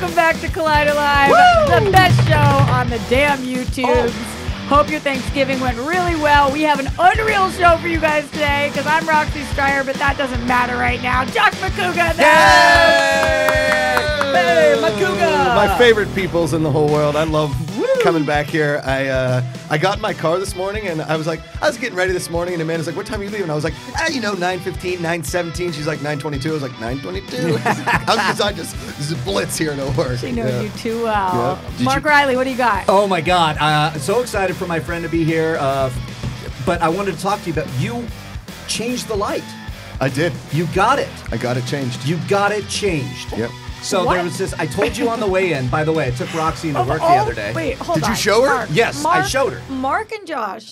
Welcome back to Collider Live, the best show on the damn YouTubes. Hope your Thanksgiving went really well. We have an unreal show for you guys today, because I'm Roxy Stryer, but that doesn't matter right now. Jack Macuga, hey, Macuga! My favorite peoples in the whole world. I love coming back here. I got in my car this morning, and I was like, I was getting ready this morning, and Amanda's like, what time are you leaving? And I was like, you know, 9:15, 9:17. She's like, 9:22. I was like, 9:22? How did I just blitz here to work? She knows you too well. Yeah. Mark Reilly, what do you got? Oh, my God. So excited for my friend to be here, but I wanted to talk to you about, you changed the light. I did. You got it. I got it changed. You got it changed. Yep. So there was this, I told you on the way in, by the way, I took Roxy into work the other day. Wait, hold on. Did you show her? Mark, yes, I showed her. Mark and Josh,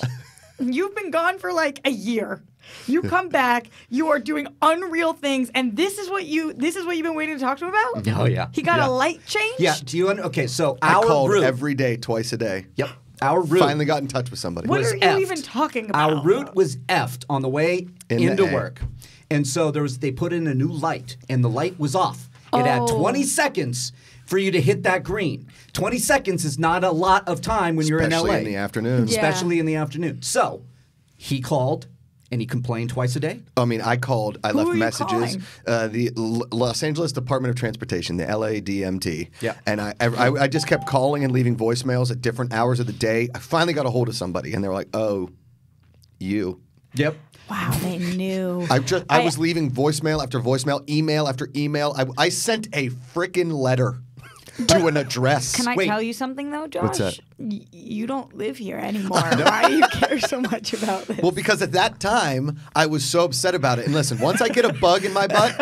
you've been gone for like a year. You come back, you are doing unreal things, and this is what you've been waiting to talk to him about? Oh, yeah. He got a light change? Yeah. Do you okay, so our called route, every day, twice a day. Yep. Our route. Finally got in touch with somebody. What are you even talking about? Our route was effed on the way into work. And so they put in a new light, and the light was off. It had 20 seconds for you to hit that green. 20 seconds is not a lot of time when you're in LA. Especially in the afternoon. Yeah. Especially in the afternoon. So he called, and he complained twice a day. I mean, I called. I left messages. The Los Angeles Department of Transportation, the LADMT. Yeah. And I just kept calling and leaving voicemails at different hours of the day. I finally got a hold of somebody, and they were like, "Oh, you." Yep. Wow, they knew. I was leaving voicemail after voicemail, email after email. I sent a frickin' letter to an address. Can I tell you something, though, Josh? What's that? You don't live here anymore. Why do you care so much about this? Well, because at that time, I was so upset about it. And listen, once I get a bug in my butt,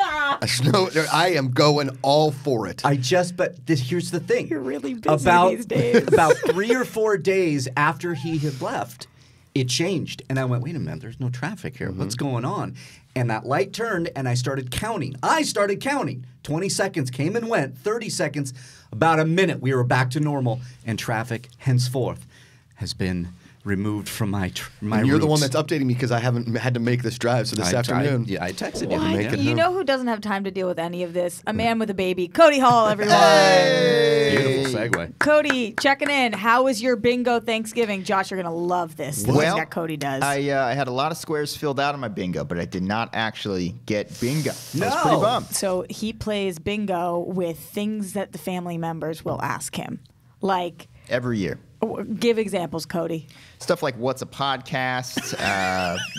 I am going all for it. Here's the thing. You're really busy these days. About 3 or 4 days after he had left, it changed, and I went, wait a minute, there's no traffic here. What's going on? And that light turned, and I started counting. 20 seconds came and went, 30 seconds, about a minute. We were back to normal, and traffic henceforth has been removed from my You're roots. The one that's updating me because I haven't had to make this drive, so this afternoon. I texted you. You know who doesn't have time to deal with any of this? A man with a baby. Cody Hall, everyone. Hey! Beautiful segue. Cody, checking in. How was your bingo Thanksgiving? Josh, you're going to love this. Well, that Cody does. I had a lot of squares filled out on my bingo, but I did not actually get bingo. No. I was pretty bummed. So he plays bingo with things that the family members will ask him. Like, every year. Give examples, Cody. Stuff like, what's a podcast?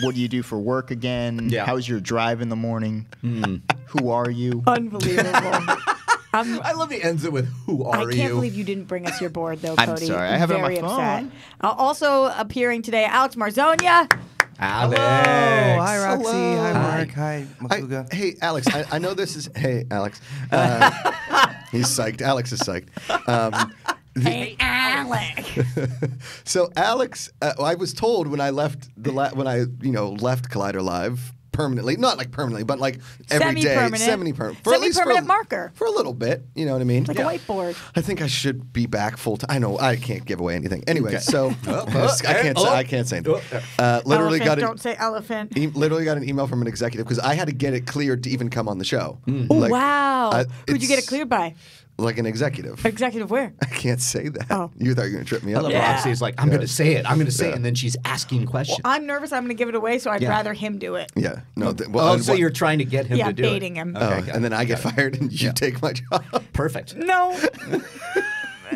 What do you do for work again? Yeah. How's your drive in the morning? Who are you? Unbelievable. I love the ends it with, who are you? I can't believe you didn't bring us your board, though, Cody. I'm sorry. I have it on my phone. Also appearing today, Alex Marzonia. Alex. Hello. Hi, Roxy. Hello. Hi, Mark. Hi, Macuga. Hey, Alex. I know this is... Hey, Alex. He's psyched. Alex is psyched. Hey, Alex. So Alex, I was told when I left left Collider Live permanently, not like permanently, but like every day, semi-permanent marker for a little bit. You know what I mean? Like a whiteboard. I think I should be back full time. I know I can't give away anything. Anyway, so I can't say anything. Literally got don't say elephant. Literally got an email from an executive because I had to get it cleared to even come on the show. Like, wow. Who'd you get it cleared by? Like an executive. Executive where? I can't say that. Oh. You thought you were going to trip me up. I love Roxy's like, I'm going to say it. I'm going to say it. And then she's asking questions. Well, I'm nervous. I'm going to give it away, so I'd rather him do it. Yeah. No. So you're trying to get him to do it. Yeah, baiting him. Okay, and then I get fired and you take my job. Perfect. No.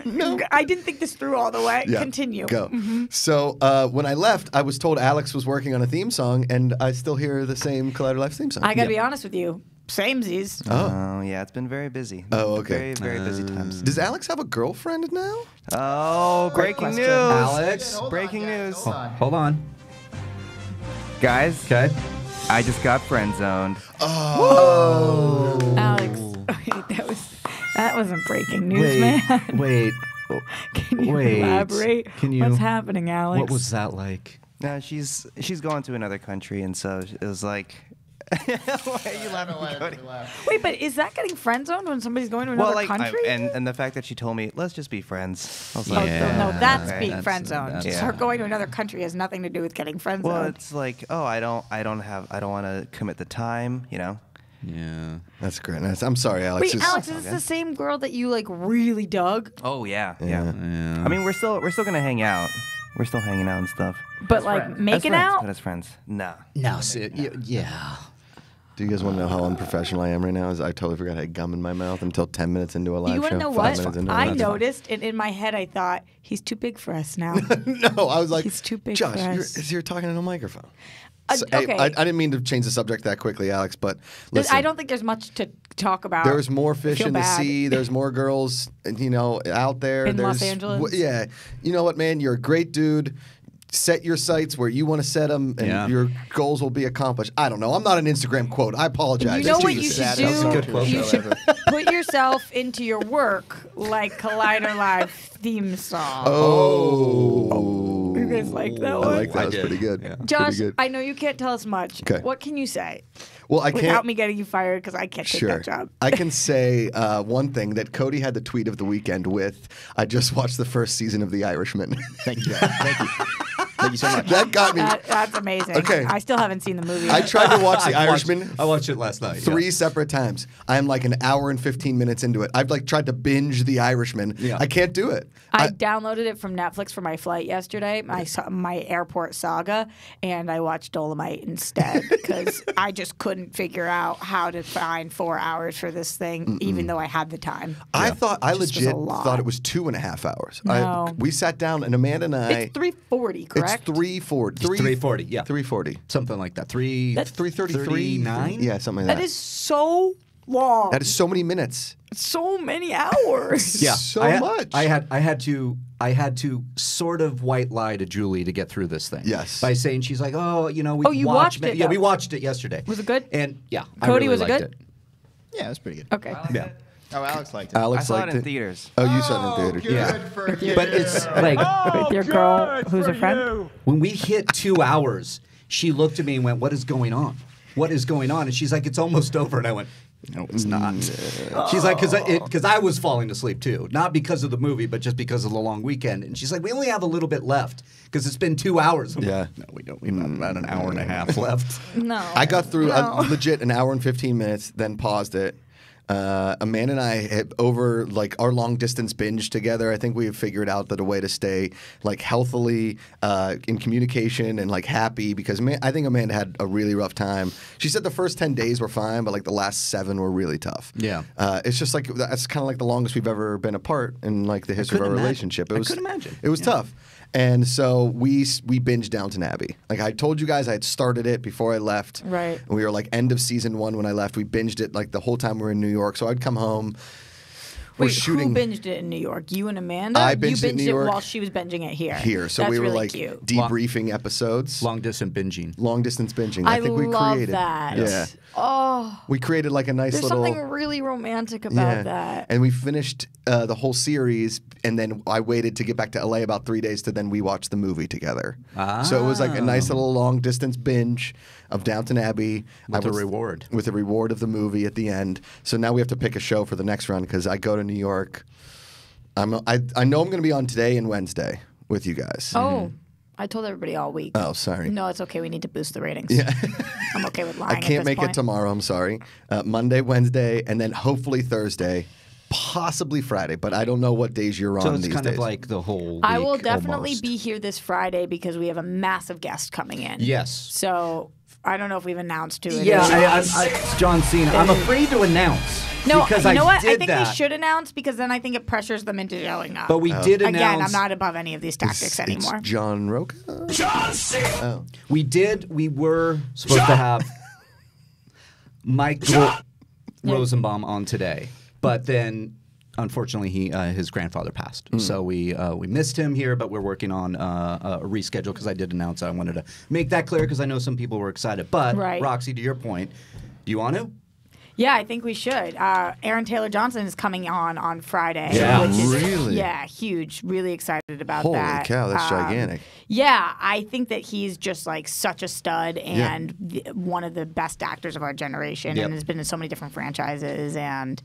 No. I didn't think this through all the way. Yeah. Continue. Go. So when I left, I was told Alex was working on a theme song, and I still hear the same Collider Life theme song. I got to be honest with you. Samesies. Oh, yeah, it's been very busy. Oh, okay. Very, very busy times. Does Alex have a girlfriend now? Oh, breaking news. Alex. Breaking news. Hold on. Guys. Okay. I just got friend zoned. Oh. Whoa. Alex. Wait, that wasn't breaking news, man. Wait. Can you elaborate? Can you? What's happening, Alex? What was that like? No, she's going to another country, and so it was like. Why are you laughing? Wait, but is that getting friend zoned when somebody's going to another country? And the fact that she told me, let's just be friends. I was like, no, that's being friend zoned. Her going to another country has nothing to do with getting friend zoned. Well, it's like, I don't want to commit the time, you know. Yeah, that's great. Nice. I'm sorry, Alex. Wait, Alex, is this the same girl that you like really dug? Oh yeah, yeah. I mean, we're still gonna hang out. We're still hanging out and stuff. But like making out? But as friends, no. No, yeah. Do you guys want to know how unprofessional I am right now? Is I totally forgot I had gum in my mouth until 10 minutes into a live show. You want to know what? I noticed, and in my head I thought, he's too big for us now. No, I was like, he's too big for us. Josh, you're talking in a microphone. So, okay. I didn't mean to change the subject that quickly, Alex, but listen, I don't think there's much to talk about. There's more fish in the sea. There's more girls, you know, out there. In Los Angeles? Yeah. You know what, man? You're a great dude. Set your sights where you want to set them, and your goals will be accomplished. I don't know. I'm not an Instagram quote. I apologize. You know what you should do? You should put yourself into your work like Collider Live theme song. Oh. You guys like that one? I like that. It was pretty good. Yeah. Josh, I know you can't tell us much. Okay. What can you say? Well, I can't, without me getting you fired, because I can't take that job. I can say one thing, that Cody had the tweet of the weekend with, I just watched the first season of The Irishman. Thank you. Thank you. Thank you so much. That got me. That's amazing. Okay. I still haven't seen the movie yet. I tried to watch The Irishman. I watched it last night. Three separate times. I'm like an hour and 15 minutes into it. I've like tried to binge The Irishman. Yeah. I can't do it. I downloaded it from Netflix for my flight yesterday, my airport saga, and I watched Dolomite instead because I just couldn't figure out how to find 4 hours for this thing, even though I had the time. I thought, I legit thought it was 2.5 hours. No. We sat down, and Amanda and I. It's 3:40, correct? It's 3:40. 3:40, yeah. 3:40. Something like that. 3:39? Yeah, something like that. That is so long. That is so many minutes. So many hours. Yeah. So much. I had to sort of white lie to Julie to get through this thing. Yes. By saying, she's like, oh, you know, we watched it. Yeah, we watched it yesterday. Was it good? And yeah, Cody, was it good? Yeah, it was pretty good. Okay. Yeah. Oh, Alex liked it. Alex liked it. I saw it in theaters. Oh, you saw it in theaters. Yeah. Good for you. But it's like, your girl who's a friend. When we hit 2 hours, she looked at me and went, what is going on? What is going on? And she's like, it's almost over. And I went, no, it's not. She's like, because I was falling asleep too. Not because of the movie, but just because of the long weekend. And she's like, we only have a little bit left because it's been 2 hours. I'm like, no, we don't. We've got about an hour and a half left. No. I got through legit an hour and 15 minutes, then paused it. Amanda and I, over like our long distance binge together, I think we have figured out that a way to stay like healthily in communication and like happy, because I think Amanda had a really rough time. She said the first 10 days were fine, but like the last 7 were really tough. Yeah, it's just like that's kind of like the longest we've ever been apart in like the history of our relationship. I could imagine. It was tough. And so we binged Downton Abbey. Like I told you guys, I had started it before I left. Right. We were like end of season 1 when I left. We binged it like the whole time we were in New York. So I'd come home. Wait, who binged it in New York? You and Amanda? I binged it in New York. While she was binging it here. Here. So we were like debriefing episodes. Long distance binging. Long distance binging. I think we created that. Yeah. Oh. We created like a nice little. There's something really romantic about that. And we finished the whole series, and then I waited to get back to LA about 3 days to then we watched the movie together. Ah. So it was like a nice little long distance binge of Downton Abbey. With a reward. With a reward of the movie at the end. So now we have to pick a show for the next round, because I go to New York. I know I'm going to be on today and Wednesday with you guys. Oh, I told everybody all week. Oh, sorry. No, it's okay. We need to boost the ratings. Yeah. I'm okay with lying. I can't make it tomorrow. I'm sorry. Monday, Wednesday, and then hopefully Thursday, possibly Friday, but I don't know what days you're on these days. So it's kind of like the whole week. I will definitely be here this Friday because we have a massive guest coming in. Yes. So I don't know if we've announced who it is. Yeah, John Cena. I'm afraid to announce. No, because you know what? I think we should announce, because then I think it pressures them into showing up. But we did announce. Again, I'm not above any of these tactics anymore. It's John Roca. John Cena. Oh. We were supposed to have Mike Rosenbaum on today, but then unfortunately he his grandfather passed, so we missed him here. But we're working on a reschedule, because I did announce I wanted to make that clear, because I know some people were excited. But Roxy, to your point, do you want to? Yeah, I think we should. Aaron Taylor Johnson is coming on Friday. Yeah, really? Yeah, huge. Really excited about that. Holy cow, that's gigantic. Yeah, I think that he's just like such a stud and one of the best actors of our generation, and has been in so many different franchises and.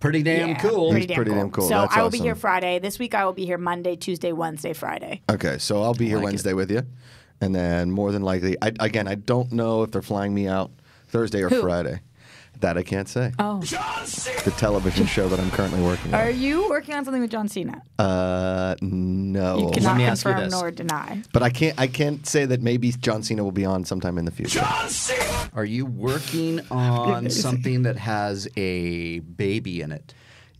Pretty damn cool. Pretty damn cool. So that's I will be here Friday. This week I will be here Monday, Tuesday, Wednesday, Friday. Okay, so I'll be here Wednesday with you. And then more than likely, I don't know if they're flying me out Thursday or Friday. That I can't say. Oh. John Cena! The television show that I'm currently working on. Are you working on something with John Cena? No. You cannot confirm nor deny. But I can't say that maybe John Cena will be on sometime in the future. John Cena! Are you working on something that has a baby in it?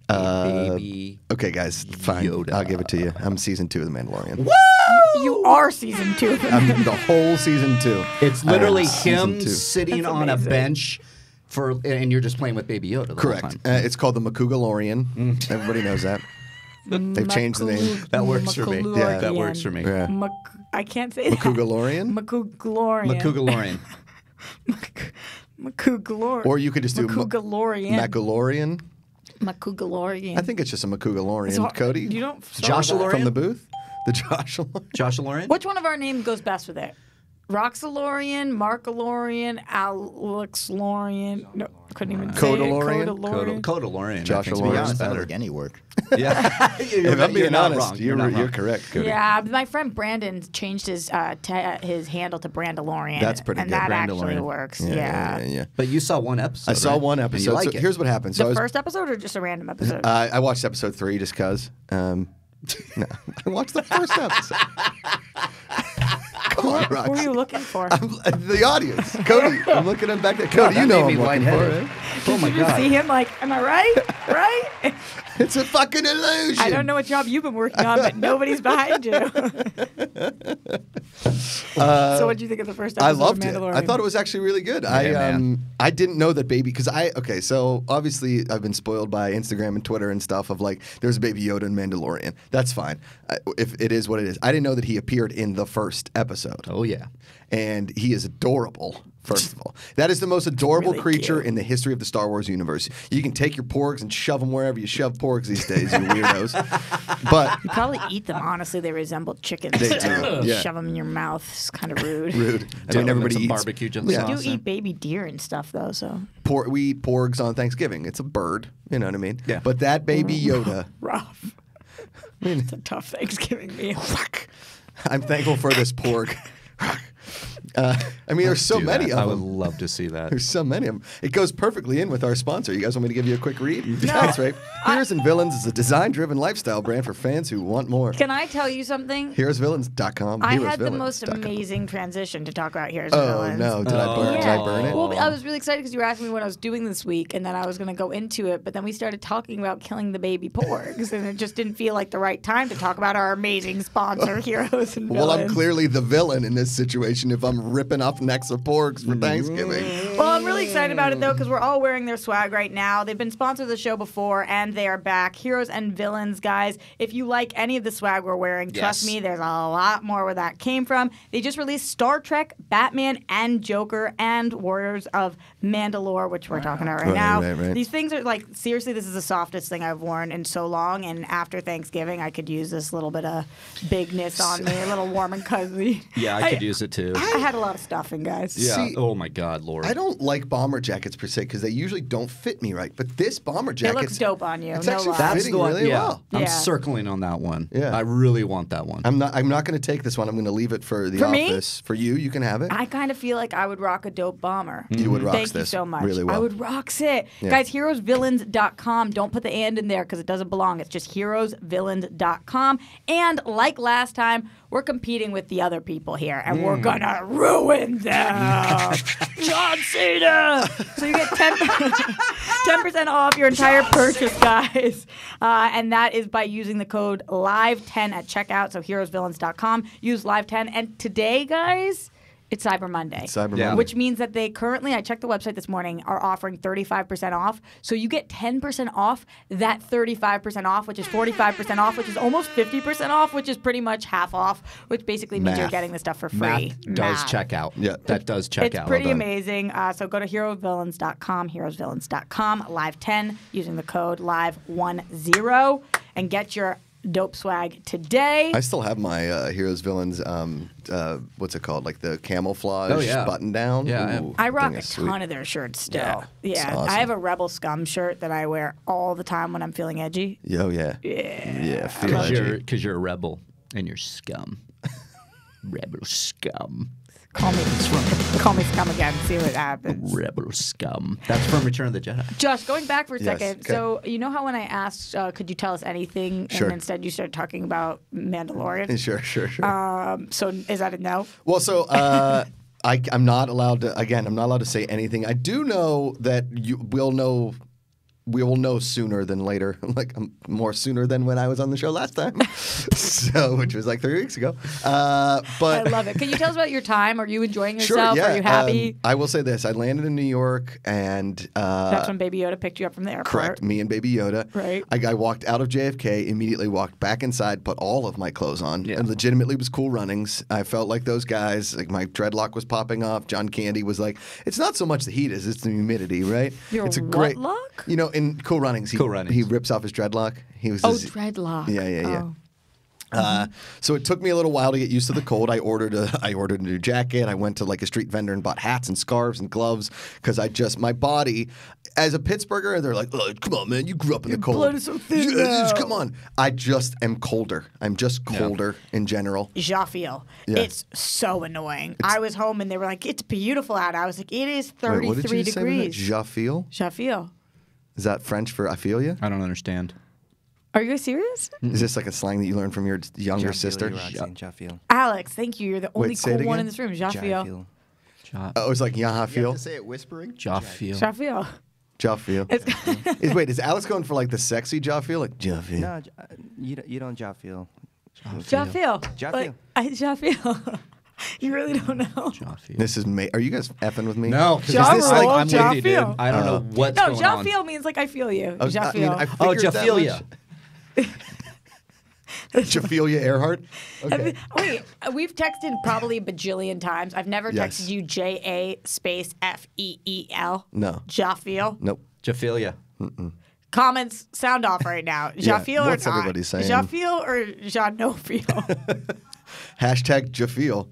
Baby. Okay, guys, fine. Yoda. I'll give it to you. I'm season 2 of The Mandalorian. Woo! You are season 2 of The Mandalorian. I'm the whole season 2. It's literally him sitting on a bench. And you're just playing with Baby Yoda. Correct. It's called the Macugalorian. Mm. Everybody knows that. They've changed the name. That works for me. Yeah, that works for me. Yeah. I can't say Macugalorian? That. Macugalorian. Macugalorian. Or you could just do Macugalorian. Macugalorian. I think it's just a Macugalorian. Cody? You don't. Joshalorian? From the booth? The Joshalorian. Joshalorian? Which one of our names goes best with it? Roxalorian, Markalorian, Alexalorian. No, couldn't even say Codalorian. Codalorian. Codalorian. Joshalorian. That would be any word. Yeah. You're correct. Cody. Yeah, my friend Brandon changed his handle to Brandalorian. That's pretty good. And that actually works. Yeah. But you saw one episode. I saw one episode. Like so here's what happened. So the first episode or just a random episode? I watched episode 3 just because. No, I watched the first episode. Come on, Roxy. What were you looking for? The audience. Cody, I'm looking back at Cody. You know I'm looking for it. Oh, my God. You just see him like, am I right? Right? It's a fucking illusion. I don't know what job you've been working on, but nobody's behind you. So what did you think of the first episode I loved of Mandalorian? It. I thought it was actually really good. Yeah, I didn't know that baby, because so obviously I've been spoiled by Instagram and Twitter and stuff of like, there's a Baby Yoda in Mandalorian. That's fine. If it is what it is. I didn't know that he appeared in the first episode. Oh, yeah. And he is adorable. First of all, that is the most adorable creature in the history of the Star Wars universe. You can take your porgs and shove them wherever you shove porgs these days, you weirdos. But you probably eat them. Honestly, they resemble chickens. They do. Yeah. Shove them in your mouth. It's kind of rude. I mean, everybody eats barbecue. Yeah. We do eat baby deer and stuff, though. So we eat porgs on Thanksgiving. It's a bird. You know what I mean? Yeah. But that Baby Yoda. Rough. I mean, it's a tough Thanksgiving meal. I'm thankful for this porg. I mean, there's so many of them. I would love to see that. There's so many of them. It goes perfectly in with our sponsor. You guys want me to give you a quick read? No. That's right. Heroes and Villains is a design-driven lifestyle brand for fans who want more. Can I tell you something? HeroesVillains.com. I had the most amazing transition to talk about Heroes and Villains. Oh, no. Did I burn it? Well, I was really excited because you were asking me what I was doing this week, and then I was going to go into it, but then we started talking about killing the baby porgs, and it just didn't feel like the right time to talk about our amazing sponsor, Heroes and Villains. Well, I'm clearly the villain in this situation if I'm ripping off necks of porgs for Thanksgiving. Well, I'm really excited about it, though, because we're all wearing their swag right now. They've been sponsored the show before, and they are back. Heroes and Villains, guys. If you like any of the swag we're wearing, trust me, there's a lot more where that came from. They just released Star Trek, Batman, and Joker, and Warriors of Mandalore, which we're talking about right now. Right. These things are, like, seriously, this is the softest thing I've worn in so long, and after Thanksgiving, I could use this little bit of bigness on me, a little warm and cozy. Yeah, I could use it, too. I had a lot of stuffing, guys. Yeah. See, oh, my God, Lord. I don't like bomber jackets, per se, because they usually don't fit me right. But this bomber jacket... It looks dope on you. It's actually fitting really well. I'm circling on that one. Yeah. I really want that one. I'm not going to take this one. I'm going to leave it for the office. Me? For you, you can have it. I kind of feel like I would rock a dope bomber. Mm-hmm. You would rock this. Thank you so much. Really well. I would rock it. Yeah. Guys, heroesvillains.com. Don't put the and in there because it doesn't belong. It's just heroesvillains.com. And like last time, we're competing with the other people here, and we're going to ruin them. John Cena! So you get 10% off your entire purchase, guys. And that is by using the code LIVE10 at checkout, so heroesvillains.com. Use LIVE10. And today, guys... It's Cyber Monday. It's Cyber Monday. Which means that they currently, I checked the website this morning, are offering 35% off. So you get 10% off that 35% off, which is 45% off, which is almost 50% off, which is pretty much half off, which basically means you're getting the stuff for free. Math does check out. Yeah, that does check out. It's pretty amazing. So go to heroesvillains.com, heroesvillains.com, live10, using the code live10, and get your dope swag today. I still have my Heroes Villains, what's it called? Like the camouflage button down. Yeah, ooh, I rock a ton of their shirts still. Yeah. Awesome. I have a Rebel Scum shirt that I wear all the time when I'm feeling edgy. Oh, yeah. Yeah. Because you're a rebel and you're scum. Rebel scum. Call me scum again. See what happens. Rebel scum. That's from Return of the Jedi. Josh, going back for a second. Okay. So you know how when I asked, could you tell us anything, and instead you started talking about Mandalorian? Sure. So is that a no? Well, so I'm not allowed to. Again, I'm not allowed to say anything. I do know that you will know. We will know sooner than later, like more sooner than when I was on the show last time, so which was like 3 weeks ago. But I love it. Can you tell us about your time? Are you enjoying yourself? Sure, yeah. Are you happy? I will say this: I landed in New York, and that's when Baby Yoda picked you up from the airport. Correct. Me and Baby Yoda. Right. I walked out of JFK, immediately walked back inside, put all of my clothes on, and legitimately was Cool Runnings. I felt like those guys. Like my dreadlock was popping off. John Candy was like, "It's not so much the heat as it's the humidity, right? It's a great look." You know. In Cool Runnings, he rips off his dreadlock. He was dreadlock. Yeah. Oh. So it took me a little while to get used to the cold. I ordered a new jacket. I went to like a street vendor and bought hats and scarves and gloves because my body. As a Pittsburgher, they're like, oh, come on, man, you grew up in the cold. Your blood is so thin now. Come on. I just am colder. I'm just colder in general. Jafiel, it's so annoying. I was home and they were like, it's beautiful out. I was like, it is 33 degrees. What did you say about that? Jafiel? Jafiel. Is that French for I feel you? I don't understand. Are you guys serious? Is this like a slang that you learned from your younger sister? Alex, thank you. You're the only cool one in this room. Jafiel. Oh, it's like Jafiel. You have to say it whispering? Jafiel. Jafiel. Jafiel. Wait, is Alex going for like the sexy Jafiel? Like Jafiel. No, you don't Jafiel. Jafiel. Jafiel. Jafiel. You really don't know. This is Are you guys effing with me? No, because this like I'm with you, dude. I don't know what's going on. No, Jafiel means like I feel you. Jafiel. Oh, Jafilia. Jafilia Earhart. Okay. Wait, we've texted probably a bajillion times. I've never texted you J-A-F-E-E-L. No. Jafiel. Nope. Jafilia. Mm-mm. Comments sound off right now. Jafiel or not? What's everybody saying? Jafiel or Janofiel? Hashtag Jafiel.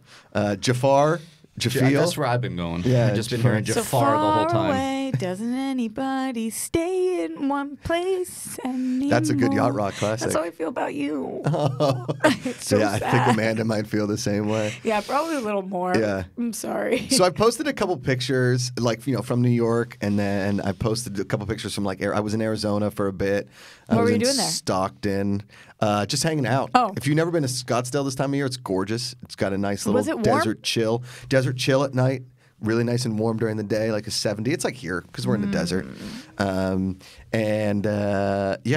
Jafar. Jafiel. That's where I've been going. Yeah, I've just been hearing Jafar the whole time. Away, doesn't anybody stay in one place anymore? That's a good yacht rock classic. That's how I feel about you. Oh. It's so sad. I think Amanda might feel the same way. Yeah, probably a little more. Yeah. I'm sorry. So I posted a couple pictures, like, you know, from New York, and then I posted a couple pictures from, like, I was in Arizona for a bit. What were you doing there? Stockton. Just hanging out. Oh. If you've never been to Scottsdale this time of year, it's gorgeous. It's got a nice little desert chill. Desert chill at night. Really nice and warm during the day, like a 70. It's like here because we're in the desert. I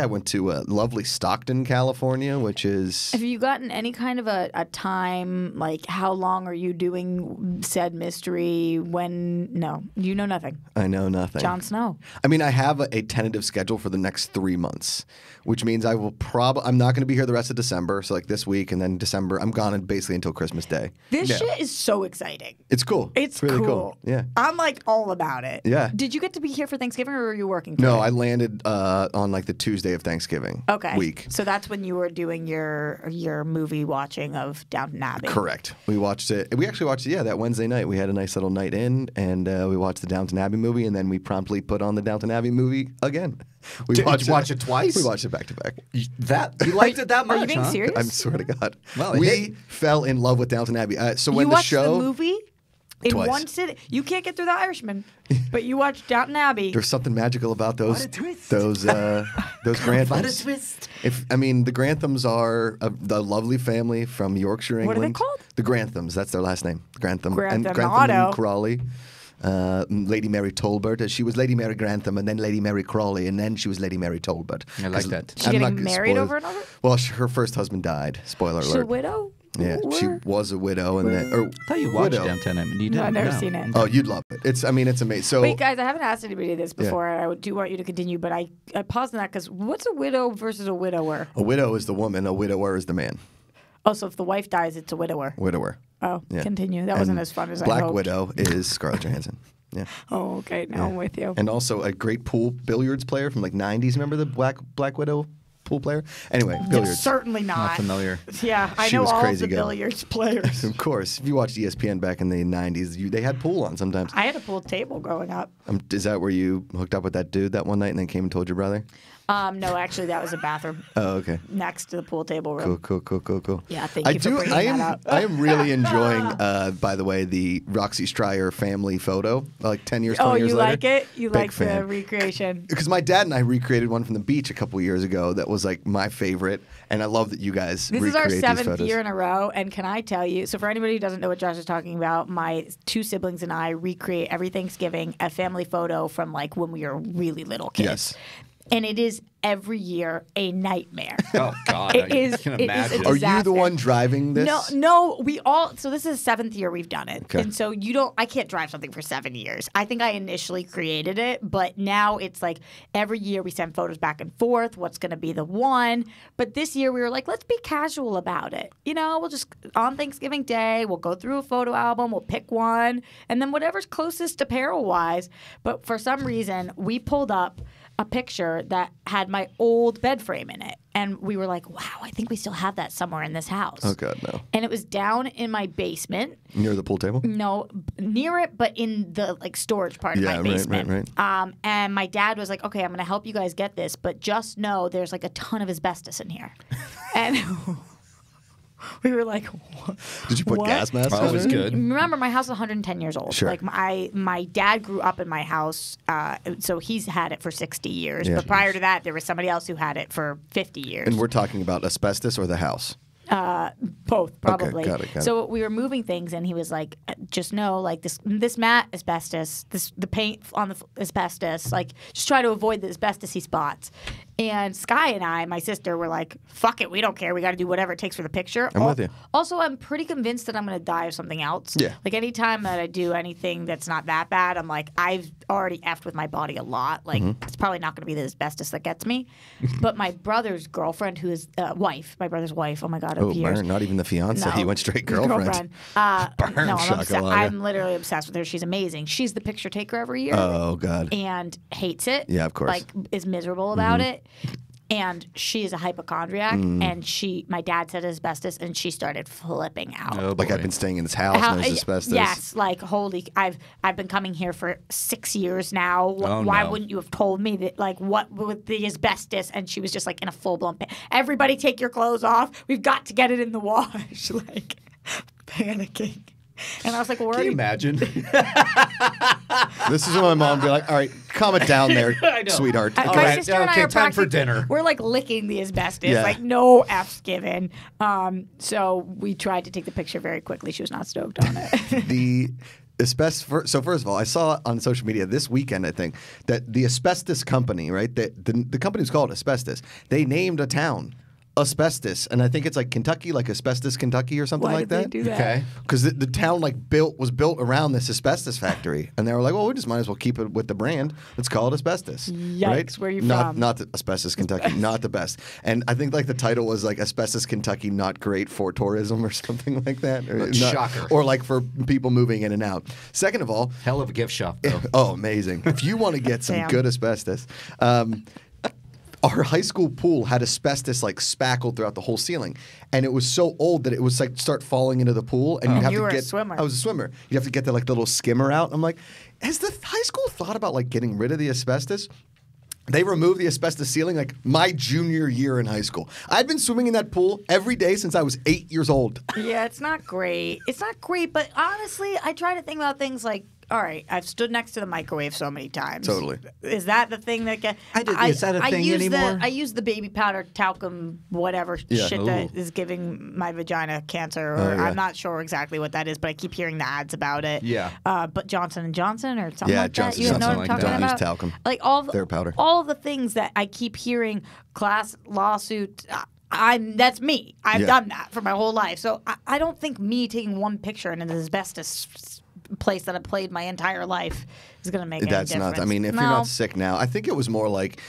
went to lovely Stockton, California, which is... Have you gotten any kind of a time, like how long are you doing said mystery when... No, you know nothing. I know nothing. Jon Snow. I mean, I have a tentative schedule for the next 3 months, which means I will probably... I'm not going to be here the rest of December, so like this week and then December. I'm gone basically until Christmas Day. This shit is so exciting. It's cool. It's really cool. Yeah, I'm like all about it. Yeah. Did you get to be here for Thanksgiving, or were you working? No, I landed on like the Tuesday of Thanksgiving. Okay. Week. So that's when you were doing your movie watching of Downton Abbey. Correct. We watched it. We actually watched it. Yeah, that Wednesday night. We had a nice little night in, and we watched the Downton Abbey movie, and then we promptly put on the Downton Abbey movie again. Did you watch it twice? We watched it back to back. You liked it that much? Are you being serious? I swear to God. Well, we fell in love with Downton Abbey. So when the movie. In one sitting, you can't get through The Irishman, but you watch Downton Abbey. There's something magical about those Granthams. What a twist! The Granthams are the lovely family from Yorkshire, England. What are they called? The Granthams. That's their last name. Grantham and Crawley. Lady Mary Talbot. She was Lady Mary Grantham, and then Lady Mary Crawley, and then she was Lady Mary Talbot. I like that. She getting married over another? Well, her first husband died. Spoiler alert. She's a widow. Yeah, she was a widow, and then I thought you watched Downton Abbey. You didn't? No, I've never seen it. Oh, you'd love it. It's amazing. So wait, guys, I haven't asked anybody this before. Yeah. I do want you to continue, but I paused on that because what's a widow versus a widower? A widow is the woman. A widower is the man. Oh, so if the wife dies, it's a widower. Widower. Oh, yeah. Continue. That wasn't as fun as I hoped. Black Widow is Scarlett Johansson. Yeah. Oh, okay. Now I'm with you. And also a great pool billiards player from like '90s. Remember the Black Widow? Pool player? Anyway, billiards. Certainly not. Not familiar. Yeah, I know all the billiards players. Of course. If you watched ESPN back in the 90s, they had pool on sometimes. I had a pool table growing up. Is that where you hooked up with that dude that one night and then came and told your brother? No, actually, that was a bathroom. Oh, okay. Next to the pool table room. Cool. Yeah, thank you for bringing that up. I am really enjoying, by the way, the Roxy Stryer family photo, like 10 years, 20 years later. Oh, you like it? You like the recreation? Because my dad and I recreated one from the beach a couple years ago that was like my favorite, and I love that you guys recreate these photos. This is our seventh year in a row, and can I tell you, so for anybody who doesn't know what Josh is talking about, my two siblings and I recreate every Thanksgiving a family photo from like when we were really little kids. Yes. And it is every year a nightmare. Oh, God. It is. Are you the one driving this? No, we all. So this is the seventh year we've done it. Okay. And so I can't drive something for 7 years. I think I initially created it, but now it's like every year we send photos back and forth. What's going to be the one? But this year we were like, let's be casual about it. You know, we'll just, on Thanksgiving Day, we'll go through a photo album, we'll pick one, and then whatever's closest apparel wise. But for some reason, we pulled up a picture that had my old bed frame in it. And we were like, wow, I think we still have that somewhere in this house. Oh, God, no. And it was down in my basement. Near the pool table? No, near it, but in the like storage part of my basement. Right. And my dad was like, okay, I'm going to help you guys get this, but just know there's like a ton of asbestos in here. And we were like, what? Did you put gas masks on? That was good. Remember, my house is 110 years old. Sure. Like my dad grew up in my house, so he's had it for 60 years. Yeah. But prior to that, there was somebody else who had it for 50 years. And we're talking about asbestos or the house? Both, probably. Okay, got it. So we were moving things, and he was like, just know, like, this mat, asbestos, the paint on the asbestos, like, just try to avoid the asbestos he spots. And Sky and I, my sister, were like, fuck it, we don't care. We got to do whatever it takes for the picture. I'm with you. Also, I'm pretty convinced that I'm going to die of something else. Yeah. Like, anytime that I do anything that's not that bad, I'm like, I've already effed with my body a lot. Like, it's probably not going to be the asbestos that gets me. But my brother's girlfriend, who is my brother's wife, oh, my God, not even the fiance. No. He went straight girlfriend. I'm literally obsessed with her. She's amazing. She's the picture taker every year. Oh, God. And hates it. Yeah, of course. Like, is miserable about it. And she is a hypochondriac, and my dad said asbestos, and she started flipping out. Oh, like, I've been staying in this house, and there's asbestos. Yes, like, holy, I've been coming here for 6 years now. Why wouldn't you have told me that? Like, what with the asbestos? And she was just like in a full blown panic. Everybody, take your clothes off. We've got to get it in the wash. Like, panicking. And I was like, well, can you imagine? This is when my mom would be like, all right, calm it down there, sweetheart. All right, okay, time for dinner. We're like licking the asbestos, like no F's given. So we tried to take the picture very quickly. She was not stoked on it. So first of all, I saw on social media this weekend, I think, that the asbestos company, right, the company's called Asbestos, they named a town Asbestos, and I think it's like Kentucky, like Asbestos, Kentucky, or something like that. Why did they do that? Okay, because the town like was built around this asbestos factory, and they were like, "Well, we just might as well keep it with the brand. Let's call it Asbestos." Yikes, right? Where are you from? Not the Asbestos, Kentucky, not the best. And I think like the title was like Asbestos, Kentucky, not great for tourism or something like that. Shocker. Or like for people moving in and out. Second of all, hell of a gift shop, though. Oh, amazing! If you want to get some good asbestos. Our high school pool had asbestos like spackled throughout the whole ceiling, and it was so old that it was like start falling into the pool, and you were a swimmer. I was a swimmer. You have to get the like little skimmer out. I'm like, has the high school thought about like getting rid of the asbestos? They removed the asbestos ceiling like my junior year in high school. I'd been swimming in that pool every day since I was 8 years old. Yeah, it's not great. It's not great, but honestly, I try to think about things like, all right, I've stood next to the microwave so many times. Totally. Is that the thing that gets... Is that a thing anymore? I use the baby powder, talcum, whatever shit that is giving my vagina cancer. Or I'm not sure exactly what that is, but I keep hearing the ads about it. Yeah. But Johnson & Johnson or something like that? Yeah, Johnson & Johnson. You know what I'm talking about? I use talcum. Like all the things that I keep hearing, class, lawsuit... that's me. I've done that for my whole life. So I don't think me taking one picture in an asbestos place that I played my entire life is going to make any difference. I mean, if you're not sick now, I think it was more like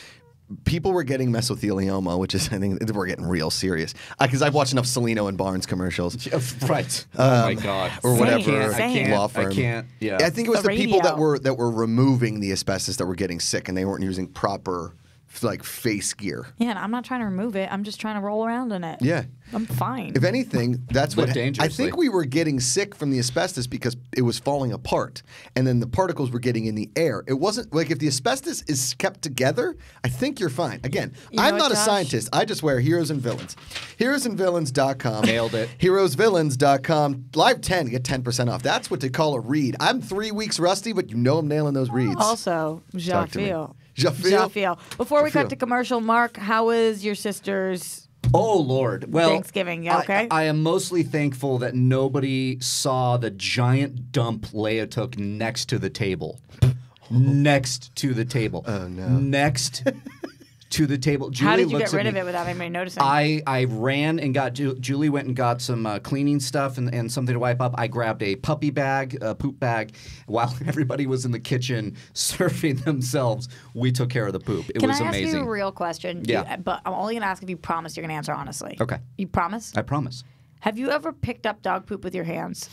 people were getting mesothelioma, which is, I think, we're getting real serious. Because I've watched enough Celino and Barnes commercials. Right. Oh, my God. Or whatever law firm. I can't. Yeah. I think it was the people that were removing the asbestos that were getting sick, and they weren't using proper like face gear. Yeah, and I'm not trying to remove it. I'm just trying to roll around in it. Yeah. I'm fine. If anything, that's what I think we were getting sick from the asbestos because it was falling apart. And then the particles were getting in the air. It wasn't like if the asbestos is kept together, I think you're fine. Again, you know I'm not a scientist. I just wear Heroes and Villains. Heroesandvillains.com. Nailed it. Heroesvillains.com. Live 10, get 10% off. That's what they call a read. I'm 3 weeks rusty, but you know I'm nailing those reads. Also, Jafiel. Jafiel. Before we cut to commercial, Mark, how is your sister's Thanksgiving? Okay. I am mostly thankful that nobody saw the giant dump Leia took next to the table. Next to the table. Oh, no. Next to the table. Julie How did you get rid of it without anybody noticing? I ran and got Julie went and got some cleaning stuff and something to wipe up. I grabbed a puppy bag, a poop bag, while everybody was in the kitchen serving themselves. We took care of the poop. It was amazing. Can I ask you a real question? Yeah. But I'm only going to ask if you promise you're going to answer honestly. Okay. You promise? I promise. Have you ever picked up dog poop with your hands?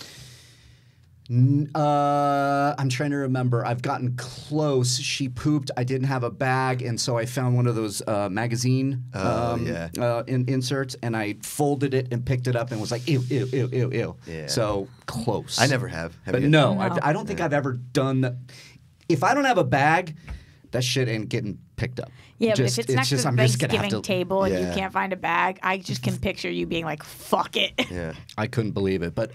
I'm trying to remember. I've gotten close. She pooped. I didn't have a bag, and so I found one of those magazine inserts, and I folded it and picked it up and was like, ew, ew, ew, ew, ew. Yeah. So close. I never have. But you? No, I don't think I've ever done that. If I don't have a bag, that shit ain't getting picked up. Yeah, just, but if it's next to the Thanksgiving table and you can't find a bag, I just can picture you being like, fuck it. Yeah, I couldn't believe it. But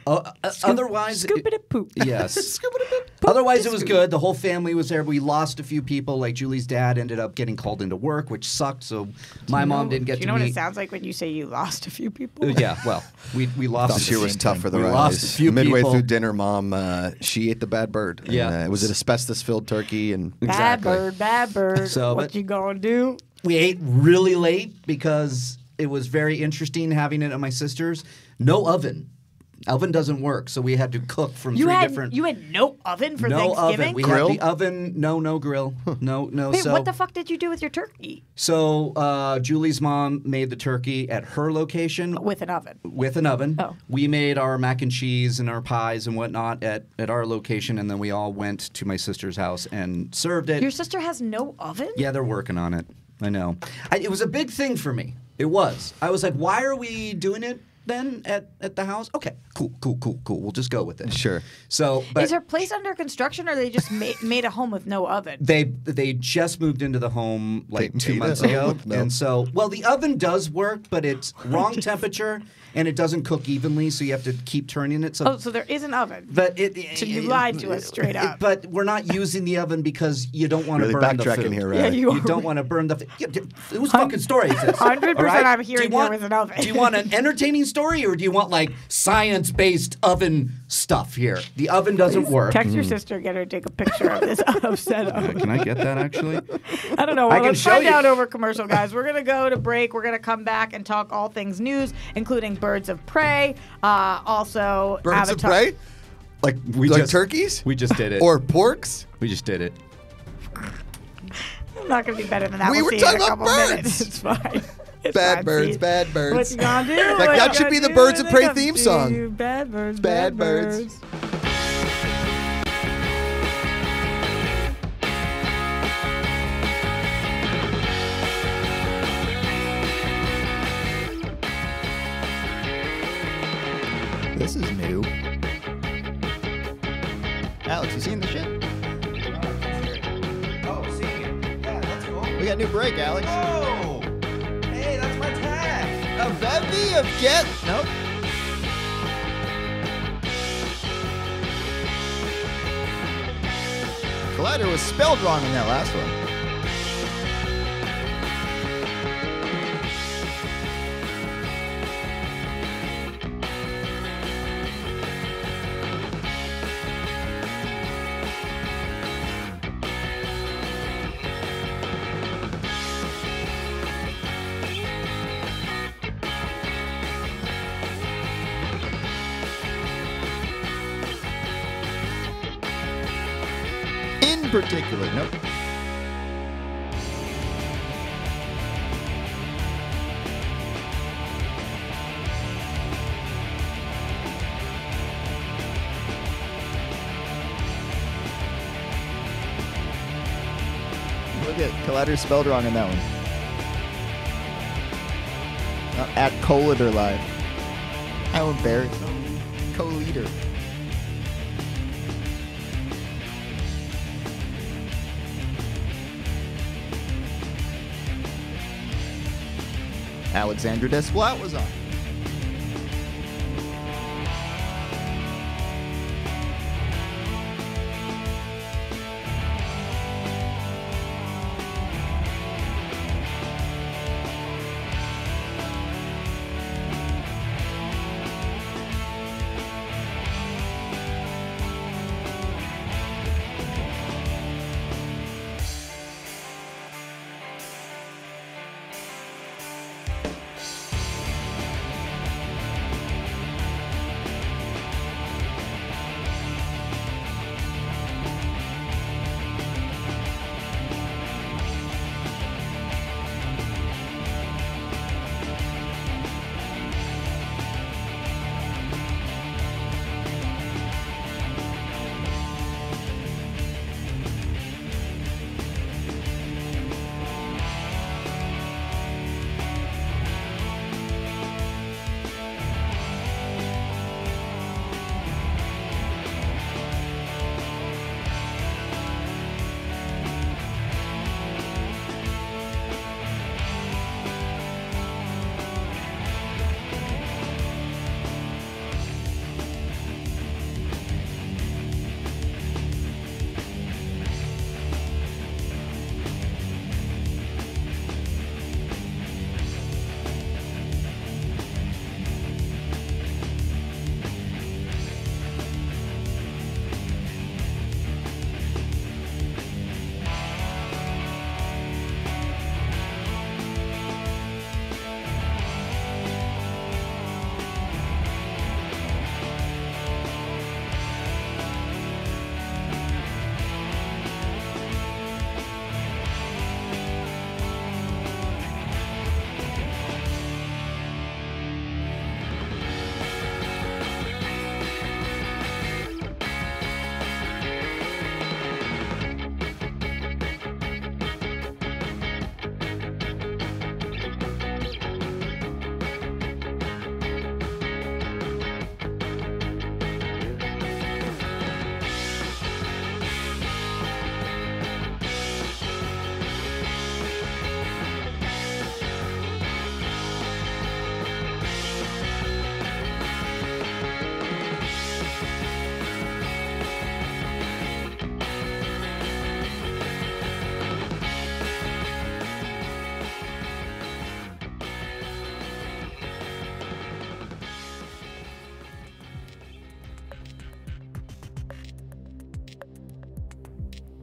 otherwise... Scoop it a poop. Yes. Scoop it a poop. Otherwise, it was good. The whole family was there. We lost a few people. Like, Julie's dad ended up getting called into work, which sucked, so my mom didn't get to meet. Do you know what it sounds like when you say you lost a few people? Yeah, well, we lost... This year was tough for the Rileys. Midway through dinner, Mom, she ate the bad bird. Yeah. It was an asbestos-filled turkey. And bad bird, bad bird. What you gonna do? We ate really late because it was very interesting having it at my sister's. No oven. Oven doesn't work, so we had to cook from three different... You had no oven for Thanksgiving? No oven. We had the oven. No grill. No. Wait, so, what the fuck did you do with your turkey? So Julie's mom made the turkey at her location. With an oven. With an oven. Oh. We made our mac and cheese and our pies and whatnot at our location, and then we all went to my sister's house and served it. Your sister has no oven? Yeah, they're working on it. I know. It was a big thing for me. It was. I was like, why are we doing it? Then at the house? Okay, cool. We'll just go with it. Sure. So, but is her place under construction, or they just made a home with no oven? They just moved into the home like 2 months ago, and so the oven does work, but it's wrong temperature and it doesn't cook evenly, so you have to keep turning it. So so there is an oven. But you lied to us straight up. But we're not using the oven because you don't want to burn the food. Here, right? Yeah, you don't want to burn the food. Whose fucking story is this? 100%, I'm hearing there was an oven. Do you want an entertaining story, or do you want like science-based oven stuff here? The oven doesn't work. Text your sister, get her to take a picture of this upset oven. Can I get that actually? I don't know. Well, let's find out over commercial, guys. We're going to go to break. We're going to come back and talk all things news, including Birds of Prey, also Birds Avatar. Birds of Prey? Like, turkeys? We just did it. Or porks? We just did it. I'm not going to be better than that. We were talking about birds. It's fine. It's bad birds, bad birds. What you gonna do? That should be the Birds of Prey theme song. Bad birds, bad birds. This is new. Alex, you seen the shit? Oh, seeing it. Yeah, that's cool. We got a new break, Alex. Oh! A bevy of jet. Nope. Collider was spelled wrong in that last one. Particular. Nope. Look at Collider spelled wrong in that one. At Collider Live. How embarrassing. Co-leader. Alexandra Desplat was on.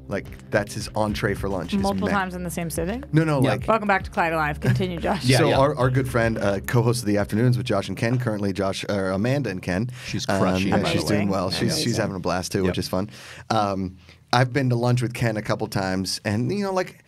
Like, that's his entree for lunch. Multiple times in the same sitting? No, no, yeah. Like... Welcome back to Collider Live. Continue, Josh. Yeah, so yeah. Our good friend, co-host of the afternoons with Josh and Ken, currently Josh, or Amanda and Ken. She's crushing. Yeah, she's doing well. She's having a blast, too, which is fun. I've been to lunch with Ken a couple times, and, you know, like...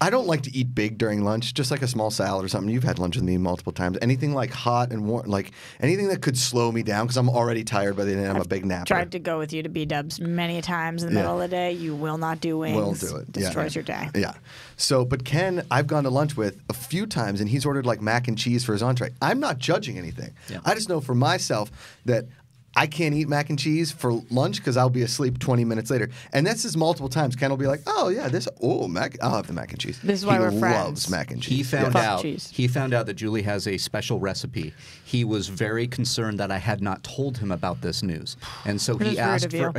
I don't like to eat big during lunch, just like a small salad or something. You've had lunch with me multiple times. Anything like hot and warm, like anything that could slow me down because I'm already tired by the end. I'm a big napper. Tried to go with you to B-dubs many times in the middle of the day. You will not do wings. Will do it. Destroys your day. Yeah. So, but Ken, I've gone to lunch with a few times, and he's ordered like mac and cheese for his entree. I'm not judging anything. Yeah. I just know for myself that I can't eat mac and cheese for lunch because I'll be asleep 20 minutes later. And this is multiple times. Ken will be like, "Oh yeah, this I'll have the mac and cheese." This is why he we're friends. He loves mac and cheese. He found out. He found out that Julie has a special recipe. He was very concerned that I had not told him about this news, and so he asked for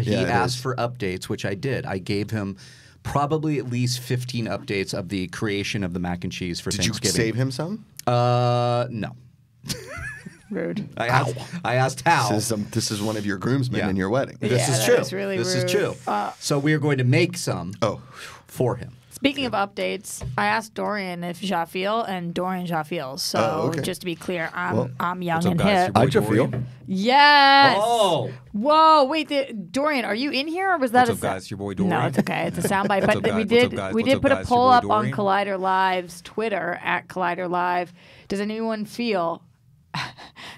updates, which I did. I gave him probably at least 15 updates of the creation of the mac and cheese for Thanksgiving. Did you save him some? No. Rude. I asked how. This is one of your groomsmen in your wedding. Yeah, this is true. Is really this rude. Is true. So we are going to make some for him. Speaking of updates, I asked Dorian if Jafiel, and Dorian Jafiel. So just to be clear, I'm young and hip. I Jafiel. Yes. Oh. Whoa. Wait, Dorian, are you in here, or was that what's a? Up, guys, your boy Dorian. No, it's okay. It's a soundbite. But we did put a poll up on Collider Live's Twitter at Collider Live. Does anyone feel?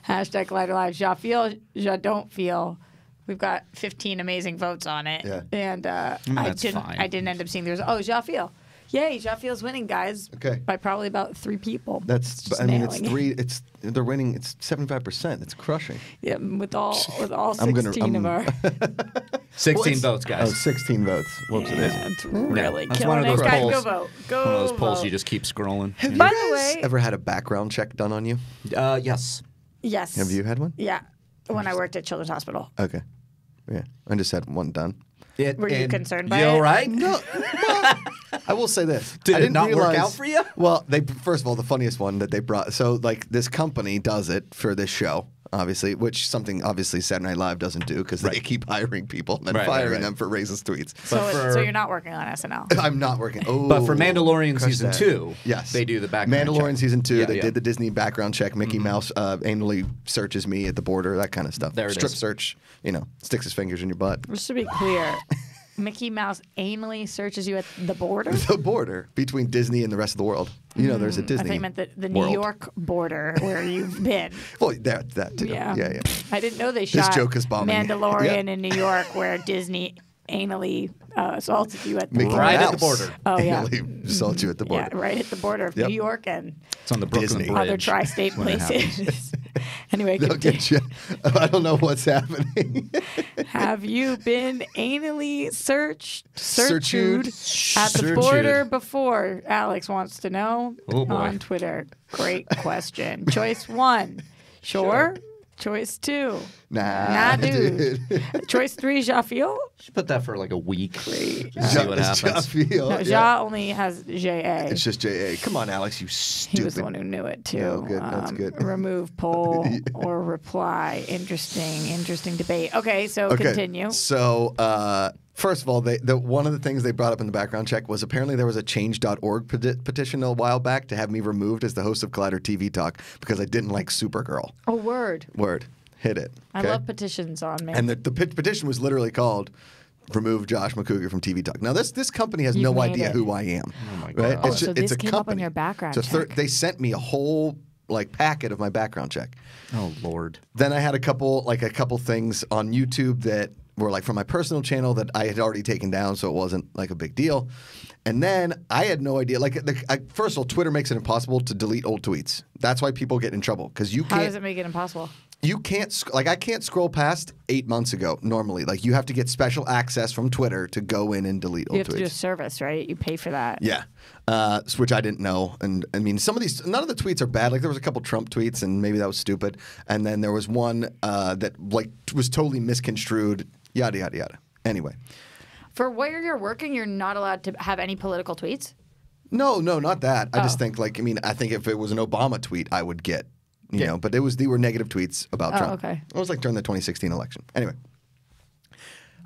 Hashtag Collider Live. Ja feel, ja don't feel. We've got 15 amazing votes on it, and I didn't end up seeing. There's ja feel. Yay, Sheffield winning, guys. Okay. By probably about 3 people. That's, I mean, it's 3. It's they're winning. It's 75%. It's crushing. Yeah, with all 16 of our 16 votes, guys. Oh, 16 votes. Whoops, yeah, it is. Really, yeah, killing it. Guys, go vote. Go. One of those polls, you just keep scrolling. Have you guys ever had a background check done on you? Yes. Yes. Have you had one? Yeah, when I worked at Children's Hospital. Okay. Yeah, I just had one done. Were you concerned by it? You all right? No. Well, I will say this. Did it not work out for you? Well, they first of all, the funniest one that they brought. So, like, this company does it for this show, obviously, which something, obviously, Saturday Night Live doesn't do because they keep hiring people and then firing them for racist tweets. So you're not working on SNL? I'm not working. Oh, but for Mandalorian Season 2, yes, they do the background check. Mandalorian Season 2, they did the Disney background check. Mickey Mouse annually searches me at the border, that kind of stuff. There it is. Strip search, you know, sticks his fingers in your butt. Just to be clear. Mickey Mouse anally searches you at the border? The border between Disney and the rest of the world. You know, there's a Disney. I thought you meant the New York border where you've been. Well, that too. Yeah, yeah, yeah. I didn't know they shot Mandalorian in New York where Disney anally assaulted you at the border. Right at the border. Oh, yeah. Anally assaulted you at the border. Yeah, right at the border of New York and it's on the Brooklyn Bridge. Other tri-state places. Anyway, they'll get you. I don't know what's happening. Have you been anally searched at the border before? Alex wants to know on Twitter. Great question. Choice 1, sure. Choice 2, nah, dude. Choice 3, Jafiel. Should put that for like a week. See what happens. Jafiel. No, Ja only has J-A. It's just J-A. Come on, Alex, you stupid. He was the one who knew it, too. No, good. That's good. Remove poll or reply. Interesting debate. Okay, so continue. So, first of all, one of the things they brought up in the background check was apparently there was a Change.org petition a while back to have me removed as the host of Collider TV Talk because I didn't like Supergirl. Oh, word. Word. Hit it. Okay? I love petitions on me. And the petition was literally called "Remove Josh Macuga from TV Talk." Now, this company has no idea who I am. Oh, my God. Right? Oh, so this came up on your background check. They sent me a whole packet of my background check. Oh, Lord. Then I had a couple things on YouTube that were from my personal channel that I had already taken down, so it wasn't a big deal. And then I had no idea. First of all, Twitter makes it impossible to delete old tweets. That's why people get in trouble because you can't. How does it make it impossible? You can't I can't scroll past 8 months ago normally. You have to get special access from Twitter to go in and delete old tweets. You have to do a service, right? You pay for that. Yeah, which I didn't know. And I mean, none of the tweets are bad. There was a couple Trump tweets, and maybe that was stupid. And then there was one that was totally misconstrued. Yada yada yada. Anyway, for where you're working, you're not allowed to have any political tweets. No, not that. I just think I think if it was an Obama tweet, I would get. You know, but they were negative tweets about Trump. Okay. It was during the 2016 election. Anyway,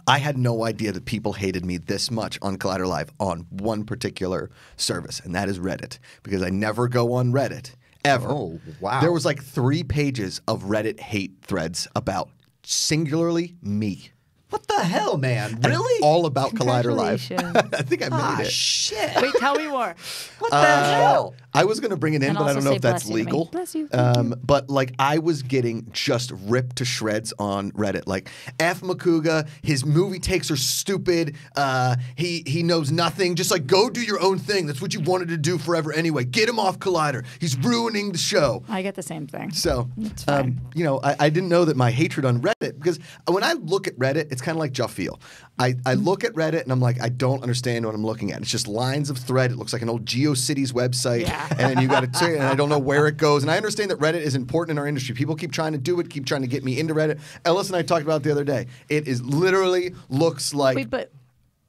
I had no idea that people hated me this much on Collider Live on one particular service, and that is Reddit, because I never go on Reddit ever. Oh, wow. There was 3 pages of Reddit hate threads about singularly me. What the hell, man? Really? And all about Collider Live. I think I made it. Shit. Wait, tell me more. What the hell? I was going to bring it in, but I don't know if that's legal. Bless you. But I was getting just ripped to shreds on Reddit. F. Macuga, his movie takes are stupid. He knows nothing. Just go do your own thing. That's what you wanted to do forever anyway. Get him off Collider. He's ruining the show. I get the same thing. So, you know, I didn't know that my hatred on Reddit, because when I look at Reddit, it's kind of like Jafiel. I look at Reddit and I'm I don't understand what I'm looking at. It's just lines of thread. It looks like an old GeoCities website, and you got to say, and I don't know where it goes. And I understand that Reddit is important in our industry. People keep trying to do it, keep trying to get me into Reddit. Ellis and I talked about it the other day. It is literally looks like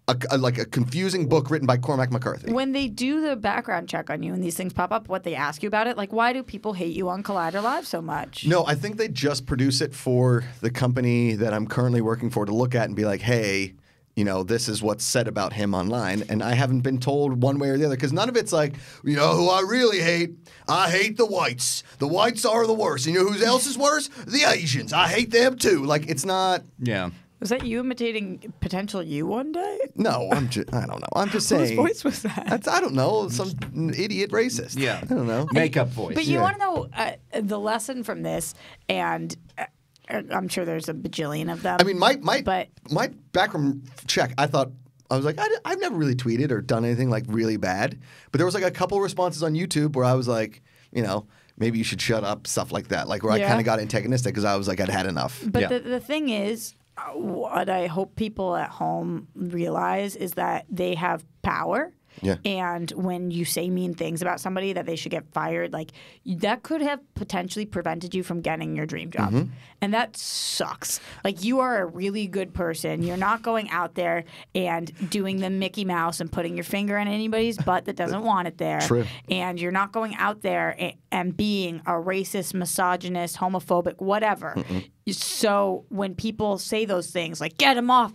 a confusing book written by Cormac McCarthy. When they do the background check on you and these things pop up, what they ask you about it, why do people hate you on Collider Live so much? No, I think they just produce it for the company that I'm currently working for to look at and be like, hey, you know, this is what's said about him online. And I haven't been told one way or the other, because none of it's you know who I really hate? I hate the whites. The whites are the worst. You know who else is worse? The Asians. I hate them too. It's not... Yeah. Was that you imitating potential you one day? No, I don't know. I'm just saying. Whose voice was that? I don't know. Some idiot racist. Yeah. I don't know. Makeup voice. But you want to know the lesson from this, and I'm sure there's a bajillion of them. I mean, my background check, I thought I was like, I've never really tweeted or done anything like really bad. But there was like a couple responses on YouTube where I was like, you know, maybe you should shut up, stuff like that. Like where I kind of got antagonistic because I was like, I'd had enough. But the thing is, what I hope people at home realize is that they have power. Yeah. And when you say mean things about somebody that they should get fired, like that could have potentially prevented you from getting your dream job. Mm-hmm. And that sucks. Like you are a really good person. You're not going out there and doing the Mickey Mouse and putting your finger in anybody's butt that doesn't want it there. True. And you're not going out there and being a racist, misogynist, homophobic, whatever. Mm-mm. So when people say those things like get him off,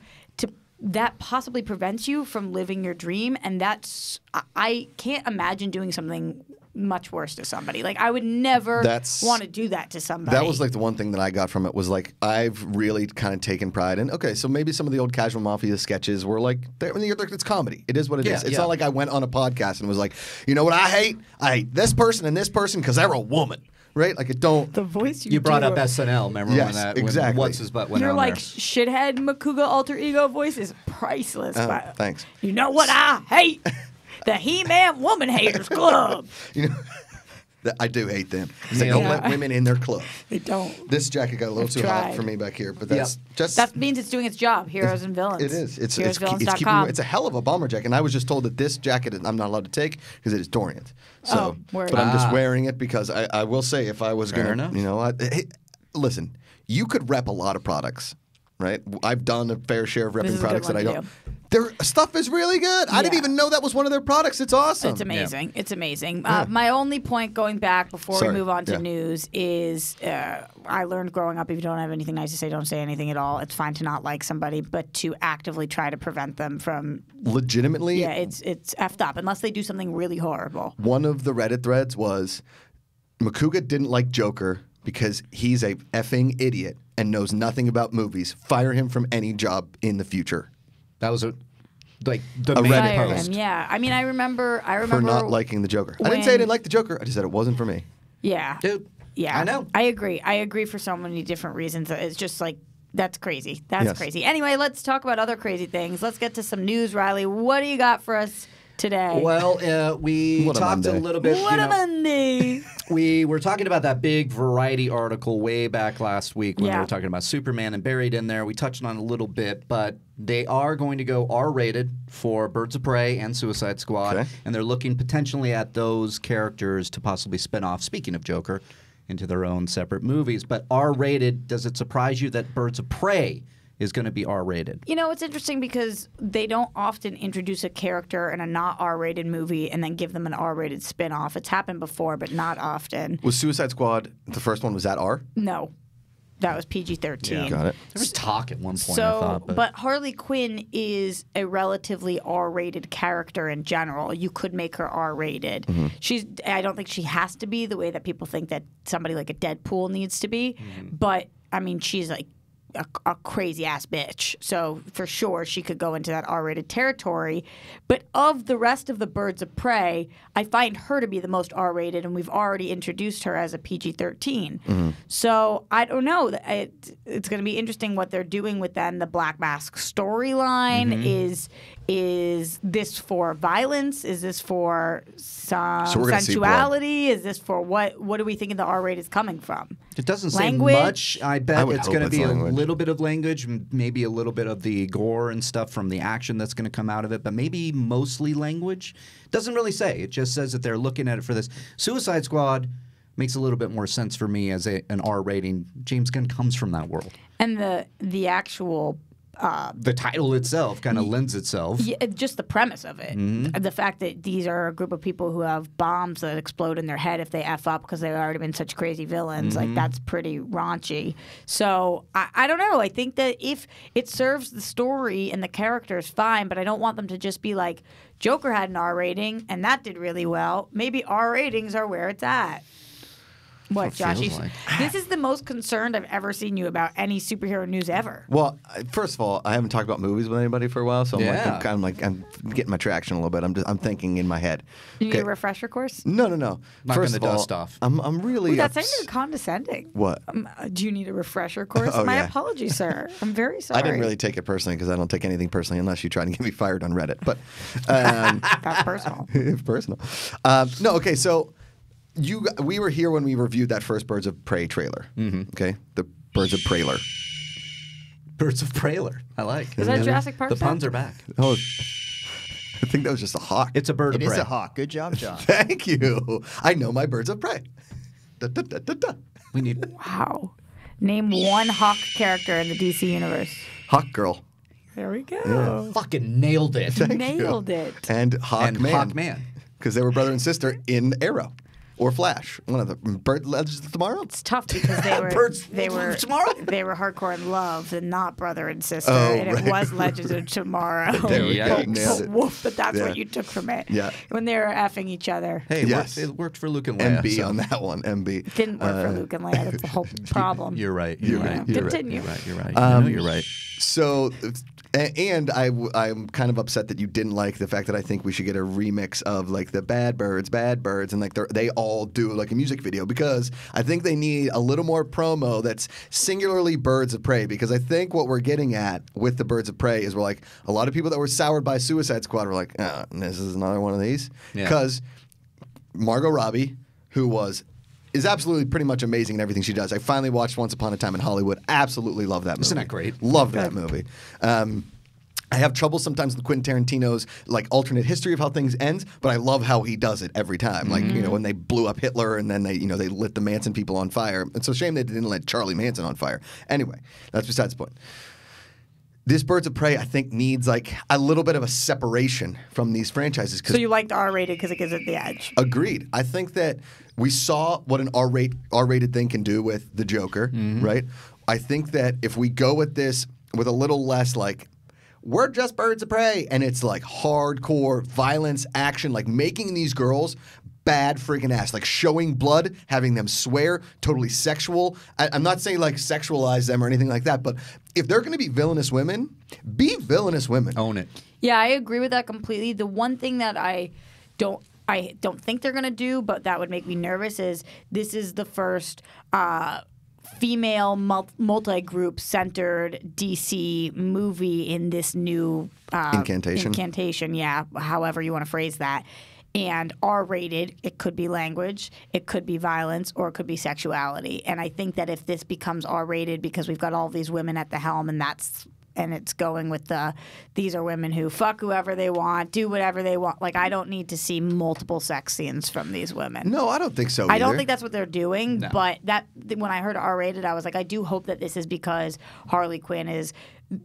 that possibly prevents you from living your dream, and that's – I can't imagine doing something much worse to somebody. Like I would never want to do that to somebody. That was like the one thing that I got from it was like I've really kind of taken pride in, okay, so maybe some of the old Casual Mafia sketches were like – it's comedy. It is what it is. It's not like I went on a podcast and was like, you know what I hate? I hate this person and this person because they're a woman. Right? Like it don't... The voice you brought up SNL, remember when that... Yes, exactly. What's his butt went on there. Your like shithead Macuga alter ego voice is priceless. Oh, thanks. You know what I hate? The He-Man Woman Haters Club. You know... I do hate them. They don't let women in their club. They don't. This jacket got a little too hot for me back here, but that's just... That means it's doing its job, Heroes and Villains. It is. It's a hell of a bomber jacket, and I was just told that this jacket I'm not allowed to take because it is Dorian's. So, but I'm just wearing it because I will say if I was going to... You know, listen, you could rep a lot of products, right? I've done a fair share of repping products that I don't... Their stuff is really good. I didn't even know that was one of their products. It's awesome. It's amazing. Yeah. It's amazing. My only point going back before we move on to news is I learned growing up if you don't have anything nice to say, don't say anything at all. It's fine to not like somebody, but to actively try to prevent them from... Legitimately? Yeah, it's effed up unless they do something really horrible. One of the Reddit threads was Macuga didn't like Joker because he's a effing idiot and knows nothing about movies. Fire him from any job in the future. That was the main post. Yeah, I mean, I remember for not liking the Joker. I didn't say I didn't like the Joker. I just said it wasn't for me. Yeah, dude. Yeah, I know. I agree. I agree for so many different reasons. It's just like that's crazy. That's crazy. Anyway, let's talk about other crazy things. Let's get to some news, Riley. What do you got for us today? Well, we talked a little bit. What a Monday! We were talking about that big Variety article way back last week when we were talking about Superman and Buried in there. We touched on it a little bit, but they are going to go R-rated for Birds of Prey and Suicide Squad, and they're looking potentially at those characters to possibly spin off, speaking of Joker, into their own separate movies. But R-rated, does it surprise you that Birds of Prey is going to be R-rated? You know, it's interesting because they don't often introduce a character in a not R-rated movie and then give them an R-rated spin-off. It's happened before, but not often. Was Suicide Squad, the first one, was that R? No. That was PG-13. Yeah, got it. There was talk at one point, I thought. But Harley Quinn is a relatively R-rated character in general. You could make her R-rated. Mm-hmm. I don't think she has to be the way that people think that somebody like a Deadpool needs to be. Mm-hmm. But, I mean, she's like a crazy-ass bitch. So, for sure, she could go into that R-rated territory. But of the rest of the Birds of Prey, I find her to be the most R-rated, and we've already introduced her as a PG-13. Mm-hmm. So, I don't know. It's going to be interesting what they're doing with then the Black Mask storyline. Mm-hmm. Is this for violence? Is this for some sensuality? Is this for what do we think the R-rated is coming from? It doesn't say much. I bet it's going to be a little bit of language, maybe a little bit of the gore and stuff from the action that's going to come out of it, but maybe mostly language. Doesn't really say. It just says that they're looking at it for this. Suicide Squad makes a little bit more sense for me as an R rating. James Gunn comes from that world. And the actual... the title itself kind of lends itself. Yeah, just the premise of it. Mm-hmm. The fact that these are a group of people who have bombs that explode in their head if they F up because they've already been such crazy villains. Mm-hmm. Like, that's pretty raunchy. So, I don't know. I think that if it serves the story and the characters, fine, but I don't want them to just be like, Joker had an R rating and that did really well. Maybe R ratings are where it's at. What, Josh? Like. This is the most concerned I've ever seen you about any superhero news ever. Well, first of all, I haven't talked about movies with anybody for a while, so I'm getting my traction a little bit. I'm thinking in my head. You need a refresher course? No. First of all, dust off. I'm really. Ooh, that's not even condescending. What? Do you need a refresher course? Oh, my apologies, sir. I'm very sorry. I didn't really take it personally because I don't take anything personally unless you try to get me fired on Reddit. But that's personal. Personal. No. Okay. So. We were here when we reviewed that first Birds of Prey trailer. Mm-hmm. Okay, the Birds of Preyler. Birds of Preyler. I like. Is that Jurassic Park? The puns are back. Oh, I think that was just a hawk. It's a bird of prey. It is a hawk. Good job, John. Thank you. I know my birds of prey. Da, da, da, da, da. We need. Wow. Name one hawk character in the DC universe. Hawk Girl. There we go. Yeah. Fucking nailed it. Thank you. And Hawkman. Because they were brother and sister in Arrow. Or Flash, one of the Birds of Tomorrow. It's tough because they were they were hardcore in love and not brother and sister, and it was Legends of Tomorrow. But that's what you took from it. Yeah, when they were effing each other. Hey, it worked for Luke and Leia. MB on that one. MB didn't work for Luke and Leia. That's the whole problem. You're right. You're right. You're right. So. And I'm kind of upset that you didn't like the fact that I think we should get a remix of like the Bad Birds, and like they all do like a music video, because I think they need a little more promo that's singularly Birds of Prey, because I think what we're getting at with the Birds of Prey is we're like, a lot of people that were soured by Suicide Squad were like, this is another one of these, because Margot Robbie, who is absolutely pretty much amazing in everything she does. I finally watched Once Upon a Time in Hollywood. Absolutely love that movie. Isn't that great? Love that movie. I have trouble sometimes with Quentin Tarantino's like alternate history of how things end, but I love how he does it every time. Like when they blew up Hitler and then they lit the Manson people on fire. It's a shame they didn't let Charlie Manson on fire. Anyway, that's besides the point. This Birds of Prey, I think, needs like a little bit of a separation from these franchises. So you like the R-rated because it gives it the edge. Agreed. I think that we saw what an R-rated thing can do with the Joker, right? I think that if we go with this with a little less like, we're just Birds of Prey, and it's like hardcore violence, action, like making these girls bad freaking ass, like showing blood, having them swear, totally sexual. I'm not saying like sexualize them or anything like that, but if they're going to be villainous women, be villainous women. Own it. Yeah, I agree with that completely. The one thing that I don't think they're going to do, but that would make me nervous, is this is the first female multi-group centered DC movie in this new incantation. Yeah, however you want to phrase that. And R-rated, it could be language, it could be violence, or it could be sexuality. And I think that if this becomes R-rated because we've got all these women at the helm, and it's going with these are women who fuck whoever they want, do whatever they want. Like, I don't need to see multiple sex scenes from these women. No, I don't think so either. I don't think that's what they're doing. No. But when I heard R-rated, I was like, I do hope that this is because Harley Quinn is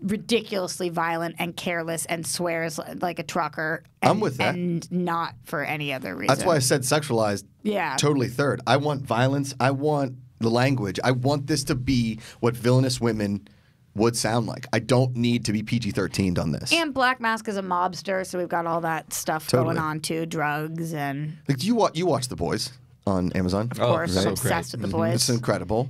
ridiculously violent and careless and swears like a trucker. And, I'm with that. And not for any other reason. That's why I said sexualized. Yeah. Totally third. I want violence. I want the language. I want this to be what villainous women would sound like. I don't need to be PG-13'd on this. And Black Mask is a mobster, so we've got all that stuff going on too. Drugs and... Like, you watch The Boys on Amazon. Of course. Right? I'm obsessed with The Boys. It's incredible.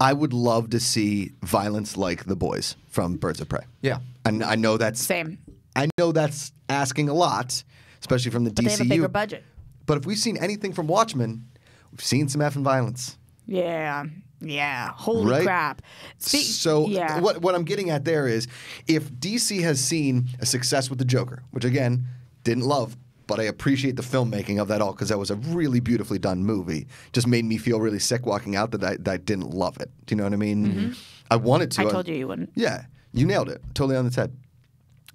I would love to see violence like The Boys from Birds of Prey. Yeah. And I know that's... Same. I know that's asking a lot, especially from the DCU. They have a bigger budget. But if we've seen anything from Watchmen, we've seen some effing violence. Yeah. Yeah. Holy crap. What I'm getting at there is, if DC has seen a success with the Joker, which again, didn't love, but I appreciate the filmmaking of that all, because that was a really beautifully done movie. Just made me feel really sick walking out that I didn't love it. Do you know what I mean? Mm-hmm. I wanted to. I told you wouldn't. Yeah. You nailed it. Totally on the head.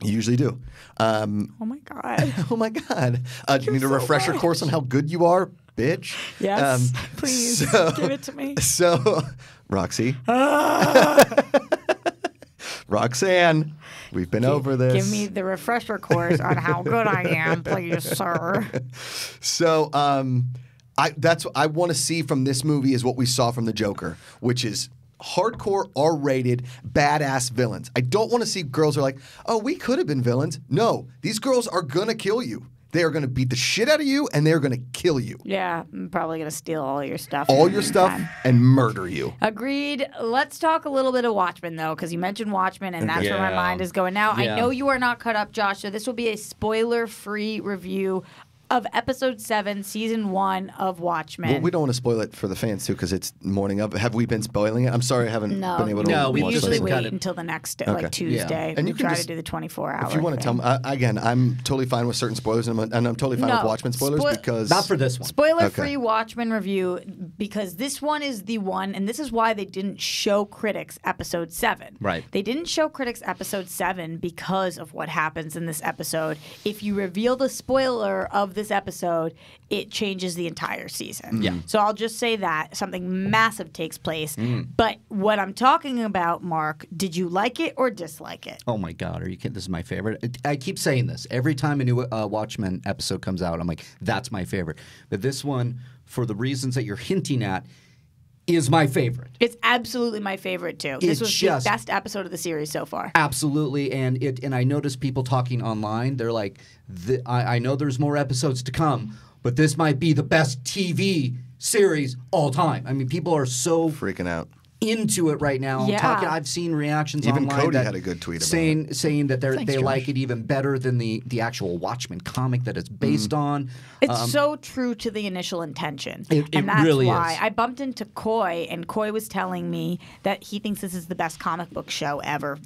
You usually do. Oh, my God. Oh, my God. Do you need a refresher course on how good you are, bitch? Yes. Please. Give it to me. So, Roxy. Roxanne, we've been over this. Give me the refresher course on how good I am, please, sir. So that's what I want to see from this movie is what we saw from the Joker, which is hardcore R-rated badass villains. I don't want to see girls who are like, oh, we could have been villains. No, these girls are going to kill you. They are going to beat the shit out of you, and they are going to kill you. Yeah, I'm probably going to steal all your stuff. All your stuff and murder you. Agreed. Let's talk a little bit of Watchmen, though, because you mentioned Watchmen, and that's where my mind is going now. Yeah. I know you are not caught up, Josh, so this will be a spoiler-free review of Episode 7, Season 1 of Watchmen. Well, we don't want to spoil it for the fans, too, because it's morning up. Have we been spoiling it? I'm sorry I haven't been able to watch it. No, we usually wait until the next day, like Tuesday. Yeah. And you can try to do the 24-hour. If you want to tell me. Again, I'm totally fine with certain spoilers, and I'm totally fine with Watchmen spoilers because... Not for this one. Spoiler-free Watchmen review, because this one is the one, and this is why they didn't show critics Episode 7. Right. They didn't show critics Episode 7 because of what happens in this episode. If you reveal the spoiler of this episode, it changes the entire season. Yeah. So I'll just say that something massive takes place. Mm. But what I'm talking about, Mark, did you like it or dislike it? Oh my God, are you kidding? This is my favorite. I keep saying this every time a new Watchmen episode comes out. I'm like, that's my favorite. But this one, for the reasons that you're hinting at, is my favorite. It's absolutely my favorite too. This was just the best episode of the series so far. Absolutely, and it I noticed people talking online. They're like, I know there's more episodes to come, but this might be the best TV series all time. I mean, people are so freaking out into it right now. Yeah. I've seen reactions online. Even Cody had a good tweet about it, saying that they like it even better than the actual Watchmen comic that it's based on. It's so true to the initial intention. And that's really why I bumped into Coy, and Coy was telling me that he thinks this is the best comic book show ever,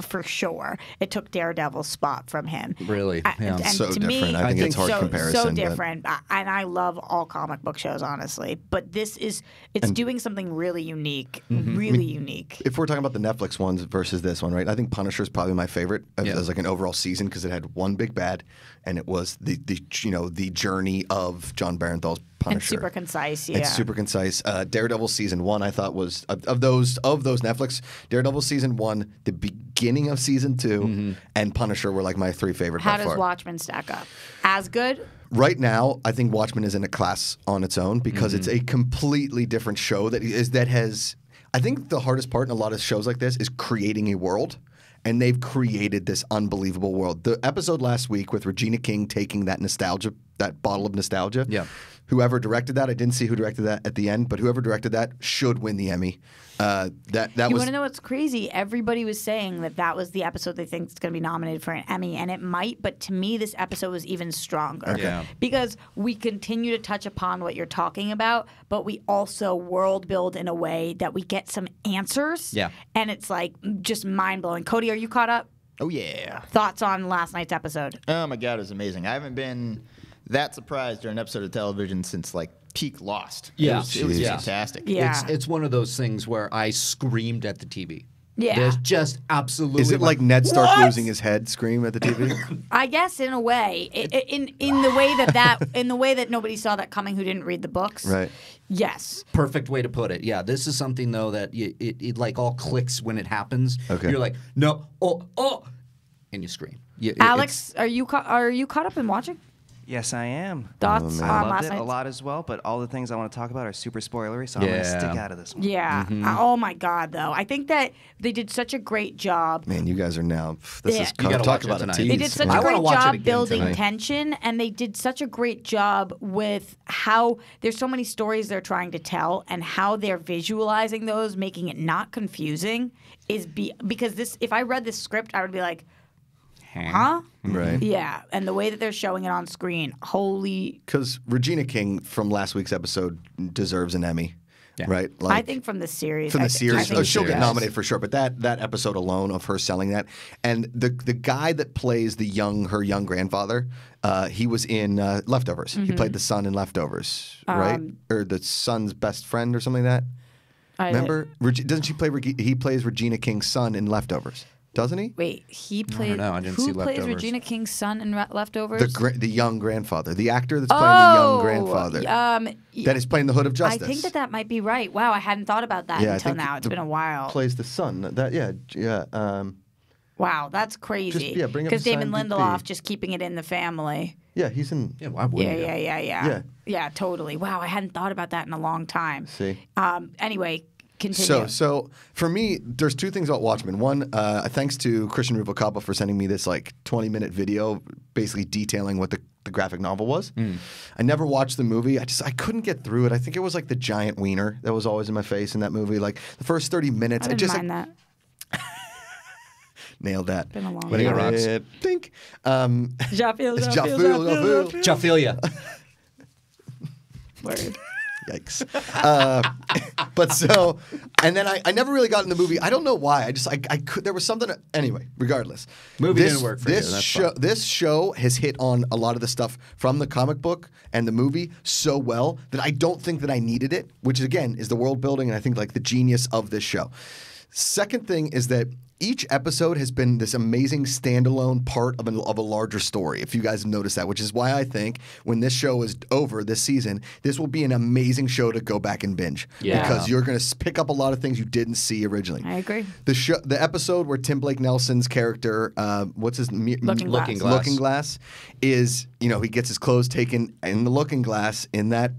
for sure. It took Daredevil's spot from him. Really? And so to different. Me, I think it's hard comparison. So different. And I love all comic book shows, honestly. But this is, it's doing something really unique. Really unique. If we're talking about the Netflix ones versus this one, right? I think Punisher is probably my favorite as like an overall season because it had one big bad, and it was the journey of John Bernthal's Punisher. And super concise, yeah. It's super concise. Daredevil season one, I thought was of those Netflix. Daredevil season one, the beginning of season two, and Punisher were like my three favorite. How does Watchmen stack up? As good. Right now, I think Watchmen is in a class on its own because it's a completely different show that has. I think the hardest part in a lot of shows like this is creating a world, and they've created this unbelievable world. The episode last week with Regina King taking that nostalgia, that bottle of nostalgia, whoever directed that, I didn't see who directed that at the end, but whoever directed that should win the Emmy. You want to know what's crazy? Everybody was saying that was the episode they think is going to be nominated for an Emmy, and it might, but to me this episode was even stronger because we continue to touch upon what you're talking about, but we also world build in a way that we get some answers, and it's like just mind-blowing. Cody, are you caught up? Oh, yeah. Thoughts on last night's episode? Oh, my God, it was amazing. I haven't been that surprised during an episode of television since, like, peak Lost. Yeah. It was fantastic. Yeah. It's one of those things where I screamed at the TV. Yeah. There's just absolutely... Is it like Ned Stark losing his head scream at the TV? I guess in a way. In the way that nobody saw that coming who didn't read the books. Right. Yes. Perfect way to put it. Yeah. This is something, though, that it like all clicks when it happens. Okay. You're like, no, oh, and you scream. Alex, are you caught up in watching? Yes, I am. Thoughts on last night? A lot as well, but all the things I want to talk about are super spoilery, so I'm going to stick out of this one. Yeah. Oh, my God, though. I think that they did such a great job. Man, you guys are now – this is – you got to talk about it. They did such a great job building tension, and they did such a great job with how – there's so many stories they're trying to tell, and how they're visualizing those, making it not confusing is because this – if I read this script, I would be like – huh? Right. Yeah, and the way that they're showing it on screen, holy... Because Regina King from last week's episode deserves an Emmy, right? Like, I think from the series. From the series. She'll get nominated for sure, but that episode alone of her selling that. And the guy that plays her young grandfather, he was in Leftovers. He played the son in Leftovers, right? Or the son's best friend or something like that. Remember? Doesn't she play... He plays Regina King's son in Leftovers. Doesn't he? Wait, he played... No, I didn't see Leftovers. Who plays Regina King's son in Leftovers? The young grandfather. The actor that's playing the young grandfather. That is playing the Hood of Justice. I think that might be right. Wow, I hadn't thought about that until now. It's been a while. Plays the son. Wow, that's crazy. Because Damon Lindelof just keeping it in the family. Yeah, he's in... Yeah, why wouldn't he? Yeah, totally. Wow, I hadn't thought about that in a long time. See? Anyway... Continue. So for me, there's two things about Watchmen. One, thanks to Christian Rubalcaba for sending me this like 20-minute video basically detailing what the graphic novel was. Mm. I never watched the movie. I couldn't get through it. I think it was like the giant wiener that was always in my face in that movie. Like the first 30 minutes, I just mind like, that. Nailed that. Been a long time. Rocks. Think. Jaffilia. Word. Yikes. But so, and then I never really got in the movie. I don't know why. I could. There was something. Anyway, regardless, movie didn't work for you. This show has hit on a lot of the stuff from the comic book and the movie so well that I don't think that I needed it. Which again is the world building, and I think like the genius of this show. Second thing is that each episode has been this amazing standalone part of a larger story, if you guys have noticed that, which is why I think when this show is over this season, this will be an amazing show to go back and binge. Yeah. Because you're going to pick up a lot of things you didn't see originally. I agree. The episode where Tim Blake Nelson's character, what's his name? Looking Glass. Is, you know, he gets his clothes taken in the Looking Glass in that.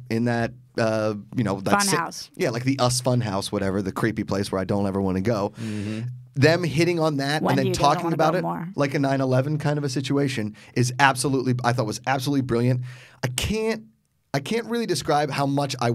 You know, that fun house. Yeah, like the Us Fun House, whatever, the creepy place where I don't ever want to go. Mm-hmm. Them hitting on that and then talking about it more. Like a 9/11 kind of a situation is absolutely, I thought was absolutely brilliant. I can't really describe how much I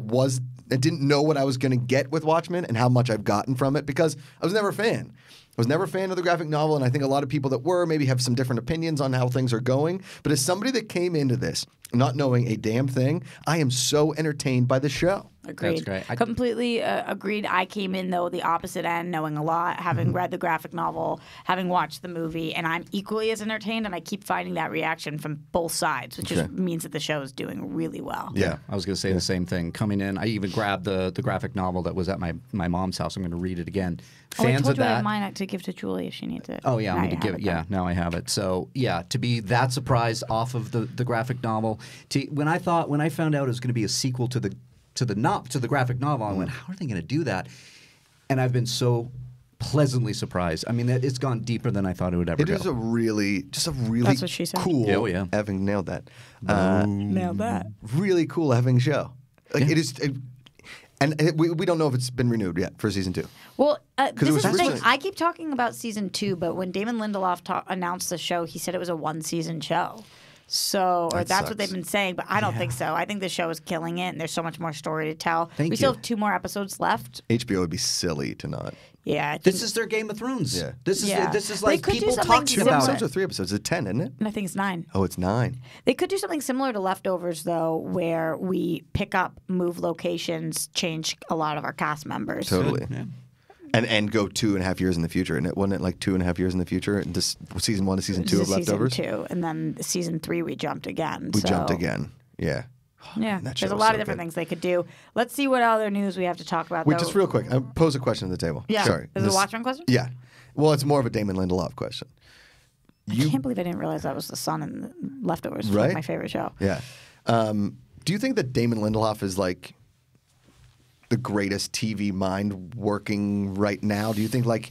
didn't know what I was going to get with Watchmen and how much I've gotten from it because I was never a fan. I was never a fan of the graphic novel, and I think a lot of people that were maybe have some different opinions on how things are going. But as somebody that came into this not knowing a damn thing, I am so entertained by the show. Agreed. That's great. I completely agreed. I came in, though, the opposite end, knowing a lot, having read the graphic novel, having watched the movie, and I'm equally as entertained, and I keep finding that reaction from both sides, which just means that the show is doing really well. Yeah, I was going to say the same thing. Coming in, I even grabbed the graphic novel that was at my mom's house. I'm going to read it again. Fans I told of you that, I have mine to give to Julie if she needs it. Oh, yeah, I'm going to give it. Yeah, now I have it. So, yeah, to be that surprised off of the graphic novel, when I found out it was going to be a sequel to the graphic novel, I went, how are they going to do that? And I've been so pleasantly surprised. I mean, it's gone deeper than I thought it would ever go. It is a really that's what she said. Cool, yeah, oh yeah. Having nailed that. Nailed that. Really cool having show. Like, yeah. It is... And we don't know if it's been renewed yet for season 2. Well, this is the thing. I keep talking about season 2, but when Damon Lindelof announced the show, he said it was a one-season show. So, or that's what they've been saying, but I don't think so. I think the show is killing it, and there's so much more story to tell. We still have 2 more episodes left. HBO would be silly to not. Yeah, this is their Game of Thrones. Yeah. This is like people talking about it. 2 episodes or 3 episodes? It's 10, isn't it? And I think it's 9. Oh, it's 9. They could do something similar to Leftovers, though, where we pick up, move locations, change a lot of our cast members. Totally. Yeah. And go 2.5 years in the future, and it wasn't it like 2.5 years in the future, and this season 1 to season 2 of Leftovers. Season 2, and then season 3 we jumped again. Yeah. Yeah, there's a lot of different things they could do. Let's see what other news we have to talk about. Wait, just real quick, I'll pose a question at the table. Yeah. Sorry. Is it a Watchmen question? Yeah. Well, it's more of a Damon Lindelof question. I can't believe I didn't realize that was the son in the Leftovers, right? Like my favorite show. Yeah. Do you think that Damon Lindelof is like the greatest TV mind working right now? Do you think like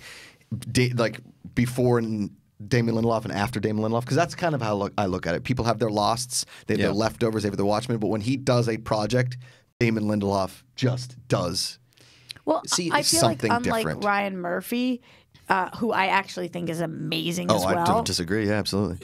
before and Damon Lindelof and after Damon Lindelof, because that's kind of how I look at it. People have their Losts, they have their Leftovers, they have their Watchmen, but when he does a project, Damon Lindelof just does. Well, I feel like unlike Ryan Murphy, who I actually think is amazing as well. Oh, I don't disagree. Yeah, absolutely.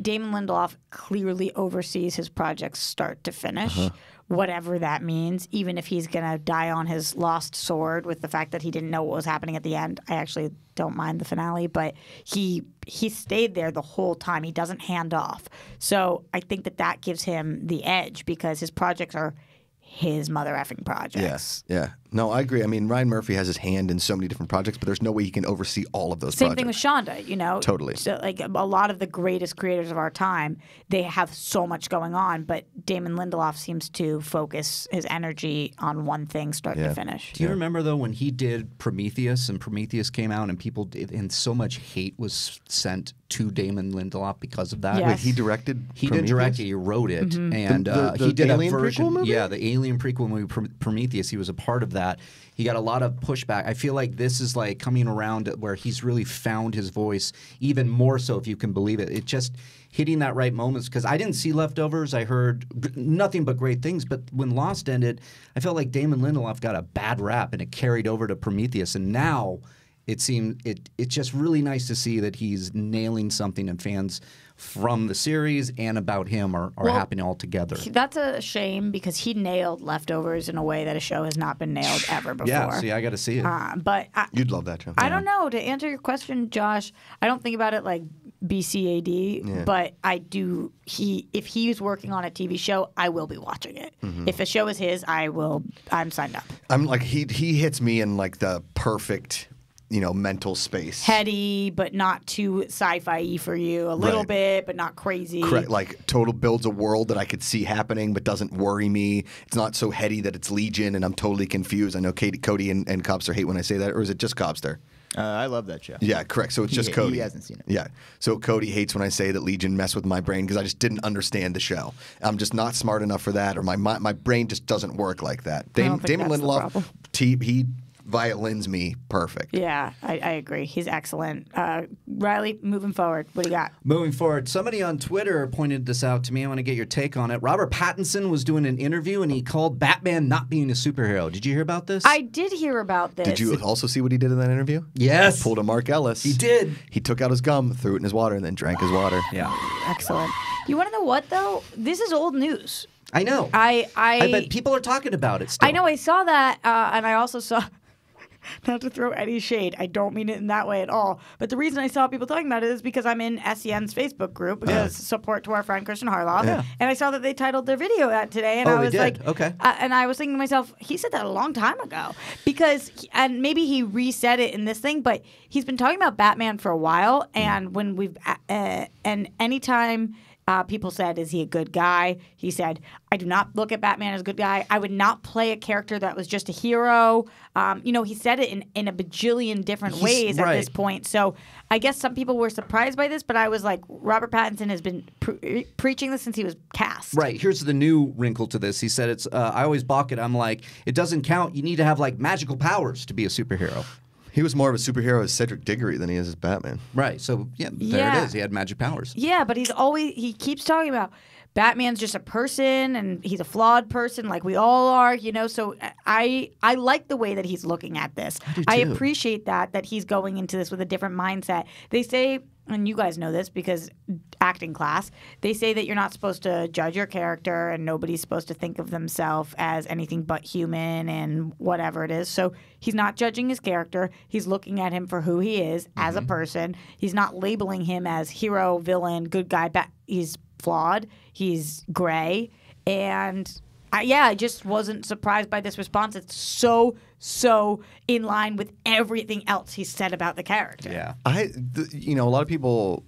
Damon Lindelof clearly oversees his projects start to finish. Uh-huh. Whatever that means, even if he's going to die on his lost sword with the fact that he didn't know what was happening at the end. I actually don't mind the finale, but he stayed there the whole time. He doesn't hand off. So I think that gives him the edge because his projects are his mother effing projects. Yes. Yeah. No, I agree. I mean, Ryan Murphy has his hand in so many different projects, but there's no way he can oversee all of those projects. Same thing with Shonda, you know. Totally. So, like, a lot of the greatest creators of our time, they have so much going on, but Damon Lindelof seems to focus his energy on one thing start to finish. Do you remember, though, when he did Prometheus, and Prometheus came out, and people did, and so much hate was sent to Damon Lindelof because of that? Yes. Wait, he directed Prometheus? Didn't direct it. He wrote it, and the he did a version. Alien prequel movie? Yeah, the Alien prequel movie, Prometheus. He was a part of that. that. He got a lot of pushback. I feel like this is like coming around where he's really found his voice, even more so, if you can believe it. It just hitting that right moments, because I didn't see Leftovers. I heard nothing but great things. But when Lost ended, I felt like Damon Lindelof got a bad rap, and it carried over to Prometheus. And now it seemed it's just really nice to see that he's nailing something, and fans from the series and about him are happening all together. That's a shame, because he nailed Leftovers in a way that a show has not been nailed ever before. Yeah, see, I got to see it. But you'd love that show. I don't know. To answer your question, Josh, I don't think about it like BCAD, but I do. If he's working on a TV show, I will be watching it. If a show is his, I'm signed up. I'm like he hits me in like the perfect, you know, mental space. Heady, but not too sci-fi-y for you. A little bit, but not crazy. Correct. Like, total builds a world that I could see happening, but doesn't worry me. It's not so heady that it's Legion, and I'm totally confused. I know Cody and Cobster hate when I say that, or is it just Cobster? I love that show. Yeah, correct. So it's just Cody. He hasn't seen it. Yeah. So Cody hates when I say that Legion messed with my brain, because I just didn't understand the show. I'm just not smart enough for that, or my brain just doesn't work like that. Damon Lindelof, he violins me perfect. Yeah, I agree. He's excellent. Riley, moving forward, what do you got? Moving forward, somebody on Twitter pointed this out to me. I want to get your take on it. Robert Pattinson was doing an interview, and he called Batman not being a superhero. Did you hear about this? I did hear about this. Did you also see what he did in that interview? Yes. He pulled a Mark Ellis. He did. He took out his gum, threw it in his water, and then drank his water. Yeah. Excellent. You want to know what, though? This is old news. I know. I bet people are talking about it still. I know. I saw that, and I also saw... Not to throw any shade. I don't mean it in that way at all. But the reason I saw people talking about it is because I'm in SEN's Facebook group, because support to our friend Christian Harloff. Yeah. And I saw that they titled their video that today. And I was like, okay. And I was thinking to myself, he said that a long time ago. Because, and maybe he reset it in this thing, but he's been talking about Batman for a while. And when we've, and anytime people said, is he a good guy? He said, I do not look at Batman as a good guy. I would not play a character that was just a hero. You know, he said it in a bajillion different ways at this point. So I guess some people were surprised by this, but I was like, Robert Pattinson has been preaching this since he was cast. Right. Here's the new wrinkle to this. He said, "It's I always balk it. I'm like, it doesn't count. You need to have, like, magical powers to be a superhero." He was more of a superhero as Cedric Diggory than he is as Batman. Right. So, yeah, there it is. He had magic powers. Yeah, but he keeps talking about Batman's just a person, and he's a flawed person like we all are, you know. So I like the way that he's looking at this. I appreciate that he's going into this with a different mindset. They say, and you guys know this because acting class, they say that you're not supposed to judge your character, and nobody's supposed to think of themselves as anything but human and whatever it is. So he's not judging his character. He's looking at him for who he is as a person. He's not labeling him as hero, villain, good guy. He's flawed. He's gray. And I just wasn't surprised by this response. It's so in line with everything else he said about the character. Yeah. You know, a lot of people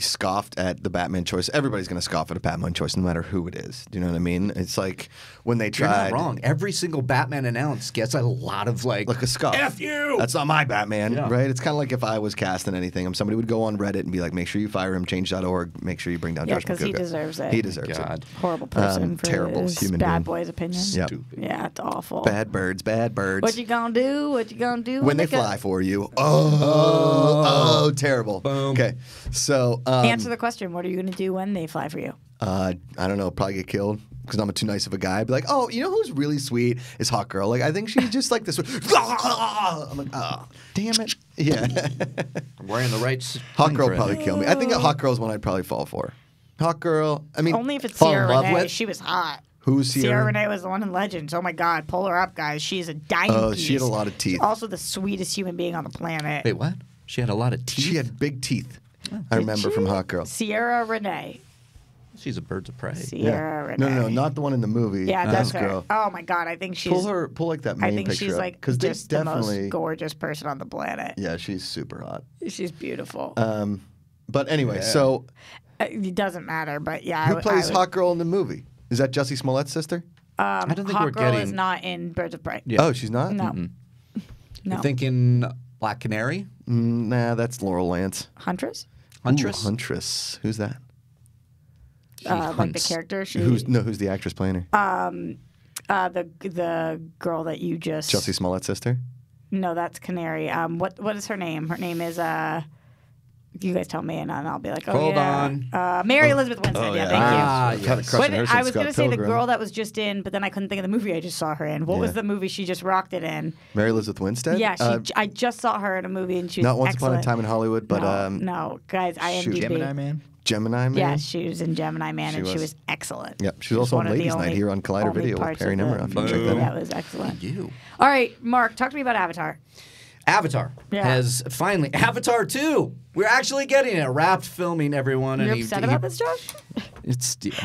scoffed at the Batman choice. Everybody's going to scoff at a Batman choice no matter who it is. Do you know what I mean? It's like when they tried... You're not wrong. Every single Batman announced gets a lot of like a scoff. F you! That's not my Batman, right? It's kind of like if I was casting anything, somebody would go on Reddit and be like, make sure you fire him, change.org, make sure you bring down Josh Macuga. Yeah, because he deserves it. He deserves it. Horrible person for terrible human being. Bad boy's opinion. Yep. Yeah, it's awful. Bad birds, bad birds. What you gonna do? What you gonna do? When they fly for you. Oh, terrible. Boom. Okay, so answer the question. What are you gonna do when they fly for you? I don't know. Probably get killed because I'm too nice of a guy. I'd be like, oh, you know who's really sweet is Hawk Girl. Like, I think she's just like this. I'm like, oh, damn it. Yeah. I'm wearing the right. Hawk Girl would probably kill me. I think a Hawk Girl's one I'd probably fall for. Hawk Girl. I mean, only if it's Sierra Renee. She was hot. Who's Sierra? Sierra Renee was the one in Legends. Oh my God, pull her up, guys. She's a dime piece. She had a lot of teeth. Also, the sweetest human being on the planet. Wait, what? She had a lot of teeth. She had big teeth. Oh, I remember from Hawk Girl. Sierra Renee. She's a Birds of Prey. Sierra Renee. No, not the one in the movie. Yeah, that's her. Girl. Oh my God, I think she's pull like that main picture. I think she's like just the most gorgeous person on the planet. Yeah, she's super hot. She's beautiful. But anyway, so it doesn't matter. But yeah, who plays Hawk Girl in the movie? Is that Jussie Smollett's sister? I don't think Hawk Girl is not in Birds of Prey. Yeah. Oh, she's not? No. No. You're thinking Black Canary? Nah, that's Laurel Lance. Huntress? Huntress. Ooh, Huntress. Who's that? Like the character? Who's the actress playing her? The girl that you just... Chelsea Smollett's sister? No, that's Canary. What is her name? Her name is... You guys tell me, and I'll be like, oh, hold on. Mary Elizabeth Winstead. Oh, yeah, thank you. Yes. I was going to say the girl that was just in, but then I couldn't think of the movie I just saw her in. What was the movie she just rocked it in? Mary Elizabeth Winstead? Yeah, I just saw her in a movie, and she was Not Once Upon a Time in Hollywood, but... No, guys, IMDb. Gemini Man? Gemini Man? Yeah, she was in Gemini Man, and she was excellent. Yep, she was also on Ladies Night here on Collider Video with Perry Nemiroff. You check that out. That was excellent. All right, Mark, talk to me about Avatar. Avatar has finally... Avatar 2! We're actually getting it. Wrapped filming, everyone. You're upset about this, Josh?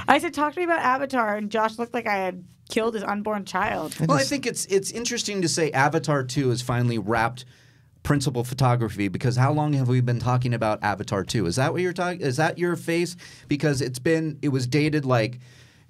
I said, talk to me about Avatar, and Josh looked like I had killed his unborn child. Well, I think it's interesting to say Avatar 2 has finally wrapped principal photography, because how long have we been talking about Avatar 2? Is that what you're talking... Is that your face? Because it's been... It was dated like...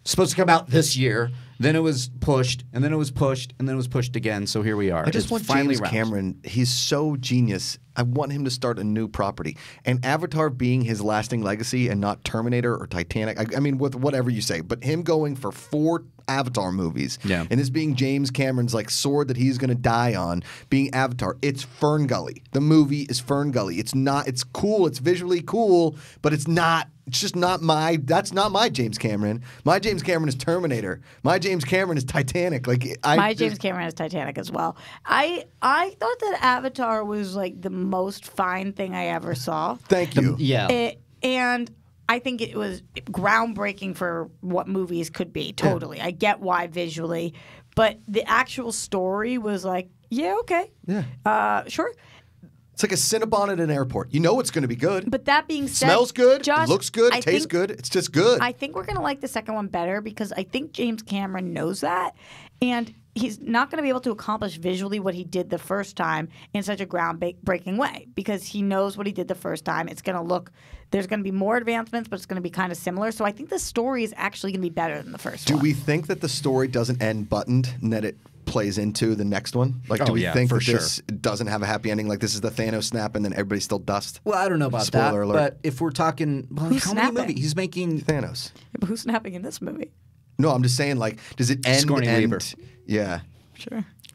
Supposed to come out this year. Then it was pushed, and then it was pushed, and then it was pushed again. So here we are. I just want James Cameron. He's so genius. I want him to start a new property. And Avatar being his lasting legacy and not Terminator or Titanic. I mean, with whatever you say. But him going for 4 Avatar movies and this being James Cameron's like sword that he's going to die on, being Avatar. It's Ferngully. The movie is Ferngully. It's not. It's cool. It's visually cool, but it's not. It's just not my... That's not my James Cameron. My James Cameron is Terminator. My James Cameron is Titanic. Like my James Cameron is Titanic as well. I thought that Avatar was like the most fine thing I ever saw. Thank you. And I think it was groundbreaking for what movies could be. Totally. Yeah. I get why visually. But the actual story was like, yeah, okay. Yeah. Sure. It's like a Cinnabon at an airport. You know it's going to be good. But that being said... Smells good, Josh, looks good, tastes good. It's just good. I think we're going to like the second one better because I think James Cameron knows that. And he's not going to be able to accomplish visually what he did the first time in such a groundbreaking way because he knows what he did the first time. It's going to look... There's going to be more advancements, but it's going to be kind of similar. So I think the story is actually going to be better than the first one. Do we think that the story doesn't end buttoned and that it... plays into the next one? Like, do we think that this doesn't have a happy ending? Like, this is the Thanos snap and then everybody's still dust? Well, I don't know about that. Spoiler alert. But if we're talking, like, how many movies? He's making Thanos. Yeah, but who's snapping in this movie? No, I'm just saying, like, does it end? Yeah.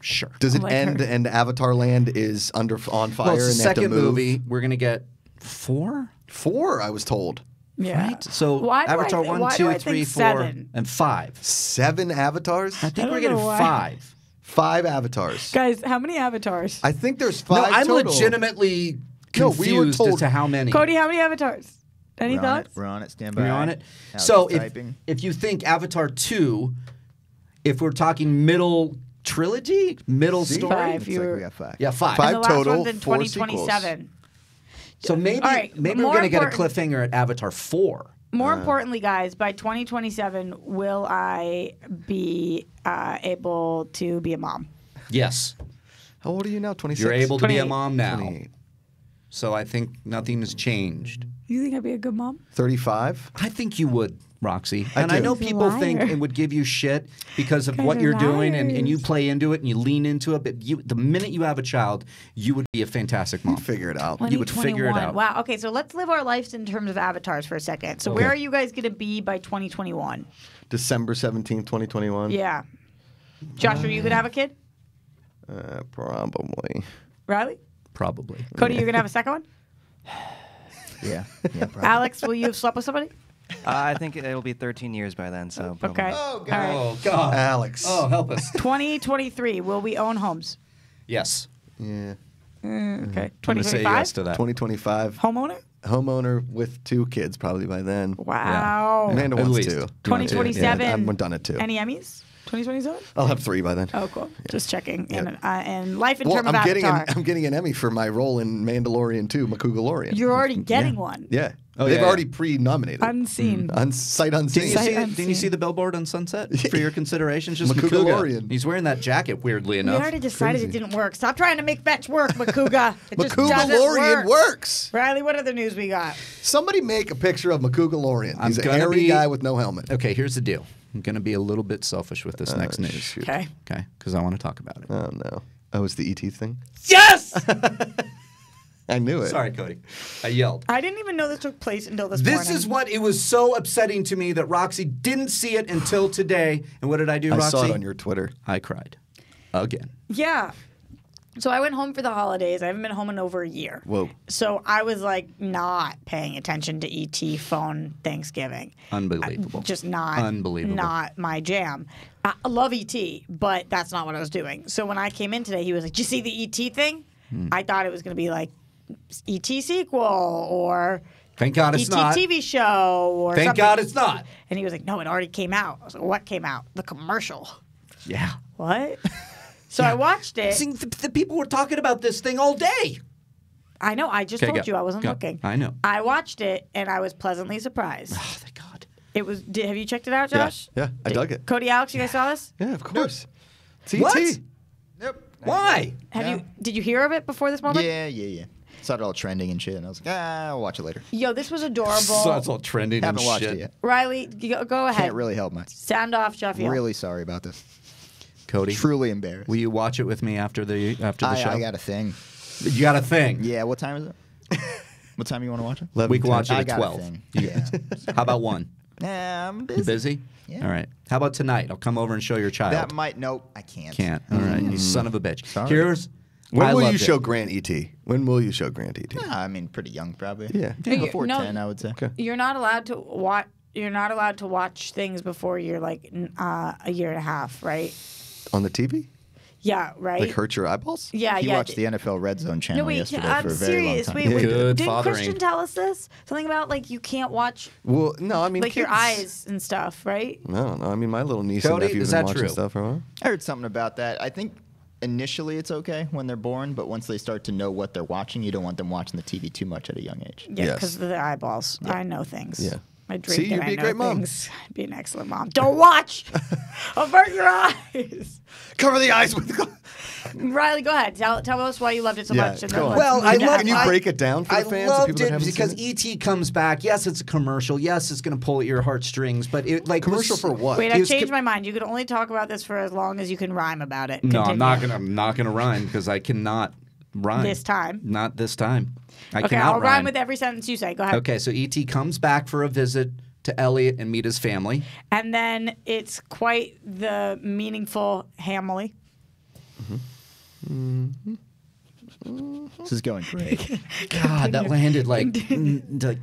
Sure. Does it end and Avatar Land is on fire and they have to move? Well, second movie, we're going to get 4, I was told. Yeah. Right? So Avatar 1, 2, 3, 4, and 5. 7 Avatars? I think we're getting 5. 5 Avatars. Guys, how many Avatars? I think there's 5 total. I'm legitimately confused as to how many. Cody, how many Avatars? Any thoughts? We're on it. Stand by. We're on it. So if you think Avatar 2, if we're talking middle trilogy, middle story. 5. Like we have 5. Yeah, 5. 5 total, 4 sequels. So maybe, maybe we're going to get a cliffhanger at Avatar 4. More importantly, guys, by 2027, will I be able to be a mom? Yes. How old are you now? 26? You're able to be a mom now. 28. So I think nothing has changed. You think I'd be a good mom? 35? I think you would, Roxy. I know people think and would give you shit because of what you're doing, and you play into it and you lean into it. But you, the minute you have a child, you would be a fantastic mom. You'd figure it out. You would figure it out. Wow. Okay, so let's live our lives in terms of avatars for a second. So where are you guys going to be by 2021? December 17th, 2021. Yeah. Josh, are you going to have a kid? Probably. Riley? Probably. Cody, you're going to have a second one? Yeah, probably. Alex, will you have slept with somebody? I think it'll be 13 years by then, so probably. Okay. Oh, God. Right. Oh, God. Alex. Oh, help us. 2023, will we own homes? Yes. Yeah. Okay. 2025? I'm going to say yes to that. 2025. Homeowner? Homeowner with 2 kids probably by then. Wow. Yeah. Amanda wants 2. 2027. Yeah, I'm done at 2. Any Emmys? 2027? I'll have 3 by then. Oh, cool. Yeah. Just checking. Yep. And life in terms of Avatar. I'm getting an Emmy for my role in Mandalorian 2, Macuga. You're already getting one. Yeah. Oh, they've already pre-nominated. Unseen. Sight unseen. Didn't you see the billboard on Sunset for your consideration? Just Macuga. He's wearing that jacket, weirdly enough. We already decided it didn't work. Stop trying to make fetch work, Macuga. Macuga works. Riley, what other news we got? Somebody make a picture of Macuga. He's an airy guy with no helmet. Okay, here's the deal. I'm going to be a little bit selfish with this next news. Shoot. Okay. Okay, because I want to talk about it. Oh, no. Oh, it's the E.T. thing? Yes! I knew it. Sorry, Cody. I yelled. I didn't even know this took place until this morning. This is what it was so upsetting to me that Roxy didn't see it until today. And what did I do, Roxy? I saw it on your Twitter. I cried. Again. Yeah. So I went home for the holidays. I haven't been home in over a year. Whoa. So I was like not paying attention to E.T. phone Thanksgiving. Unbelievable. Just not. Unbelievable. Not my jam. I love E.T., but that's not what I was doing. So when I came in today, he was like, did you see the E.T. thing? Hmm. I thought it was going to be like E.T. sequel or thank God it's not TV show or thank something. God it's not. And he was like, no, it already came out. I was like, what came out? The commercial. Yeah. What? So yeah. I watched it. See, the people were talking about this thing all day. I know. I just told you I wasn't looking. I know. I watched it, and I was pleasantly surprised. Oh, thank God. It was. Have you checked it out, Josh? Yeah, I dug it. Cody, Alex, you guys saw this? Yeah, of course. Nope. What? Nope. Why? Did you hear of it before this moment? Yeah. I saw it all trending and shit, and I was like, I'll watch it later. Yo, this was adorable. So it's all trending and shit. Haven't watched it yet. Riley, go ahead. Can't really help much. Sound off, Jaffiel. Really sorry about this. Cody. Truly embarrassed. Will you watch it with me after the show? I got a thing. You got a thing? Yeah, what time is it? What time you want to watch it? 11, we can watch it at 12. Yeah. How about 1? Nah, I'm busy. You busy? Yeah. All right. How about tonight? I'll come over and show your child. That might. Nope, I can't. Can't. All right, you son of a bitch. Sorry. When will you show Grant E.T.? When will you show Grant E.T.? I mean, pretty young probably. Yeah. Before 10, I would say. Okay. You're not allowed to watch. You're not allowed to watch things before you're like a year and a half, right? On the TV? Yeah, right. Like hurt your eyeballs? Yeah, he watched the NFL Red Zone channel yesterday for a very long time. Wait, didn't Christian tell us this? Something about like you can't watch. Well, no, I mean like kids, your eyes and stuff, right? No. I mean my little niece and nephew have been watching stuff for a while. I heard something about that. I think. Initially, it's okay when they're born, but once they start to know what they're watching, you don't want them watching the TV too much at a young age. Yeah, because of the eyeballs. Yeah. I know things. Yeah. I drink See, you'd be a great things. Mom. I'd be an excellent mom. Don't watch! Avert your eyes! Cover the eyes with... Riley, go ahead. Tell us why you loved it so much. And well, I love. Can you break it down for the fans? I loved it because E.T. comes back. Yes, it's a commercial. Yes, it's going to pull at your heartstrings. But it like commercial for what? Wait, I changed my mind. You can only talk about this for as long as you can rhyme about it. Continue. No, I'm not gonna rhyme because I cannot rhyme this time. Not this time. I'll rhyme with every sentence you say. Go ahead. Okay, so E.T. comes back for a visit to Elliot and meet his family. And then it's quite the meaningful family. Mm-hmm. Mm-hmm. Mm-hmm. This is going great. God, that landed like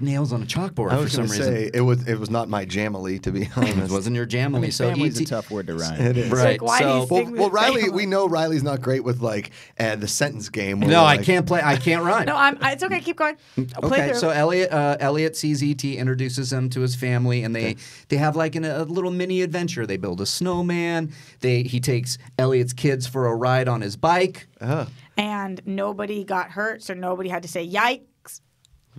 nails on a chalkboard for some reason. It was not my jamily, to be honest. It wasn't your jamily. I mean, so family's a tough word to rhyme. It is. Right. Like, why do you think Riley, we know Riley's not great with like the sentence game. No, like, I can't rhyme. No, it's okay. Keep going. Okay. So Elliot sees E.T., introduces him to his family, and they have like a little mini adventure. They build a snowman. He takes Elliot's kids for a ride on his bike. And nobody got hurt, so nobody had to say yikes.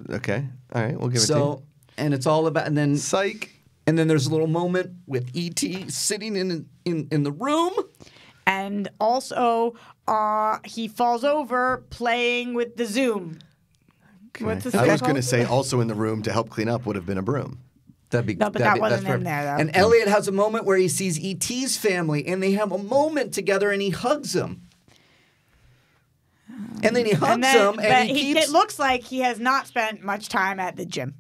Okay. All right. We'll give it to you. And it's all about, and then psych. And then there's a little moment with E.T. sitting in the room. And also, he falls over playing with the Zoom. Okay. I was going to say also in the room to help clean up would have been a broom. But that wasn't in there, though. And Elliot has a moment where he sees E.T.'s family, and they have a moment together, and he hugs them. And then he hugs him, and it looks like he has not spent much time at the gym.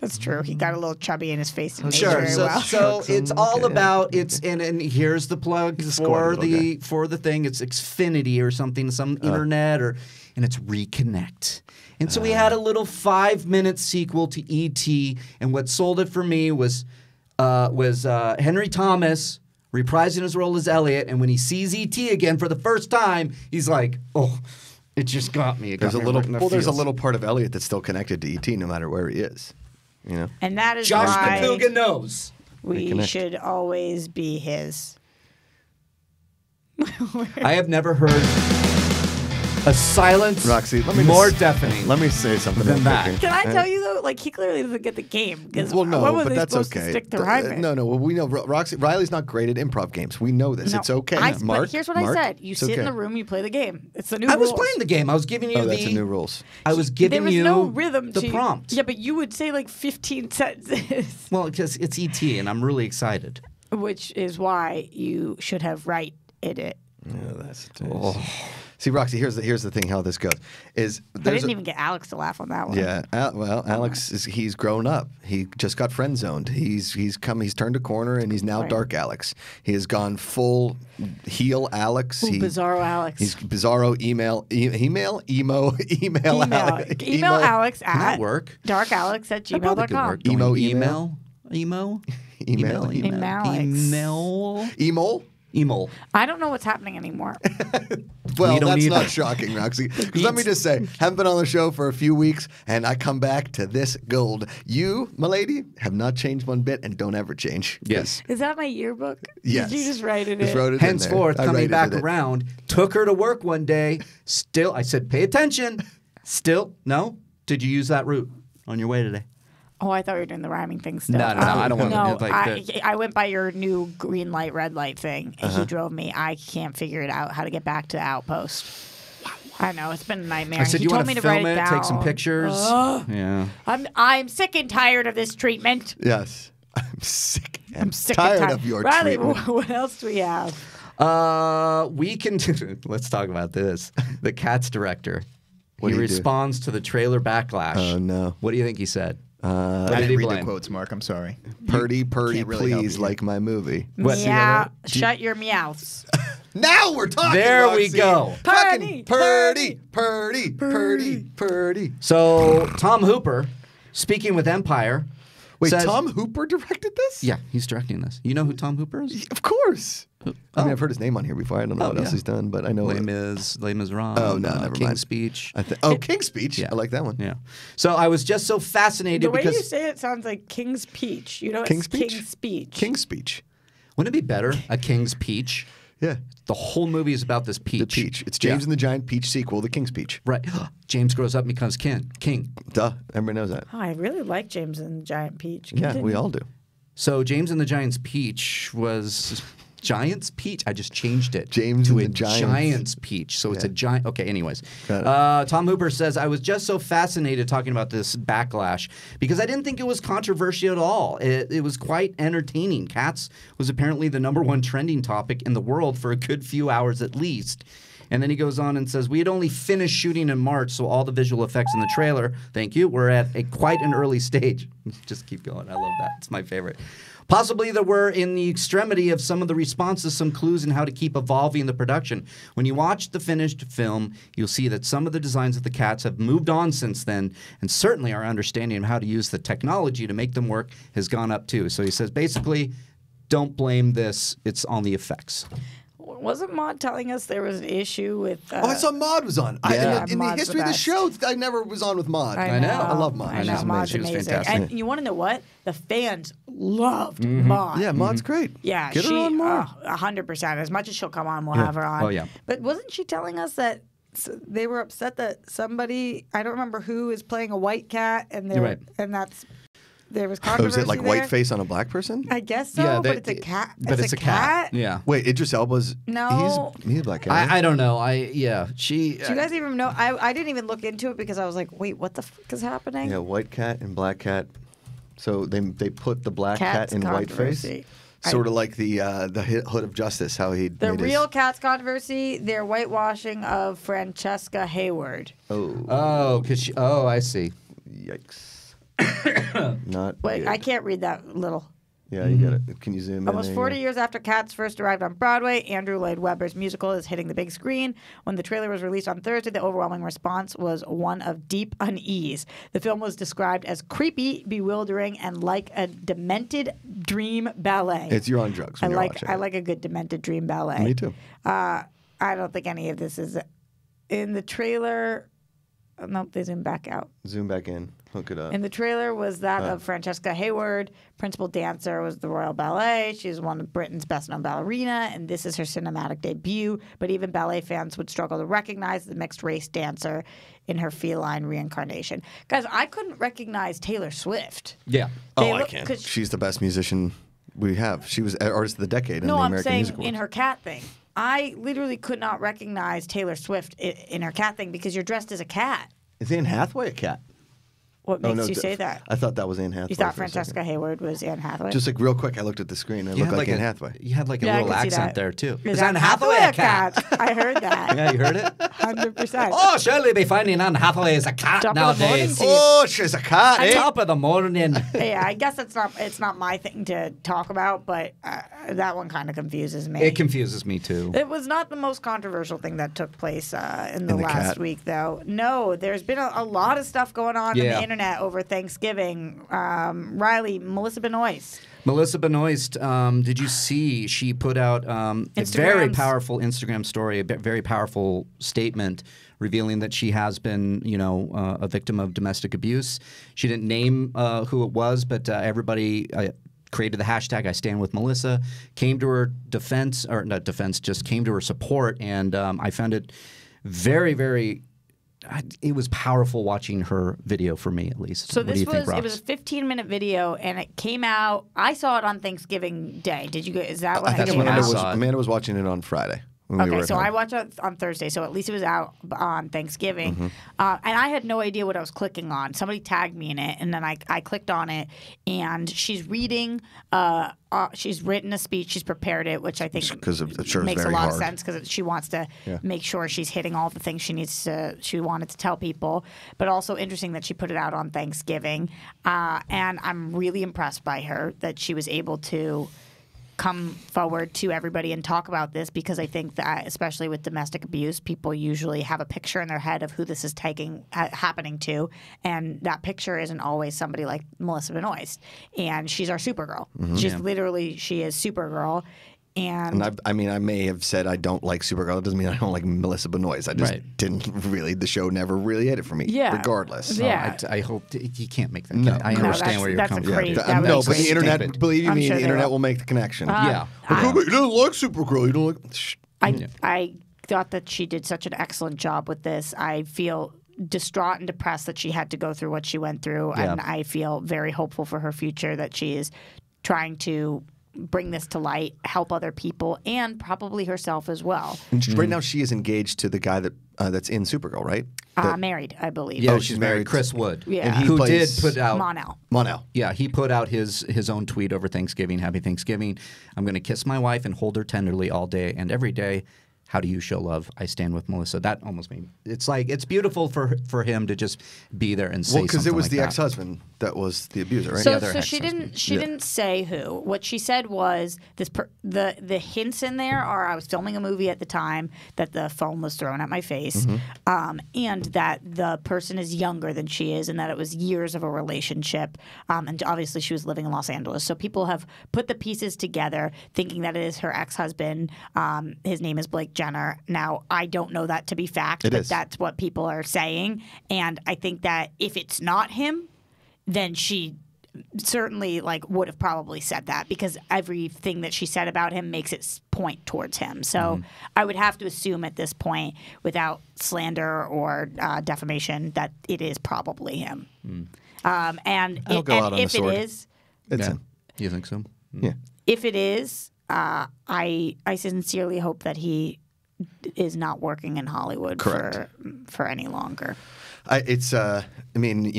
That's true. He got a little chubby in his face. And so it's all about it's. And here's the plug for the thing. It's Xfinity or something, some internet and it's Reconnect. And so we had a little 5-minute sequel to E.T. And what sold it for me was Henry Thomas reprising his role as Elliot, and when he sees E.T. again for the first time, he's like, oh, it just got me. There's a little part of Elliot that's still connected to E.T. no matter where he is. You know? And that is Josh Macuga knows. We should always be his. I have never heard a silence more deafening. Let me say something than that. Can I tell you though? Like he clearly doesn't get the game because what were they supposed to stick to rhyming? No. Well, we know Riley's not great at improv games. We know this. No. It's okay. But here's what I said: you sit in the room, you play the game. It's the new. I was playing the game. I was giving you the new rules. I was giving you no rhythm to the prompt. Yeah, but you would say like 15 sentences. Well, because it's ET, and I'm really excited. Which is why you should have written it. Yeah, that's. See, Roxy, here's the thing. How this goes is I didn't even get Alex to laugh on that one. Yeah, well, Alex he's grown up. He just got friend zoned. He's turned a corner, and he's now Dark Alex. He has gone full heel Alex. Ooh, bizarro Alex. He's bizarro email Alex at work darkalex@gmail.com. Email. I don't know what's happening anymore. Well, that's either. Not shocking, Roxy. Because let me just say, haven't been on the show for a few weeks, and I come back to this gold. You, my lady, have not changed one bit, and don't ever change. Yes. Is that my yearbook? Yes. Did you just write it in? Henceforth, coming back around, took her to work one day. Still, I said, pay attention. Still, no? Did you use that route on your way today? Oh, I thought you were doing the rhyming thing still. No, no, I don't want to. Like I went by your new green light, red light thing. And he drove me. I can't figure it out how to get back to the outpost. I know it's been a nightmare. I said, you want to film it, take some pictures. Yeah. I'm sick and tired of this treatment. Yes, I'm sick and tired of your Riley, treatment. What else do we have? We can. Let's talk about this. The Cats director. He responds to the trailer backlash. Oh no! What do you think he said? I didn't read the quotes, Mark. I'm sorry. Purdy, really please, like my movie. What? Yeah, shut your meows. Now we're talking. There Roxy. We go. Purdy. So Tom Hooper, speaking with Empire. Wait, says, Tom Hooper directed this? Yeah, he's directing this. You know who Tom Hooper is? Of course. Oh. I mean, I've heard his name on here before. I don't know what else he's done, but I know Les Miserables. Oh no, never mind. King's Speech. King's Speech. Yeah. I like that one. Yeah. So I was just so fascinated. The way you say it sounds like King's Peach. You know, King's Peach. King's Speech. King's Speech. Wouldn't it be better a King's Peach? Yeah. The whole movie is about this peach. The peach. It's James and the Giant Peach sequel, The King's Peach. Right. James grows up and becomes king. Duh. Everybody knows that. Oh, I really like James and the Giant Peach. Continue. Yeah, we all do. So James and the Giant's Peach was... Giant's Peach? I just changed it. James to and a the Giant's Peach. So it's a giant... Okay, anyways. Tom Hooper says, I was just so fascinated talking about this backlash because I didn't think it was controversial at all. It was quite entertaining. Cats was apparently the #1 trending topic in the world for a good few hours at least. And then he goes on and says, we had only finished shooting in March, so all the visual effects in the trailer, were at quite an early stage. Just keep going. I love that. It's my favorite. Possibly there were, in the extremity of some of the responses, some clues in how to keep evolving the production. When you watch the finished film, you'll see that some of the designs of the Cats have moved on since then, and certainly our understanding of how to use the technology to make them work has gone up too. So he says, basically, don't blame this. It's on the effects. Wasn't Maude telling us there was an issue with... oh, I saw Maude was on. In the history of the show, I never was on with Maude. I know. I love Maude. I know. She was fantastic. And you want to know what? The fans loved Maude. Yeah, Maude's great. Yeah, get her on more. 100%. As much as she'll come on, we'll have her on. Oh, yeah. But wasn't she telling us that they were upset that somebody, I don't remember who, is playing a white cat, and there was controversy there. Oh, is it like whiteface on a black person? I guess so, but it's a cat. But it's a cat? Yeah. Wait, Idris Elba's... No. He's a black guy. I don't know. Do you guys even know? I didn't even look into it because I was like, wait, what the fuck is happening? Yeah, white cat and black cat. So they put the black cat in whiteface. Sort of like the Hood of Justice, how he the real Cats controversy, their whitewashing of Francesca Hayward. Oh. Oh, because she... Oh, I see. Yikes. Wait, I can't read that little. Yeah, you got it. Can you zoom in? Almost 40 years after Cats first arrived on Broadway, Andrew Lloyd Webber's musical is hitting the big screen. When the trailer was released on Thursday, the overwhelming response was one of deep unease. The film was described as creepy, bewildering, and like a demented dream ballet. You're on drugs when you're watching it. I like a good demented dream ballet. Me too. I don't think any of this is in the trailer. Nope, they zoom back out. Zoom back in. Hook it up. And the trailer was that of Francesca Hayward. Principal dancer was the Royal Ballet. She's one of Britain's best-known ballerina, and this is her cinematic debut. But even ballet fans would struggle to recognize the mixed-race dancer in her feline reincarnation. Guys, I couldn't recognize Taylor Swift. Yeah. Oh, I can. She's the best musician we have. She was Artist of the Decade in the American Music Awards. No, I'm saying in her cat thing. I literally could not recognize Taylor Swift in her cat thing because you're dressed as a cat. Is Anne Hathaway a cat? What makes you say that? I thought that was Anne Hathaway. You thought Francesca Hayward was Anne Hathaway? Just like real quick, I looked at the screen and it looked like Anne Hathaway. You had like a little accent there too. Is Anne Hathaway a cat? I heard that. Yeah, you heard it? 100%. Oh, surely be finding Anne Hathaway is a cat nowadays. Oh, she's a cat, eh? Top of the morning. Yeah, I guess it's not my thing to talk about, but that one kind of confuses me. It confuses me too. It was not the most controversial thing that took place in the last week though. No, there's been a lot of stuff going on in the internet over Thanksgiving. Reilly, Melissa Benoist. Melissa Benoist, did you see she put out a very powerful Instagram story, a very powerful statement revealing that she has been, a victim of domestic abuse. She didn't name who it was, but everybody created the hashtag I Stand With Melissa, came to her defense, or not defense, just came to her support, and I found it very, very it was powerful watching her video for me, at least. So it was a 15-minute video, and it came out. I saw it on Thanksgiving Day. Did you? Is that when it came out? Amanda was watching it on Friday. Okay, so I watched it on Thursday, so at least it was out on Thanksgiving. Mm-hmm. And I had no idea what I was clicking on. Somebody tagged me in it, and then I clicked on it, and she's reading she's written a speech. She's prepared it, which I think makes a lot of sense because she wants to make sure she's hitting all the things she wanted to tell people. But also interesting that she put it out on Thanksgiving. And I'm really impressed by her that she was able to come forward to everybody and talk about this, because I think that especially with domestic abuse, people usually have a picture in their head of who this is happening to, and that picture isn't always somebody like Melissa Benoist. And she's our Supergirl. Mm-hmm. She's literally, she is Supergirl. And I mean, I may have said I don't like Supergirl. It doesn't mean I don't like Melissa Benoist. I just didn't really. The show never really hit it for me. Yeah. Regardless. Yeah. Oh, I hope you can't make that. No. I understand where you're coming from. Yeah. No, but the internet. Believe me, the internet will make the connection. You don't like Supergirl. You don't like. I thought that she did such an excellent job with this. I feel distraught and depressed that she had to go through what she went through, and I feel very hopeful for her future that she is trying to bring this to light, help other people, and probably herself as well. Right now she is engaged to the guy that that's in Supergirl, right? Married, I believe. Yeah, she's married. Chris Wood. Yeah. And who did put out Mon-El. Yeah, he put out his own tweet over Thanksgiving. Happy Thanksgiving. I'm going to kiss my wife and hold her tenderly all day and every day. How do you show love? I stand with Melissa. That almost made me. It's like it's beautiful for him to just be there and say something. Well, because it was like the ex-husband that was the abuser, right? So she didn't say who. What she said was the hints in there are I was filming a movie at the time that the phone was thrown at my face, and that the person is younger than she is, and that it was years of a relationship, and obviously she was living in Los Angeles. So people have put the pieces together, thinking that it is her ex-husband. His name is Blake Jenner. Now, I don't know that to be fact, but that's what people are saying. And I think that if it's not him, then she certainly would have probably said that, because everything that she said about him makes it point towards him. So I would have to assume at this point, without slander or defamation, that it is probably him. And if it is, it's him. You think so? Yeah. If it is, I sincerely hope that he is not working in Hollywood for any longer. I mean,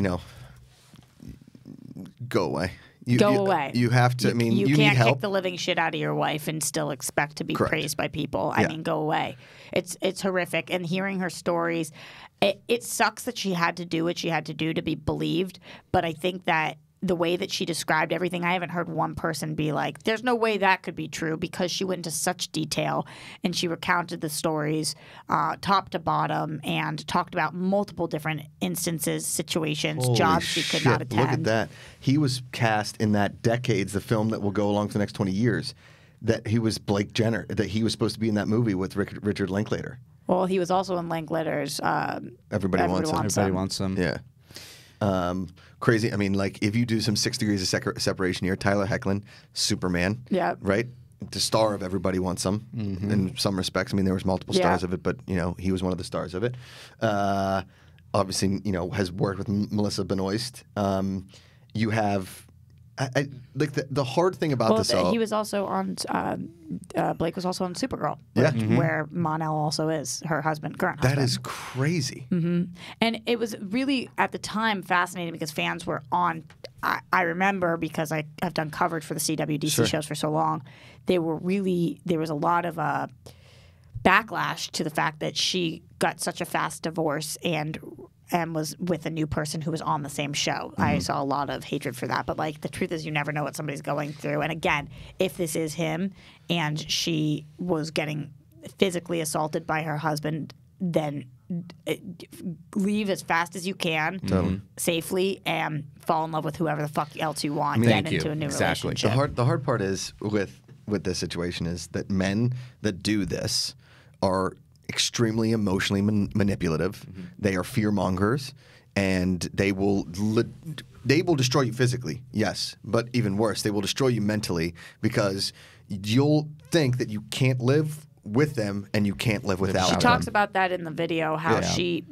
go away. Go away. You have to. I mean, you can't need help. Kick the living shit out of your wife and still expect to be praised by people. I mean, go away. It's horrific. And hearing her stories, it sucks that she had to do what she had to do to be believed. But I think that the way that she described everything, I haven't heard one person be like, there's no way that could be true, because she went into such detail and she recounted the stories top to bottom and talked about multiple different instances, situations, jobs she could not attend. Look at that. He was cast in that Decades, the film that will go along for the next 20 years, that he was Blake Jenner, that he was supposed to be in that movie with Richard Linklater. Well, he was also in Linklater's Everybody Wants Some. Yeah. Crazy. I mean, like, if you do some 6 degrees of separation here, Tyler Hoechlin, Superman, right? The star of Everybody Wants Some, in some respects. I mean, there was multiple stars of it, but, he was one of the stars of it. Obviously, has worked with Melissa Benoist. You have I like the hard thing about this. He was also on. Blake was also on Supergirl. Yeah. Where Mon-El also is her husband, current husband. That is crazy. And it was really at the time fascinating because fans were on. I remember because I have done coverage for the CW DC shows for so long. They were really there was a lot of backlash to the fact that she got such a fast divorce and was with a new person who was on the same show. I saw a lot of hatred for that. But, like, the truth is you never know what somebody's going through. And, again, if this is him and she was getting physically assaulted by her husband, then leave as fast as you can safely and fall in love with whoever the fuck else you want into a new relationship. The hard part is with this situation is that men that do this are – extremely emotionally manipulative. They are fear mongers, and they will destroy you physically. Yes, but even worse, they will destroy you mentally because you'll think that you can't live with them and you can't live without them. She talks about that in the video, how she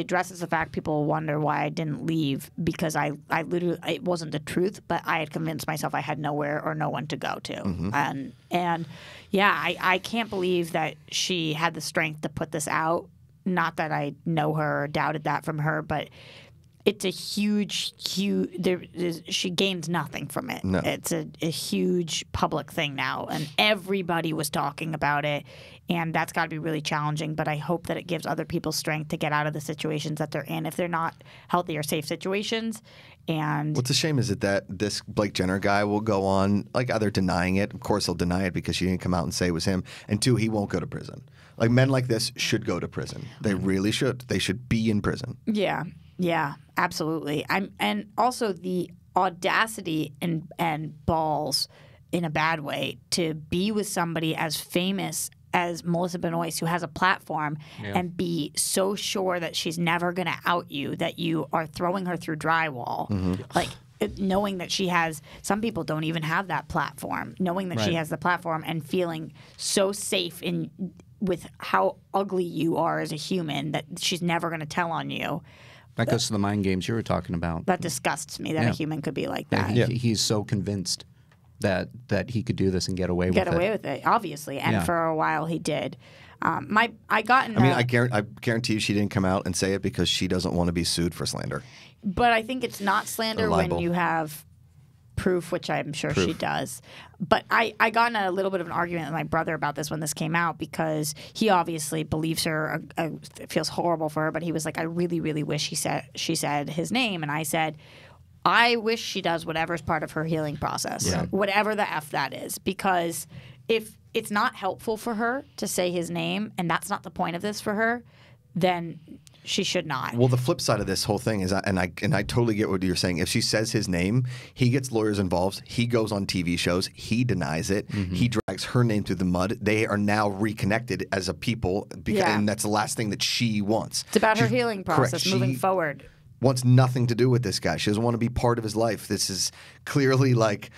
addresses the fact people wonder why I didn't leave because I literally it wasn't the truth, but I had convinced myself I had nowhere or no one to go to. And yeah, I can't believe that she had the strength to put this out. Not that I know her or doubted that from her, but it's a huge she gains nothing from it. No. It's a huge public thing now, and everybody was talking about it, and that's got to be really challenging. But I hope that it gives other people strength to get out of the situations that they're in if they're not healthy or safe situations. And what's a shame is that this Blake Jenner guy will go on, like, either denying it. Of course he'll deny it because she didn't come out and say it was him. And two, he won't go to prison. Like, men like this should go to prison. They really should. They should be in prison. Yeah. Yeah, absolutely. And also the audacity and balls, in a bad way, to be with somebody as famous as Melissa Benoist, who has a platform, and be so sure that she's never going to out you, that you are throwing her through drywall. Like, knowing that she has – some people don't even have that platform. Knowing that she has the platform and feeling so safe in with how ugly you are as a human that she's never going to tell on you. That goes to the mind games you were talking about. That disgusts me that a human could be like that. Yeah. He's so convinced that he could do this and get away with it, obviously. And for a while he did. I mean, I guarantee you she didn't come out and say it because she doesn't want to be sued for slander. But I think it's not slander when you have proof, which I'm sure she does. But I got in a little bit of an argument with my brother about this when this came out because he obviously believes her, feels horrible for her, but he was like, I really, really wish she said his name. And I said, I wish she does whatever's part of her healing process, whatever the F that is, because if it's not helpful for her to say his name and that's not the point of this for her, then she should not. Well, the flip side of this whole thing is, and I totally get what you're saying. If she says his name, he gets lawyers involved. He goes on TV shows. He denies it. He drags her name through the mud. They are now reconnected as a people, because, and that's the last thing that she wants. It's about her healing process, moving forward. Wants nothing to do with this guy. She doesn't want to be part of his life. This is clearly like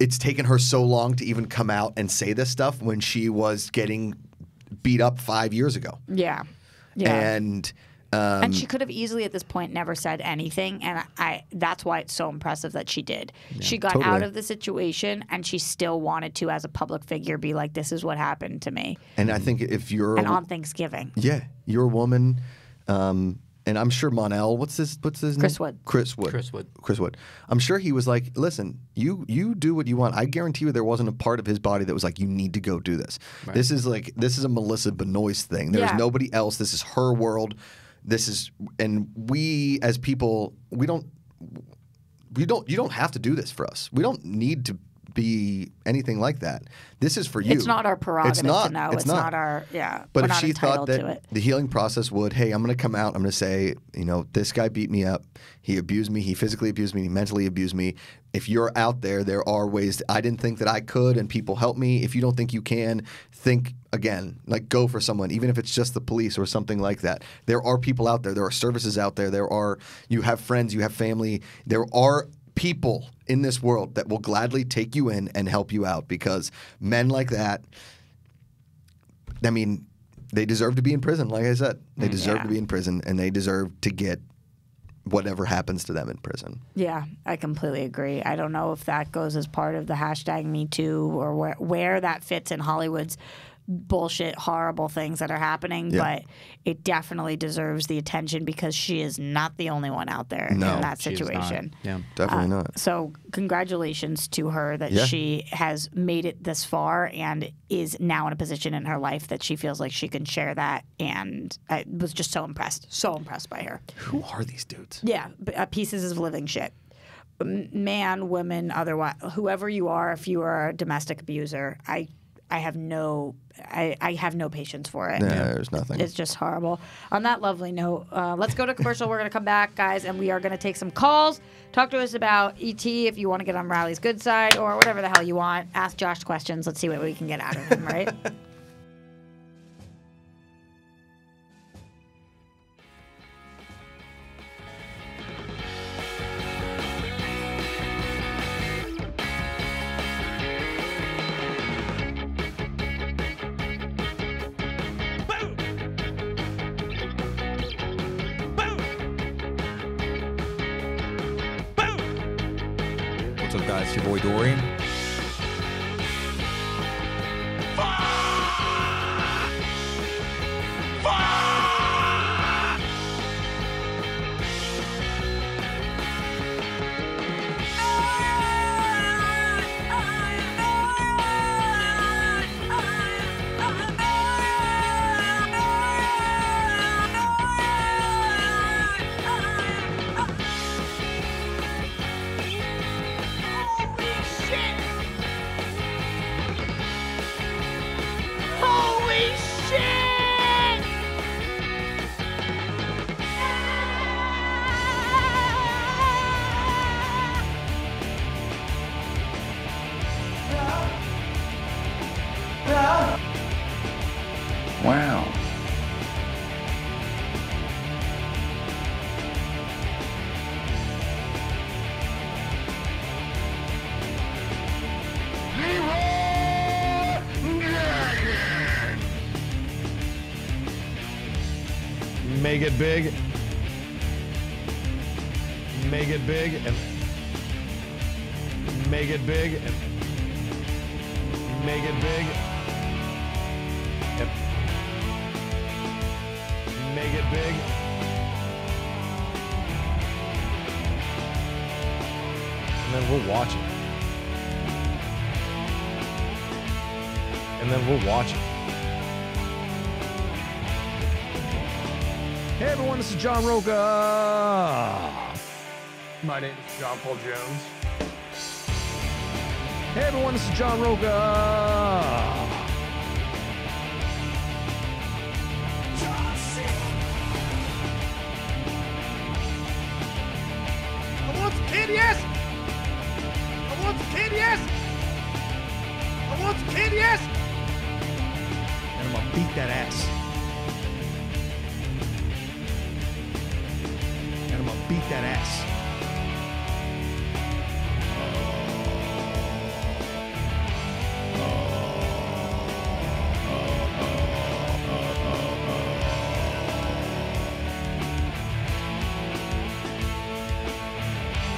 it's taken her so long to even come out and say this stuff when she was getting beat up 5 years ago. Yeah. Yeah. And she could have easily at this point never said anything, and that's why it's so impressive that she did. Yeah, she got out of the situation, and she still wanted to, as a public figure, be like, this is what happened to me. And I think if you're – and on Thanksgiving. Yeah. You're a woman, and I'm sure Mon-El – what's his name? Chris Wood. Chris Wood. Chris Wood. Chris Wood. I'm sure he was like, listen, you do what you want. I guarantee you there wasn't a part of his body that was like, you need to go do this. Right. This is a Melissa Benoist thing. There's nobody else. This is her world. This is, and we as people, you don't have to do this for us. We don't need to be anything like that. This is for you. It's not our prerogative to know. It's not our, But if she thought that the healing process would, hey, I'm going to come out, I'm going to say, you know, this guy beat me up. He abused me. He physically abused me. He mentally abused me. If you're out there, there are ways that I didn't think that I could, and people help me. If you don't think you can, think again. Like, go for someone, even if it's just the police or something like that. There are people out there. There are services out there. There are, you have friends, you have family. There are people in this world that will gladly take you in and help you out, because men like that, I mean, they deserve to be in prison. Like I said, they deserve to be in prison, and they deserve to get whatever happens to them in prison. Yeah, I completely agree. I don't know if that goes as part of the #MeToo or where that fits in Hollywood's bullshit, horrible things that are happening, but it definitely deserves the attention because she is not the only one out there in that situation. Yeah, definitely not. So congratulations to her that she has made it this far and is now in a position in her life that she feels like she can share that, and I was just so impressed by her. Who are these dudes? Yeah, pieces of living shit. Man, women, otherwise, whoever you are, if you are a domestic abuser, I have no patience for it. Yeah, there's nothing. It's just horrible. On that lovely note, let's go to commercial. We're going to come back, guys, and we are going to take some calls. Talk to us about E.T. if you want to get on Riley's good side or whatever the hell you want. Ask Josh questions. Let's see what we can get out of him, right? Make it big. Make it big. And make it big. And make it big. And make it big. And then we'll watch it. And then we'll watch it. Hey everyone, this is John Roca. My name is John Paul Jones. Hey everyone, this is John Roca. John Cena. I want the kid, yes. I want the kid, yes. I want the kid, yes. And I'm gonna beat that ass. Beat that ass.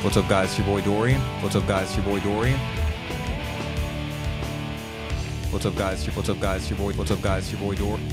What's up, guys? It's your boy Dorian. What's up, guys? It's your boy Dorian. What's up, guys? What's up, guys? It's your boy. What's up, guys? It's your boy Dorian.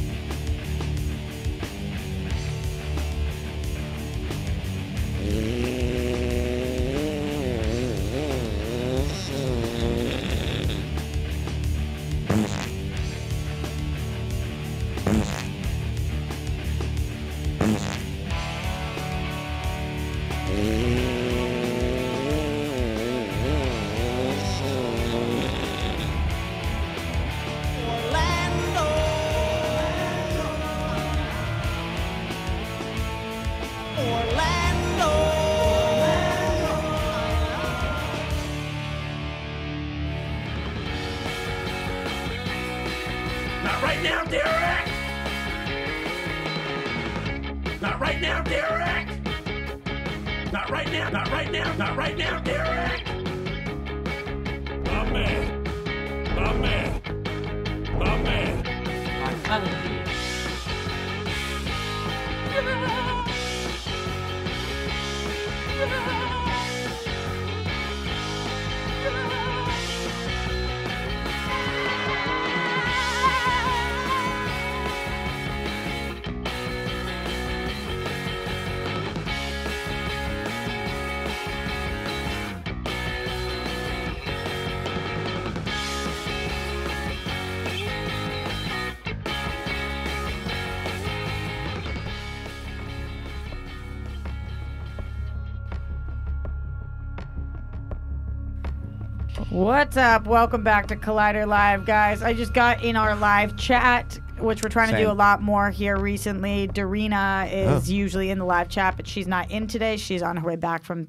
What's up? Welcome back to Collider Live, guys. I just got in our live chat, which we're trying to do a lot more here recently. Darina is usually in the live chat, but she's not in today. She's on her way back from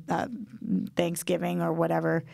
Thanksgiving or whatever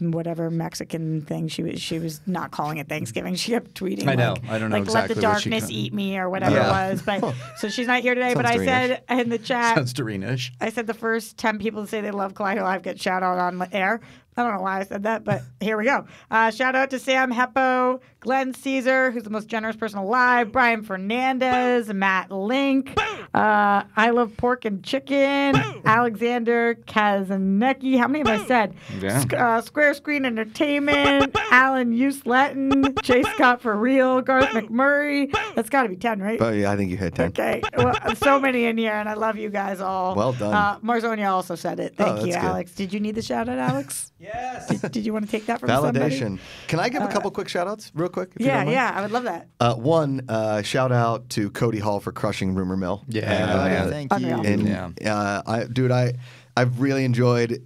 Mexican thing. She was not calling it Thanksgiving. She kept tweeting. I know. Like, I don't know like, exactly let the darkness eat me or whatever it was. But so she's not here today. But I said in the chat. Sounds Darina-ish. I said the first 10 people to say they love Collider Live get shout out on air. I don't know why I said that, but here we go. Shout out to Sam Heppo, Glenn Caesar, who's the most generous person alive, Brian Fernandez, Matt Link, I Love Pork and Chicken, Alexander Kazanecki. How many have I said? Yeah. Square Screen Entertainment, Alan Usletton, Jay Scott For Real, Garth McMurray. That's got to be 10, right? Yeah, I think you hit 10. Okay. Well, so many in here, and I love you guys all. Well done. Marzonia also said it. Thank you, Alex. Good. Did you need the shout out, Alex? Yes. Did you want to take that from validation? Somebody? Can I give a couple quick shout-outs real quick? If you don't mind? I would love that. One, shout-out to Cody Hall for crushing Rumor Mill. Yeah. Thank you. And, I've really enjoyed,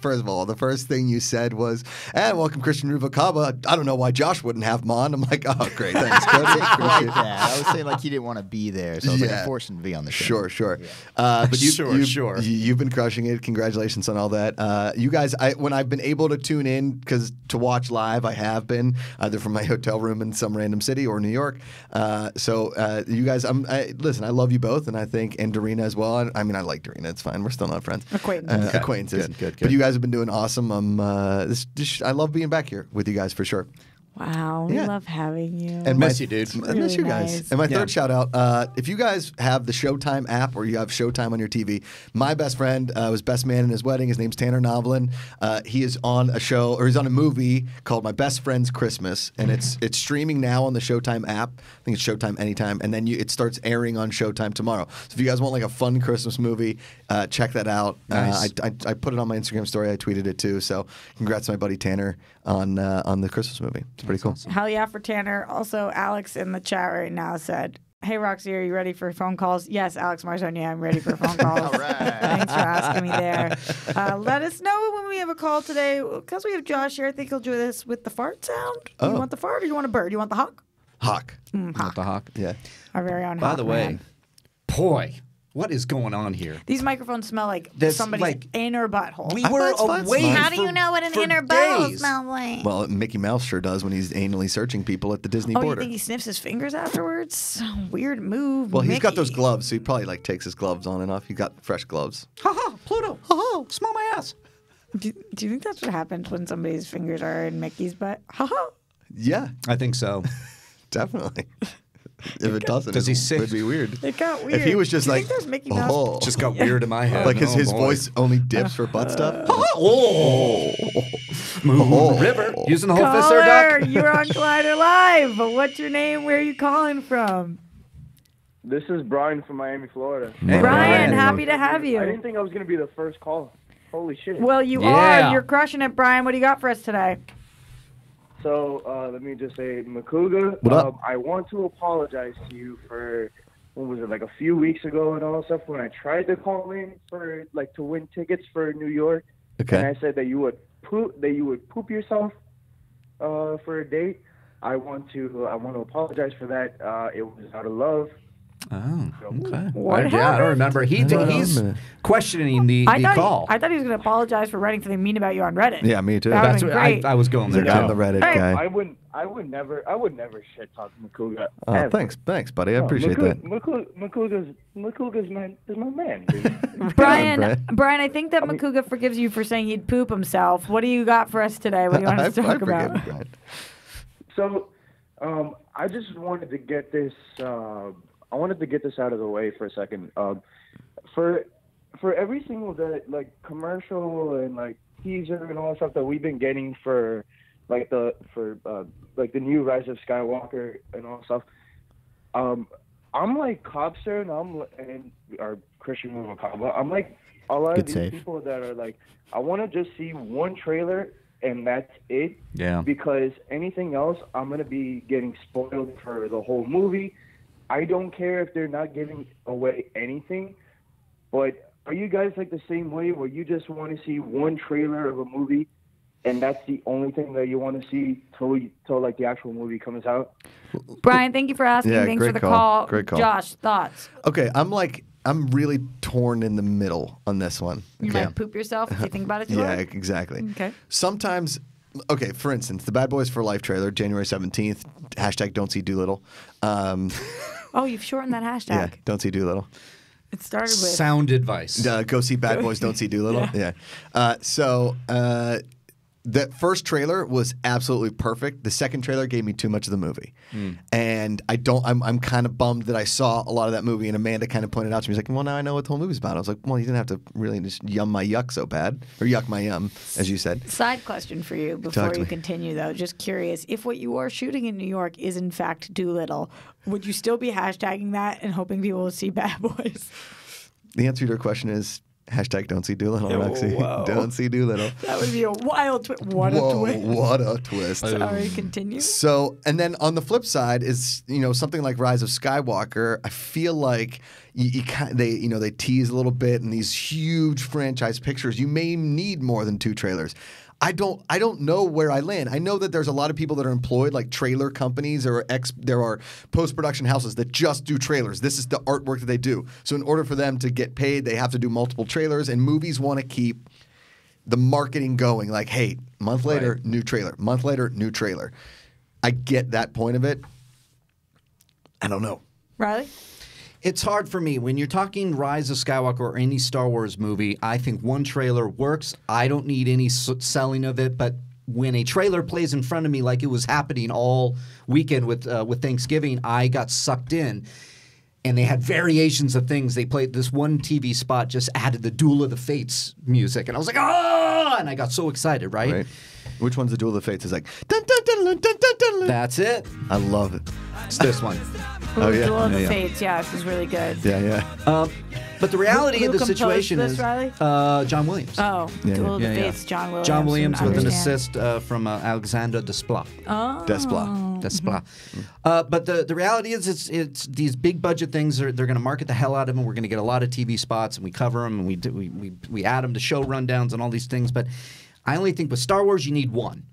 first of all, the first thing you said was, and welcome Christian Rubalcaba. I don't know why Josh wouldn't have Mon. I'm like, oh, great, thanks. I would say like he didn't want to be there, so I was like, forced him to be on the show. Sure. Yeah. But you've been crushing it. Congratulations on all that. You guys, when I've been able to tune in, because to watch live, I have been, either from my hotel room in some random city or New York. You guys, listen, I love you both, and I think, and Darina as well. I mean, I like Darina. It's fine. We're still not friends. Acquaintances. Okay. Acquaintances. Good. But you guys have been doing awesome. I love being back here with you guys for sure. Wow, we love having you. And miss you, dude. Really miss you guys. Nice. And my third shout out, if you guys have the Showtime app or you have Showtime on your TV, my best friend was best man in his wedding. His name's Tanner Novlin. He is on a show, or he's on a movie called My Best Friend's Christmas, and it's streaming now on the Showtime app. I think it's Showtime Anytime, and then it starts airing on Showtime tomorrow. So if you guys want like a fun Christmas movie, check that out. Nice. I put it on my Instagram story. I tweeted it too. So congrats to my buddy Tanner on the Christmas movie. It's pretty cool. Awesome. Hell yeah for Tanner. Also, Alex in the chat right now said, hey, Roxy, are you ready for phone calls? Yes, Alex Marzonia, I'm ready for phone calls. All right. Thanks for asking me there. Let us know when we have a call today. Because we have Josh here, I think he'll do this with the fart sound. Oh. You want the fart or you want a bird? You want the hawk? Hawk. Hawk. Want the hawk? Yeah. Our very own hawk. By the way, boy. What is going on here? These microphones smell like somebody's inner butthole. We were away. How do you know what an inner butthole smells like? Well, Mickey Mouse sure does when he's anally searching people at the Disney border. You think he sniffs his fingers afterwards? Weird move. Well, Mickey. He's got those gloves, so he probably like takes his gloves on and off. He got fresh gloves. Ha ha, Pluto. Ha ha, smell my ass. Do you think that's what happens when somebody's fingers are in Mickey's butt? Ha ha. Yeah, I think so. Definitely. If it doesn't, it would be weird. It got weird. If he was just like, oh, just got weird in my head. Like his voice only dips for butt stuff. Oh, move river using the whole fist or duck. You're on Collider Live. What's your name? Where are you calling from? This is Brian from Miami, Florida. Hey, Brian, happy to have you. I didn't think I was going to be the first caller. Holy shit. Well, you are. You're crushing it, Brian. What do you got for us today? So let me just say, Macuga, I want to apologize to you for, what was it, like a few weeks ago and all that stuff when I tried to call in for, like, to win tickets for New York. Okay. And I said that you would poop yourself for a date. I want to apologize for that. It was out of love. Oh, okay. I don't remember. He's questioning the call. I thought he was going to apologize for writing something mean about you on Reddit. Yeah, me too. That's what I was going there. I'm the Reddit guy. I would never shit talk Macuga. Oh, thanks, buddy. I appreciate that. Macuga's my man. Dude. Brian, I think that Macuga forgives you for saying he'd poop himself. What do you got for us today? What do you want us to talk about? So, I just wanted to get this. I wanted to get this out of the way for a second. For for every single day, like commercial and like teaser and all that stuff that we've been getting for like the new Rise of Skywalker and all that stuff, I'm like Cobster and our Christian Mokaba. I'm like a lot of these people that are like, I want to just see one trailer and that's it. Yeah. Because anything else, I'm gonna be getting spoiled for the whole movie. I don't care if they're not giving away anything. But are you guys like the same way where you just want to see one trailer of a movie and that's the only thing that you want to see till like the actual movie comes out? Brian, thank you for asking. Yeah, thanks for the call. Great call. Josh, thoughts? Okay, I'm really torn in the middle on this one. You might poop yourself if you think about it too hard. Yeah, exactly. Okay. Sometimes, okay, for instance, the Bad Boys for Life trailer, January 17th, #DontSeeDoolittle. Oh, you've shortened that hashtag. Yeah, Don't See Doolittle. It started with... Sound advice. Go see Bad Boys, Don't See Doolittle. Yeah. That first trailer was absolutely perfect. The second trailer gave me too much of the movie, and I'm kind of bummed that I saw a lot of that movie. And Amanda kind of pointed out to me, she's like, "Well, now I know what the whole movie's about." I was like, "Well, you didn't have to really just yum my yuck so bad, or yuck my yum, as you said." Side question for you before you continue, though, just curious: if what you are shooting in New York is in fact Doolittle, would you still be hashtagging that and hoping people will see Bad Boys? The answer to your question is. #DontSeeDoolittle, Roxy. Don't see Doolittle. That would be a wild twist. What a twist. Sorry, continue. So, and then on the flip side is, you know, something like Rise of Skywalker. I feel like they tease a little bit in these huge franchise pictures. You may need more than 2 trailers. I don't know where I land. I know that there's a lot of people that are employed, like trailer companies, or there are post-production houses that just do trailers. This is the artwork that they do. So in order for them to get paid, they have to do multiple trailers, and movies want to keep the marketing going. Like, hey, month later, new trailer. Month later, new trailer. I get that point of it. I don't know. Riley? It's hard for me. When you're talking Rise of Skywalker or any Star Wars movie, I think one trailer works. I don't need any selling of it. But when a trailer plays in front of me like it was happening all weekend with Thanksgiving, I got sucked in. And they had variations of things. They played this one TV spot, just added the Duel of the Fates music. And I was like, ah! And I got so excited, right? Which one's the Duel of the Fates? It's like, dun, dun, dun, dun, dun, dun, dun. That's it. I love it. It's this one. Duel of the Fates, yeah, this is really good. Yeah, yeah. But the reality of the situation is John Williams. Oh, yeah, Duel of the Fates, John Williams. John Williams with an assist from Alexander Desplat. Oh. Desplat. But the reality is it's these big budget things, they're going to market the hell out of them. We're going to get a lot of TV spots, and we cover them, and we add them to show rundowns and all these things. But I only think with Star Wars, you need one.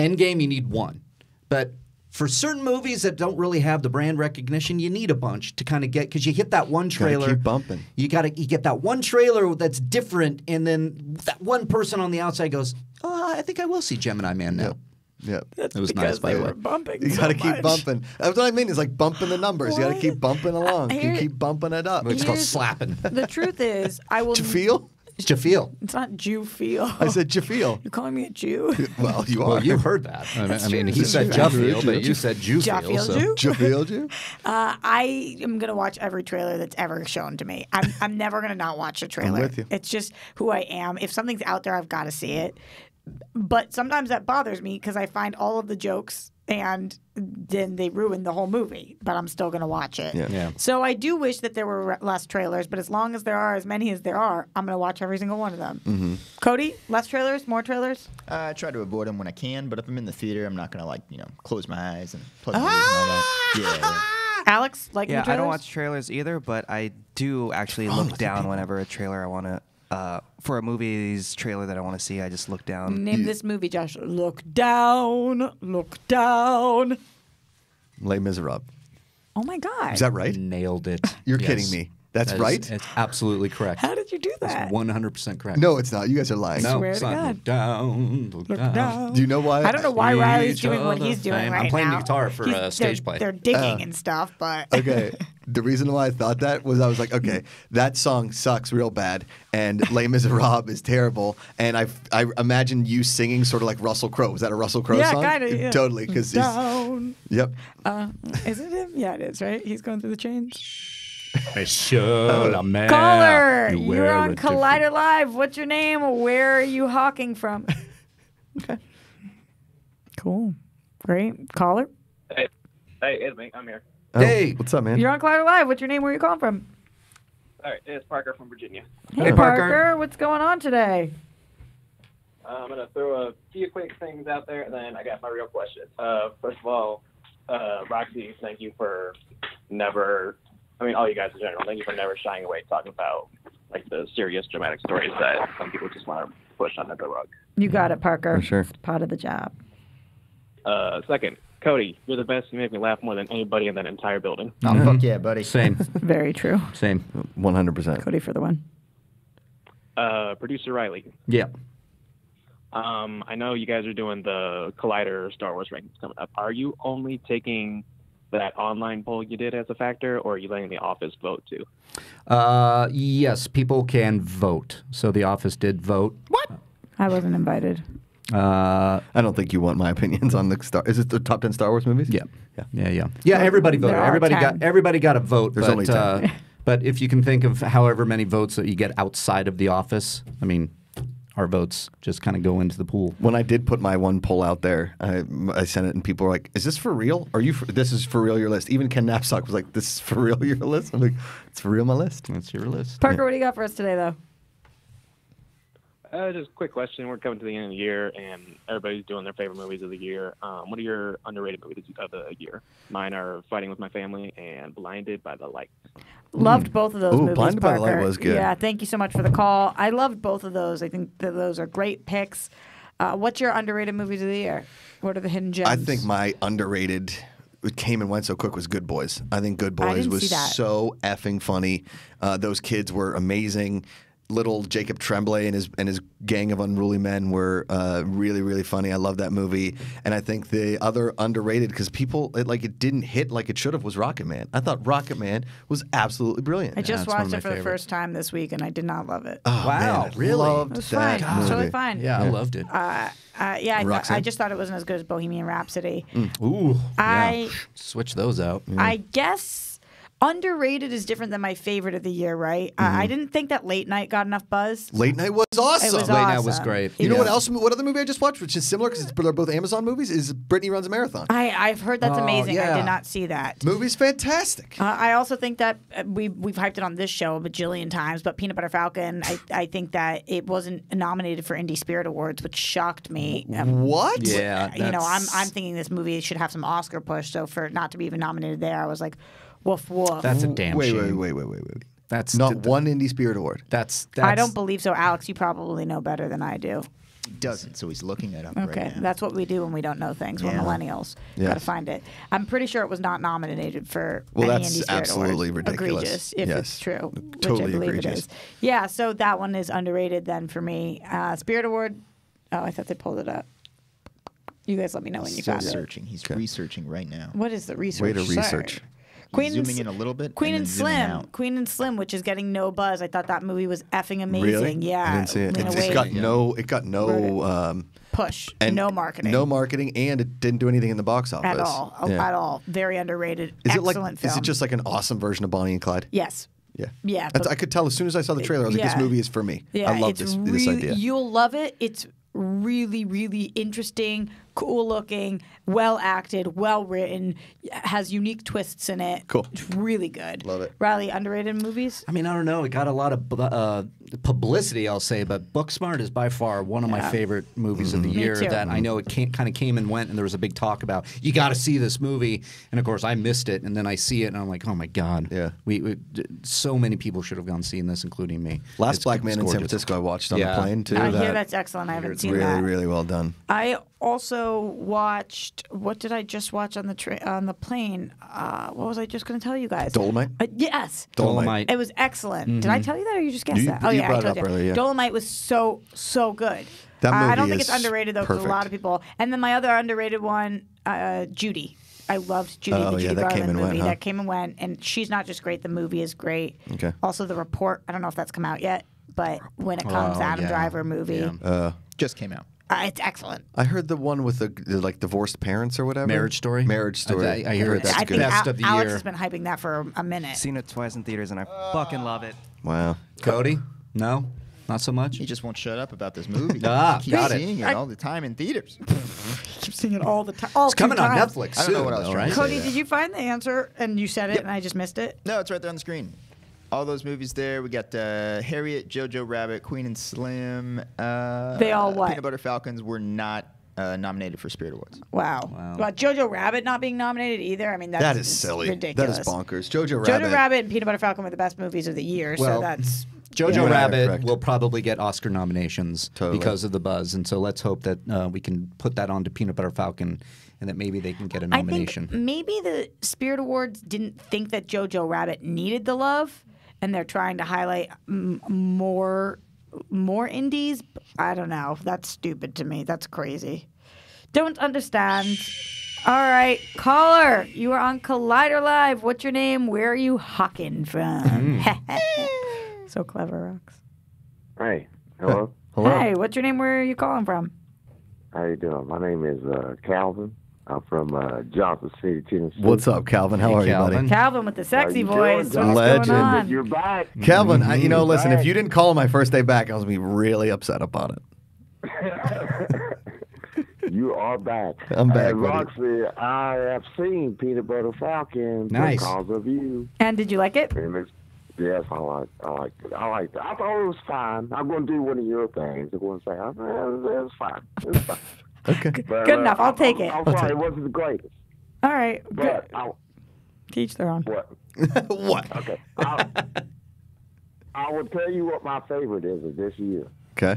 Endgame, you need one. But for certain movies that don't really have the brand recognition, you need a bunch to kind of get, because you hit that one trailer. Keep bumping. You get that one trailer that's different, and then that one person on the outside goes, "Oh, I think I will see Gemini Man now." Yep. That's because they were bumping. You got to keep bumping. That's what I mean. It's like bumping the numbers. What? You got to keep bumping along. You keep bumping it up. It's called slapping. The truth is, I will. Do you feel? Jafeel. It's not Jufeel. I said Jafeel. You're calling me a Jew? Well, you are. Well, you heard that. I mean he said Jafeel, but you said Jufeel. So. Jafeel Jew? I am going to watch every trailer that's ever shown to me. I'm never going to not watch a trailer. I'm with you. It's just who I am. If something's out there, I've got to see it. But sometimes that bothers me because I find all of the jokes and then they ruin the whole movie, but I'm still going to watch it. Yeah. Yeah. So I do wish that there were less trailers, but as long as there are as many as there are, I'm going to watch every single one of them. Mm-hmm. Cody, less trailers, more trailers? I try to avoid them when I can, but if I'm in the theater, I'm not going to, like, you know, close my eyes and plug my ears and all that. Yeah. Alex, like the trailers? I don't watch trailers either, but I do actually look down whenever a trailer I want to... for a movie's trailer that I want to see, I just look down. Name this movie, Josh. Look down. Look down. Les Miserables. Oh, my God. Is that right? Nailed it. You're kidding me. That's right? It's absolutely correct. How did you do that? That's 100% correct. No, it's not. You guys are lying. No, swear to God. Look down. Look down. Do you know why? I don't know why Riley's doing what he's doing right now. I'm playing the guitar for a stage play. They're digging and stuff, but... Okay. The reason why I thought that was I was like, okay, that song sucks real bad, and Les Miserables is terrible, and I imagine you singing sort of like Russell Crowe. Was that a Russell Crowe song? Kinda, yeah, kind of. Totally. Down. Yep. Is it him? Yeah, it is, right? He's going through the chains. Caller, you're on Collider Live. What's your name? Where are you hawking from? Okay. Cool. Great. Caller? Hey. Hey, it's me. I'm here. Oh, hey. What's up, man? You're on Collider Live. What's your name? Where are you calling from? All right. It's Parker from Virginia. Hey, Parker. What's going on today? I'm going to throw a few quick things out there, and then I got my real question. First of all, Roxy, thank you for never... I mean, all you guys in general, thank you for never shying away talking about, like, the serious dramatic stories that some people just want to push under the rug. You got it, Parker. For sure. It's part of the job. Second, Cody, you're the best. You make me laugh more than anybody in that entire building. Oh, fuck yeah, buddy. Same. Very true. Same. 100%. Cody for the win. Producer Reilly. Yeah. I know you guys are doing the Collider Star Wars rankings coming up. Are you only taking that online poll you did as a factor, or are you letting the office vote too? Yes, people can vote. So the office did vote. What? I wasn't invited. I don't think you want my opinions on the Star. Is it the top 10 Star Wars movies? Yeah. Everybody voted. Everybody got a vote. There's only 10. But if you can think of however many votes that you get outside of the office, I mean. Our votes just kind of go into the pool. When I did put my one poll out there, I sent it, and people were like, "Is this for real? Are you? This is for real? Your list?" Even Ken Knapsack was like, "This is for real? Your list?" I'm like, "It's for real, my list. It's your list." Parker, what do you got for us today, though? Just a quick question. We're coming to the end of the year, and everybody's doing their favorite movies of the year. What are your underrated movies of the year? Mine are Fighting With My Family and Blinded by the Light. Loved both of those movies, Blinded Parker. By the Light was good. Yeah, thank you so much for the call. I loved both of those. I think that those are great picks. What's your underrated movies of the year? What are the hidden gems? I think my underrated... It came and went so quick was Good Boys. I think Good Boys was so effing funny. Those kids were amazing. Little Jacob Tremblay and his gang of unruly men were really, really funny. I love that movie. And I think the other underrated, because people, it didn't hit like it should have, was Rocket Man. I thought Rocket Man was absolutely brilliant. I just watched it for the first time this week, and I did not love it. Oh, wow. Man, really? Loved that movie. It was totally fine. Yeah, I loved it. I just thought it wasn't as good as Bohemian Rhapsody. Ooh. Switch those out. Yeah. I guess... Underrated is different than my favorite of the year, right? I didn't think that Late Night got enough buzz. Late Night was awesome. Late Night was great. You know what else? What other movie I just watched, which is similar because they're both Amazon movies, is Brittany Runs a Marathon. I've heard that's amazing. Yeah. I did not see that. Movie's fantastic. I also think that we've hyped it on this show a bajillion times, but Peanut Butter Falcon, I think that it wasn't nominated for Indie Spirit Awards, which shocked me. What? Yeah. You know, I'm thinking this movie should have some Oscar push, so for it not to be even nominated there, I was like, woof, woof. That's a damn shame. Wait. That's not one Indie Spirit Award. That's... I don't believe so. Alex, you probably know better than I do. He doesn't, so he's looking it up right now. Okay, that's what we do when we don't know things. We're millennials. Yeah. Got to find it. I'm pretty sure it was not nominated for any Indie Spirit Award. Well, that's absolutely ridiculous. Egregious, if it's true, totally which I believe egregious. It is. Yeah, so that one is underrated then for me. Spirit Award, oh, I thought they pulled it up. You guys let me know when you found it. He's researching. He's researching right now. What is the research? Way to research. Zooming in a little bit. Queen and Slim, which is getting no buzz. I thought that movie was effing amazing. Really? Yeah, I didn't see it. It got no push and no marketing. No marketing, and it didn't do anything in the box office at all. Yeah. At all. Very underrated. Excellent film. Is it just like an awesome version of Bonnie and Clyde? Yes. Yeah. I could tell as soon as I saw the trailer. I was like, this movie is for me. Yeah, I love this idea. You'll love it. It's really, really interesting, cool looking, well acted, well written, has unique twists in it. Cool. It's really good. Love it. Riley, underrated movies? I mean, I don't know. It got a lot of publicity, I'll say, but Booksmart is by far one of my favorite movies of the year that I know it kind of came and went, and there was a big talk about, you got to see this movie. And of course, I missed it, and then I see it, and I'm like, oh my God. Yeah. So many people should have gone seeing this, including me. Last Black Man in San Francisco I watched on the plane, too. I hear that's excellent. I haven't seen that. Really, really well done. I also watched. What did I just watch on the plane? What was I just going to tell you guys? Dolomite. Yes, Dolomite. It was excellent. Did I tell you that, or you just guessed that? I told you. Dolomite was so good. That movie I don't think it's underrated though, because a lot of people. And then my other underrated one, Judy. I loved Judy, the Judy Garland movie. That came and went, and she's not just great. The movie is great. Okay. Also, The Report. I don't know if that's come out yet, but when it comes, Adam Driver movie. Just came out. It's excellent. I heard the one with the like divorced parents or whatever. Marriage Story. Marriage Story. I heard that's good. Best of the year. Alex has been hyping that for a minute. Seen it twice in theaters and I fucking love it. Wow. Cody? No, not so much. He just won't shut up about this movie. Ah, keep seeing it all the time in theaters. Keep seeing it all the time. It's coming on Netflix. I don't know what I was trying to say. Cody, did you find the answer and you said it and I just missed it? No, it's right there on the screen. All those movies there. We got Harriet, Jojo Rabbit, Queen and Slim. They all what? Peanut Butter Falcons were not nominated for Spirit Awards. Wow. Well, Jojo Rabbit not being nominated either. I mean, that is silly. Ridiculous. That is bonkers. Jojo Rabbit and Peanut Butter Falcon were the best movies of the year. Well, so that's... Jojo Rabbit will probably get Oscar nominations because of the buzz. And so let's hope that we can put that onto Peanut Butter Falcon and that maybe they can get a nomination. I think maybe the Spirit Awards didn't think that Jojo Rabbit needed the love. And they're trying to highlight more indies. I don't know. That's stupid to me. That's crazy. Don't understand. All right, caller, you are on Collider Live. What's your name? Where are you hawking from? So clever, Rox. Hey, hello. Hello. Hey, what's your name? Where are you calling from? How you doing? My name is Calvin. I'm from Johnson City, Tennessee. What's up, Calvin? How are you, buddy? Calvin with the sexy voice. Legend. You're back. Calvin, you know, listen, if you didn't call my first day back, I was going to be really upset about it. You are back. I'm back, Roxy, I have seen Peanut Butter Falcon because of you. And did you like it? Yes, I liked it. I thought it was fine. I'm going to do one of your things. I'm going to say, it's fine. It's fine. Okay. But, good enough. I'll take it. I'm sorry, it wasn't the greatest. All right. But teach their own. What? What? Okay. I will tell you what my favorite is of this year. Okay.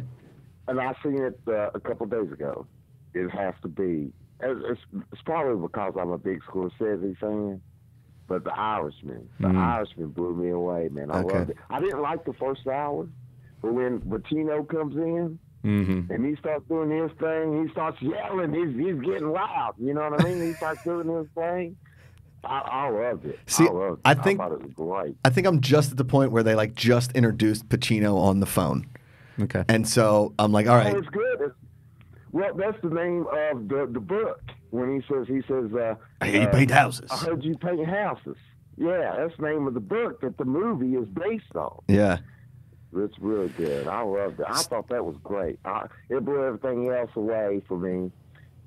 And I seen it a couple of days ago. It has to be. It's probably because I'm a big Scorsese fan. But The Irishman. The Irishman blew me away, man. I loved it. I didn't like the first hour, but when Bettino comes in. And he starts doing his thing. He starts yelling. He's getting loud. You know what I mean? He starts doing his thing. I loved it. See, I thought it was great. I think I'm just at the point where they like just introduced Pacino on the phone. Okay. And so I'm like, all right. It's good. Well, that's the name of the book when he says. I heard you paint houses. I heard you paint houses. Yeah, that's the name of the book that the movie is based on. Yeah. It's really good. I loved it. I thought that was great. It blew everything else away for me.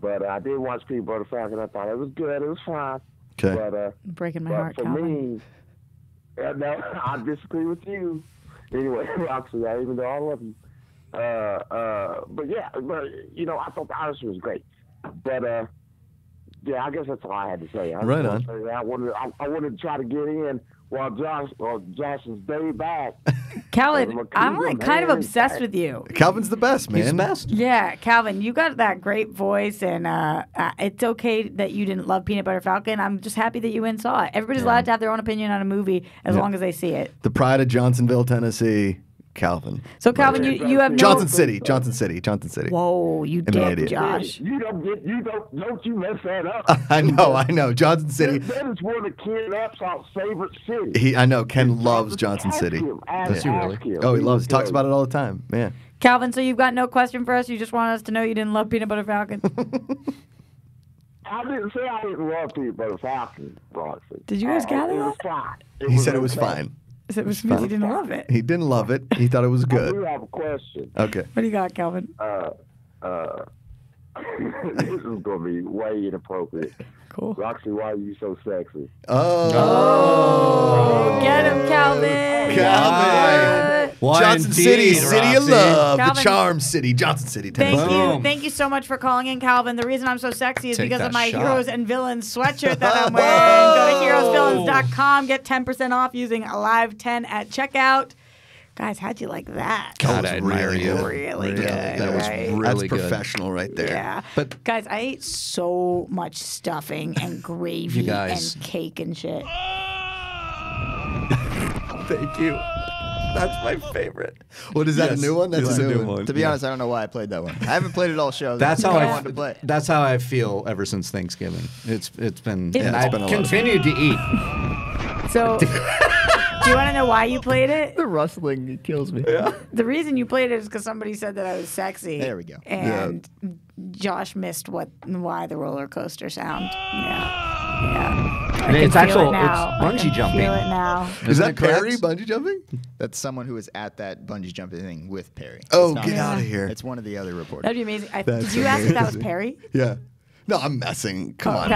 But I did watch Peanut Butter Falcon. I thought it was good. It was fine. Okay. But, breaking my heart, Calvin. For me, no, I disagree with you. Anyway, Roxy, even though I love you. But, yeah, you know, I thought the Odyssey was great. But, yeah, I guess that's all I had to say. Right on. I wanted to try to get in. Well, Josh's day back. Calvin, I'm like kind of obsessed with you. Calvin's the best, man. He's the best. Yeah, Calvin, you got that great voice, and it's okay that you didn't love Peanut Butter Falcon. I'm just happy that you went and saw it. Everybody's allowed to have their own opinion on a movie as long as they see it. The pride of Johnsonville, Tennessee, Calvin. So, Calvin, you have no... Johnson City. Whoa, you did, Josh. Don't you mess that up. I know. Johnson City. That is one of Ken Upshaw's favorite cities. I know. Ken loves Johnson City. Does he really? Oh, he loves it. Talks about it all the time. Yeah. Calvin, so you've got no question for us? You just want us to know you didn't love Peanut Butter Falcon? I didn't say I didn't love Peanut Butter Falcon, honestly. Did you guys gather that? He said it was fine. It was because he didn't love it. He didn't love it. He thought it was good. I do have a question. Okay. What do you got, Calvin? This is going to be way inappropriate. Cool. Roxy, why are you so sexy? Oh. Get him, Calvin. Calvin. Johnson City, City of Love, Calvin, the Charm City, Johnson City, Tennessee. Thank you so much for calling in, Calvin. The reason I'm so sexy is because of my Heroes and Villains sweatshirt that I'm wearing. Go to heroesvillains.com, get 10% off using Alive10 at checkout. Guys, how'd you like that? God, I admire you. Really good. That was really good. That's professional right there. Yeah. But guys, I ate so much stuffing and gravy and cake and shit. Thank you. That's my favorite. What is that? A new one? That's a new one. To be honest, I don't know why I played that one. I haven't played it all show. That's how I feel ever since Thanksgiving. It's been. I've continued to eat. So. Do you want to know why you played it? The rustling, it kills me. Yeah. The reason you played it is because somebody said that I was sexy. There we go. And yeah. Josh missed why the roller coaster sound. Yeah. Yeah. And it's actual bungee jumping. Feel it now. Is that Perry bungee jumping? That's someone who was at that bungee jumping thing with Perry. Oh, get out of here. It's one of the other reporters. That'd be amazing. Did you ask if that was Perry? Yeah. No, I'm messing. Come on.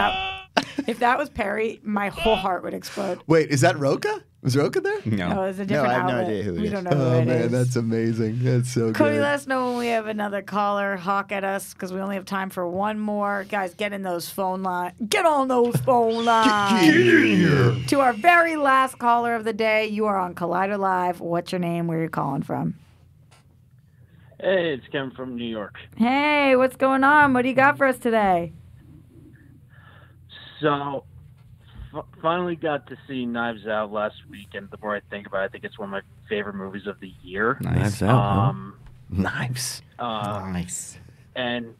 If that was Perry, my whole heart would explode. Wait, is that Roka? Was Roka there? No. No, it was a different outlet. I have no idea who it is. We don't know who it is. Oh, man, that's amazing. That's so good. Cody, let us know when we have another caller hawk at us because we only have time for one more. Guys, get in those phone lines. Get on those phone lines. Get in here. To our very last caller of the day, you are on Collider Live. What's your name? Where are you calling from? Hey, it's Kim from New York. Hey, what's going on? What do you got for us today? So, finally got to see Knives Out last week, and the more I think about it, I think it's one of my favorite movies of the year. Knives Out, nice. And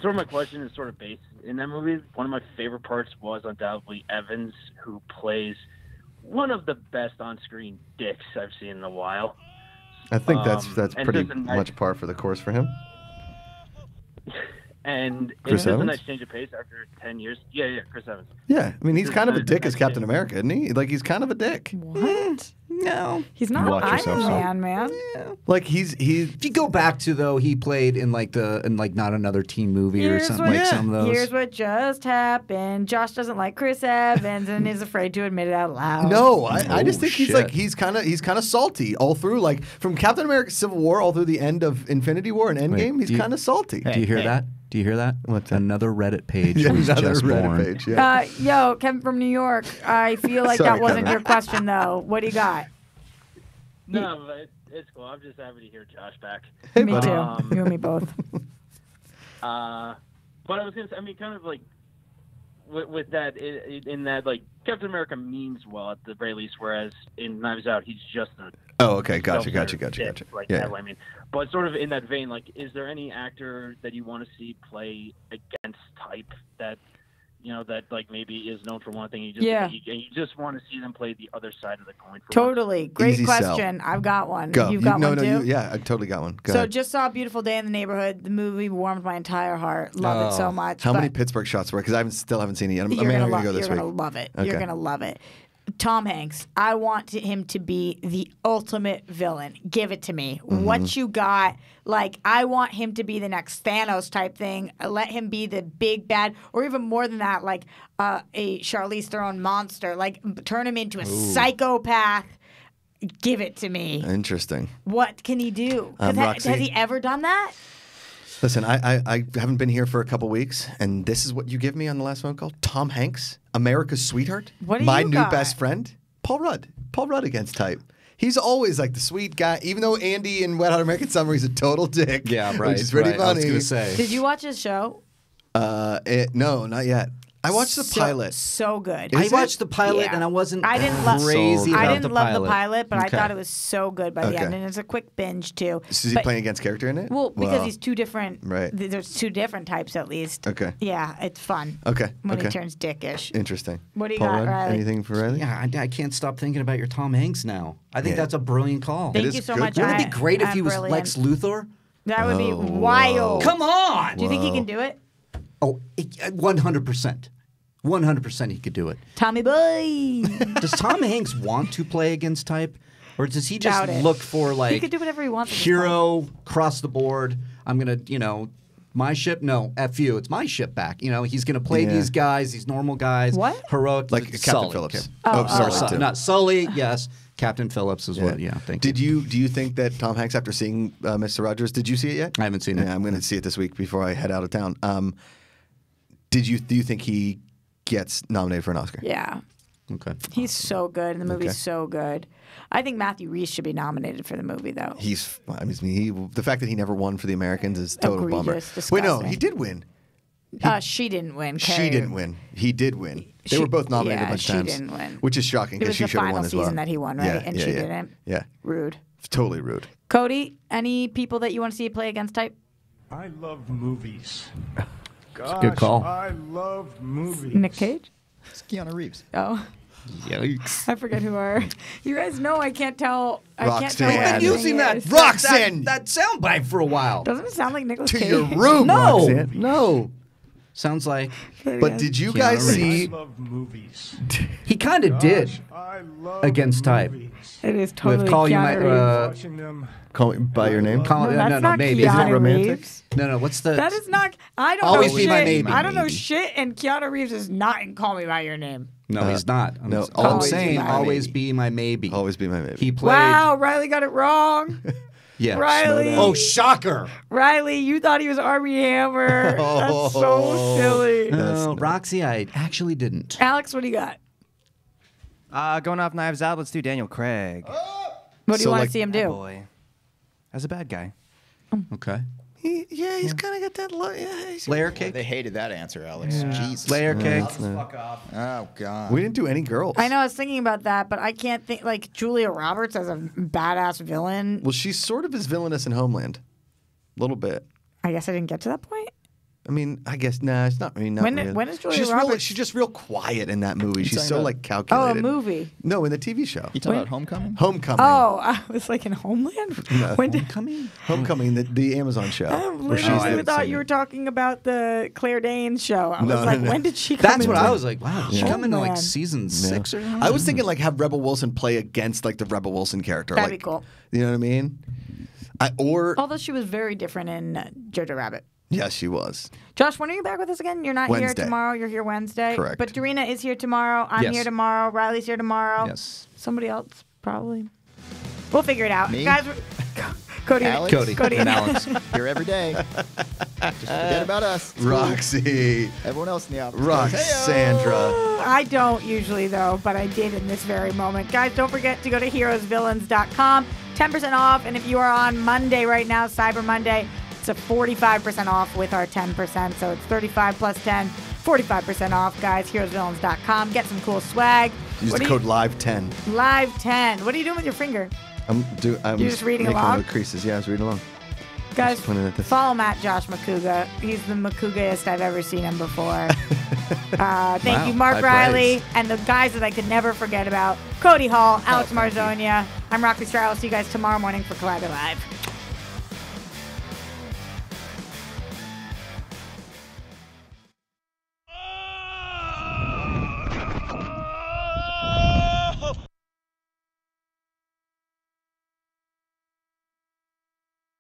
sort of my question is sort of based in that movie. One of my favorite parts was undoubtedly Evans, who plays one of the best on-screen dicks I've seen in a while. I think that's pretty much par for the course for him. And it's a nice change of pace after 10 years. Yeah, yeah, Chris Evans. Yeah, I mean, he's kind of a dick as Captain America, isn't he? Like, he's kind of a dick. What? No. He's not Iron Man, man. Yeah. Like, he's... If you go back to, though, he played in, like, Not Another Teen Movie or something, like some of those. Here's what just happened. Josh doesn't like Chris Evans and is afraid to admit it out loud. No, I just think he's kind of salty all through, like, from Captain America Civil War all through the end of Infinity War and Endgame, he's kind of salty. Hey, do you hear that? Do you hear that? What's that? Another Reddit page. Yeah, another Reddit page. Yeah. Yo, Kevin from New York. I feel like that wasn't your question, though. What do you got? No, but it's cool. I'm just happy to hear Josh back. Hey, me buddy. Too. You and me both. But I was gonna say, I mean, kind of like with that, in that, like, Captain America means well at the very least, whereas in Knives Out, he's just a. Oh, okay. Gotcha. Like, yeah. That way, I mean. But sort of in that vein, like, is there any actor that you want to see play against type that, you know, that, like, maybe is known for one thing, you just want to see them play the other side of the coin? For totally. Great Easy question. Sell. I've got one. Go. You've got one, too? Yeah, I totally got one. Go ahead. Just saw Beautiful Day in the Neighborhood. The movie warmed my entire heart. Love it so much. How many Pittsburgh shots were? Because I still haven't seen it yet. I'm going to go this week. You're going to love it. Okay. You're going to love it. Tom Hanks, I want him to be the ultimate villain. Give it to me. Mm-hmm. What you got, like, I want him to be the next Thanos type thing. Let him be the big bad, or even more than that, like a Charlize Theron monster. Like, turn him into a psychopath. Give it to me. Interesting. What can he do? Has he ever done that? Listen, I haven't been here for a couple weeks, and this is what you give me on the last phone call? Tom Hanks, America's sweetheart, my new best friend, Paul Rudd. Paul Rudd against type. He's always like the sweet guy, even though Andy in Wet Hot American Summer, he's a total dick. Yeah, right. Which is pretty funny. I was gonna say. Did you watch his show? No, not yet. I watched the pilot. So good. I watched the pilot and I wasn't crazy about the pilot. I didn't love the pilot, but I thought it was so good by the end. And it's a quick binge, too. So is he playing against character in it? Well, because he's two different. Right. There's two different types, at least. Okay. Yeah, it's fun. Okay. When he turns dickish. Interesting. What do you got, Riley? Anything for Riley? Yeah, I can't stop thinking about your Tom Hanks now. I think that's a brilliant call. Thank you so much. Wouldn't it be great if he was Lex Luthor? That would be wild. Come on! Do you think he can do it? Oh, 100%. 100% he could do it. Tommy boy. Does Tom Hanks want to play against type? Or does he just look for, like, he could do whatever he wants. Hero, cross the board. I'm going to, you know, my ship? No, F you. It's my ship back. You know, he's going to play these guys, these normal guys. What? Heroic. Like Captain Phillips. Oh, sorry. Not Sully, yes. Captain Phillips is what, Do you think that Tom Hanks, after seeing Mr. Rogers, did you see it yet? I haven't seen it. Yeah, I'm going to see it this week before I head out of town. Do you think he gets nominated for an Oscar? Yeah. Okay. He's so good, and the movie's so good. I think Matthew Rhys should be nominated for the movie, though. The fact that he never won for The Americans is total bummer. Disgusting. Wait, no, he did win. She didn't win. Carrie. She didn't win. He did win. They were both nominated a bunch of times. She didn't win, which is shocking because she should have won as well. It was the final season that he won, right? Yeah, and she didn't. Yeah. Rude. It's totally rude. Cody, any people that you want to see play against type? I love movies. Gosh, good call. I love movies. Nick Cage? It's Keanu Reeves. Oh. Yikes. I forget who are. You guys know I can't tell. Roxanne. I've been using that Roxanne that soundbite for a while. Doesn't it sound like Nicholas Cage? To your room, no, Roxanne. No. Sounds like. But did you guys see? I love movies. He kind of did. I love Against Type. Movies. It is totally. With Call You My. Call Me by Your Name. Call, no, no, no, maybe. Isn't it romantic? Reeves? No, no. What's the? That is not. I don't always know shit. My baby. I don't know shit. And Keanu Reeves is not in Call Me by Your Name. No, he's not. I'm, no, all I'm saying, always be my maybe. Always be my maybe. He played. Wow, Reilly got it wrong. Yeah, Reilly. Oh, shocker. Reilly, you thought he was Armie Hammer. Oh, that's so silly. No, Roxy, I actually didn't. Alex, what do you got? Going off Knives Out, let's do Daniel Craig. Oh! What do you want to see him do? Boy. As a bad guy. Okay. He's kind of got that look. Yeah, layer cake. They hated that answer, Alex. Yeah. Jesus. Layer cake. Fuck off. Oh, God. We didn't do any girls. I know. I was thinking about that, but I can't think. Like, Julia Roberts as a badass villain. Well, she's sort of as villainous in Homeland. A little bit. I guess I didn't get to that point. I mean, I guess, nah, it's not really. Not when, really. When is Julia Roberts? She's just real quiet in that movie. She's so, like, calculated. Oh, a movie. No, in the TV show. You talking about Homecoming? Homecoming. Oh, I was like in Homeland? No. Homecoming? Homecoming, the Amazon show. I literally thought you were talking about the Claire Danes show. I was like, when did she come in? That's what I was like, wow, did she come into, like, season 6 or something? I was thinking, like, have Rebel Wilson play against, like, the Rebel Wilson character. That'd be cool. You know what I mean? Although she was very different in Jojo Rabbit. Yes, she was. Josh, when are you back with us again? You're not here tomorrow. You're here Wednesday. Correct. But Dorina is here tomorrow. I'm here tomorrow. Riley's here tomorrow. Yes. Somebody else, probably. We'll figure it out. Me? Guys, Cody and Alex. Here every day. Just forget about us. It's Roxy. Cool. Everyone else in the office. Roxandra. I don't usually, though, but I did in this very moment. Guys, don't forget to go to heroesvillains.com. 10% off. And if you are on Monday right now, Cyber Monday, it's a 45% off with our 10%. So it's 35 plus 10, 45% off, guys. Heroesvillains.com. Get some cool swag. Use the code LIVE10. LIVE10. What are you doing with your finger? You're just reading along? Creases. Yeah, I was reading along. Guys, follow Matt Josh Macuga. He's the Macugaest I've ever seen him before. Thank you, Mark Reilly, and the guys that I could never forget about. Cody Hall, Alex Marzonia. I'm Roxy Stryer. I'll see you guys tomorrow morning for Collider Live.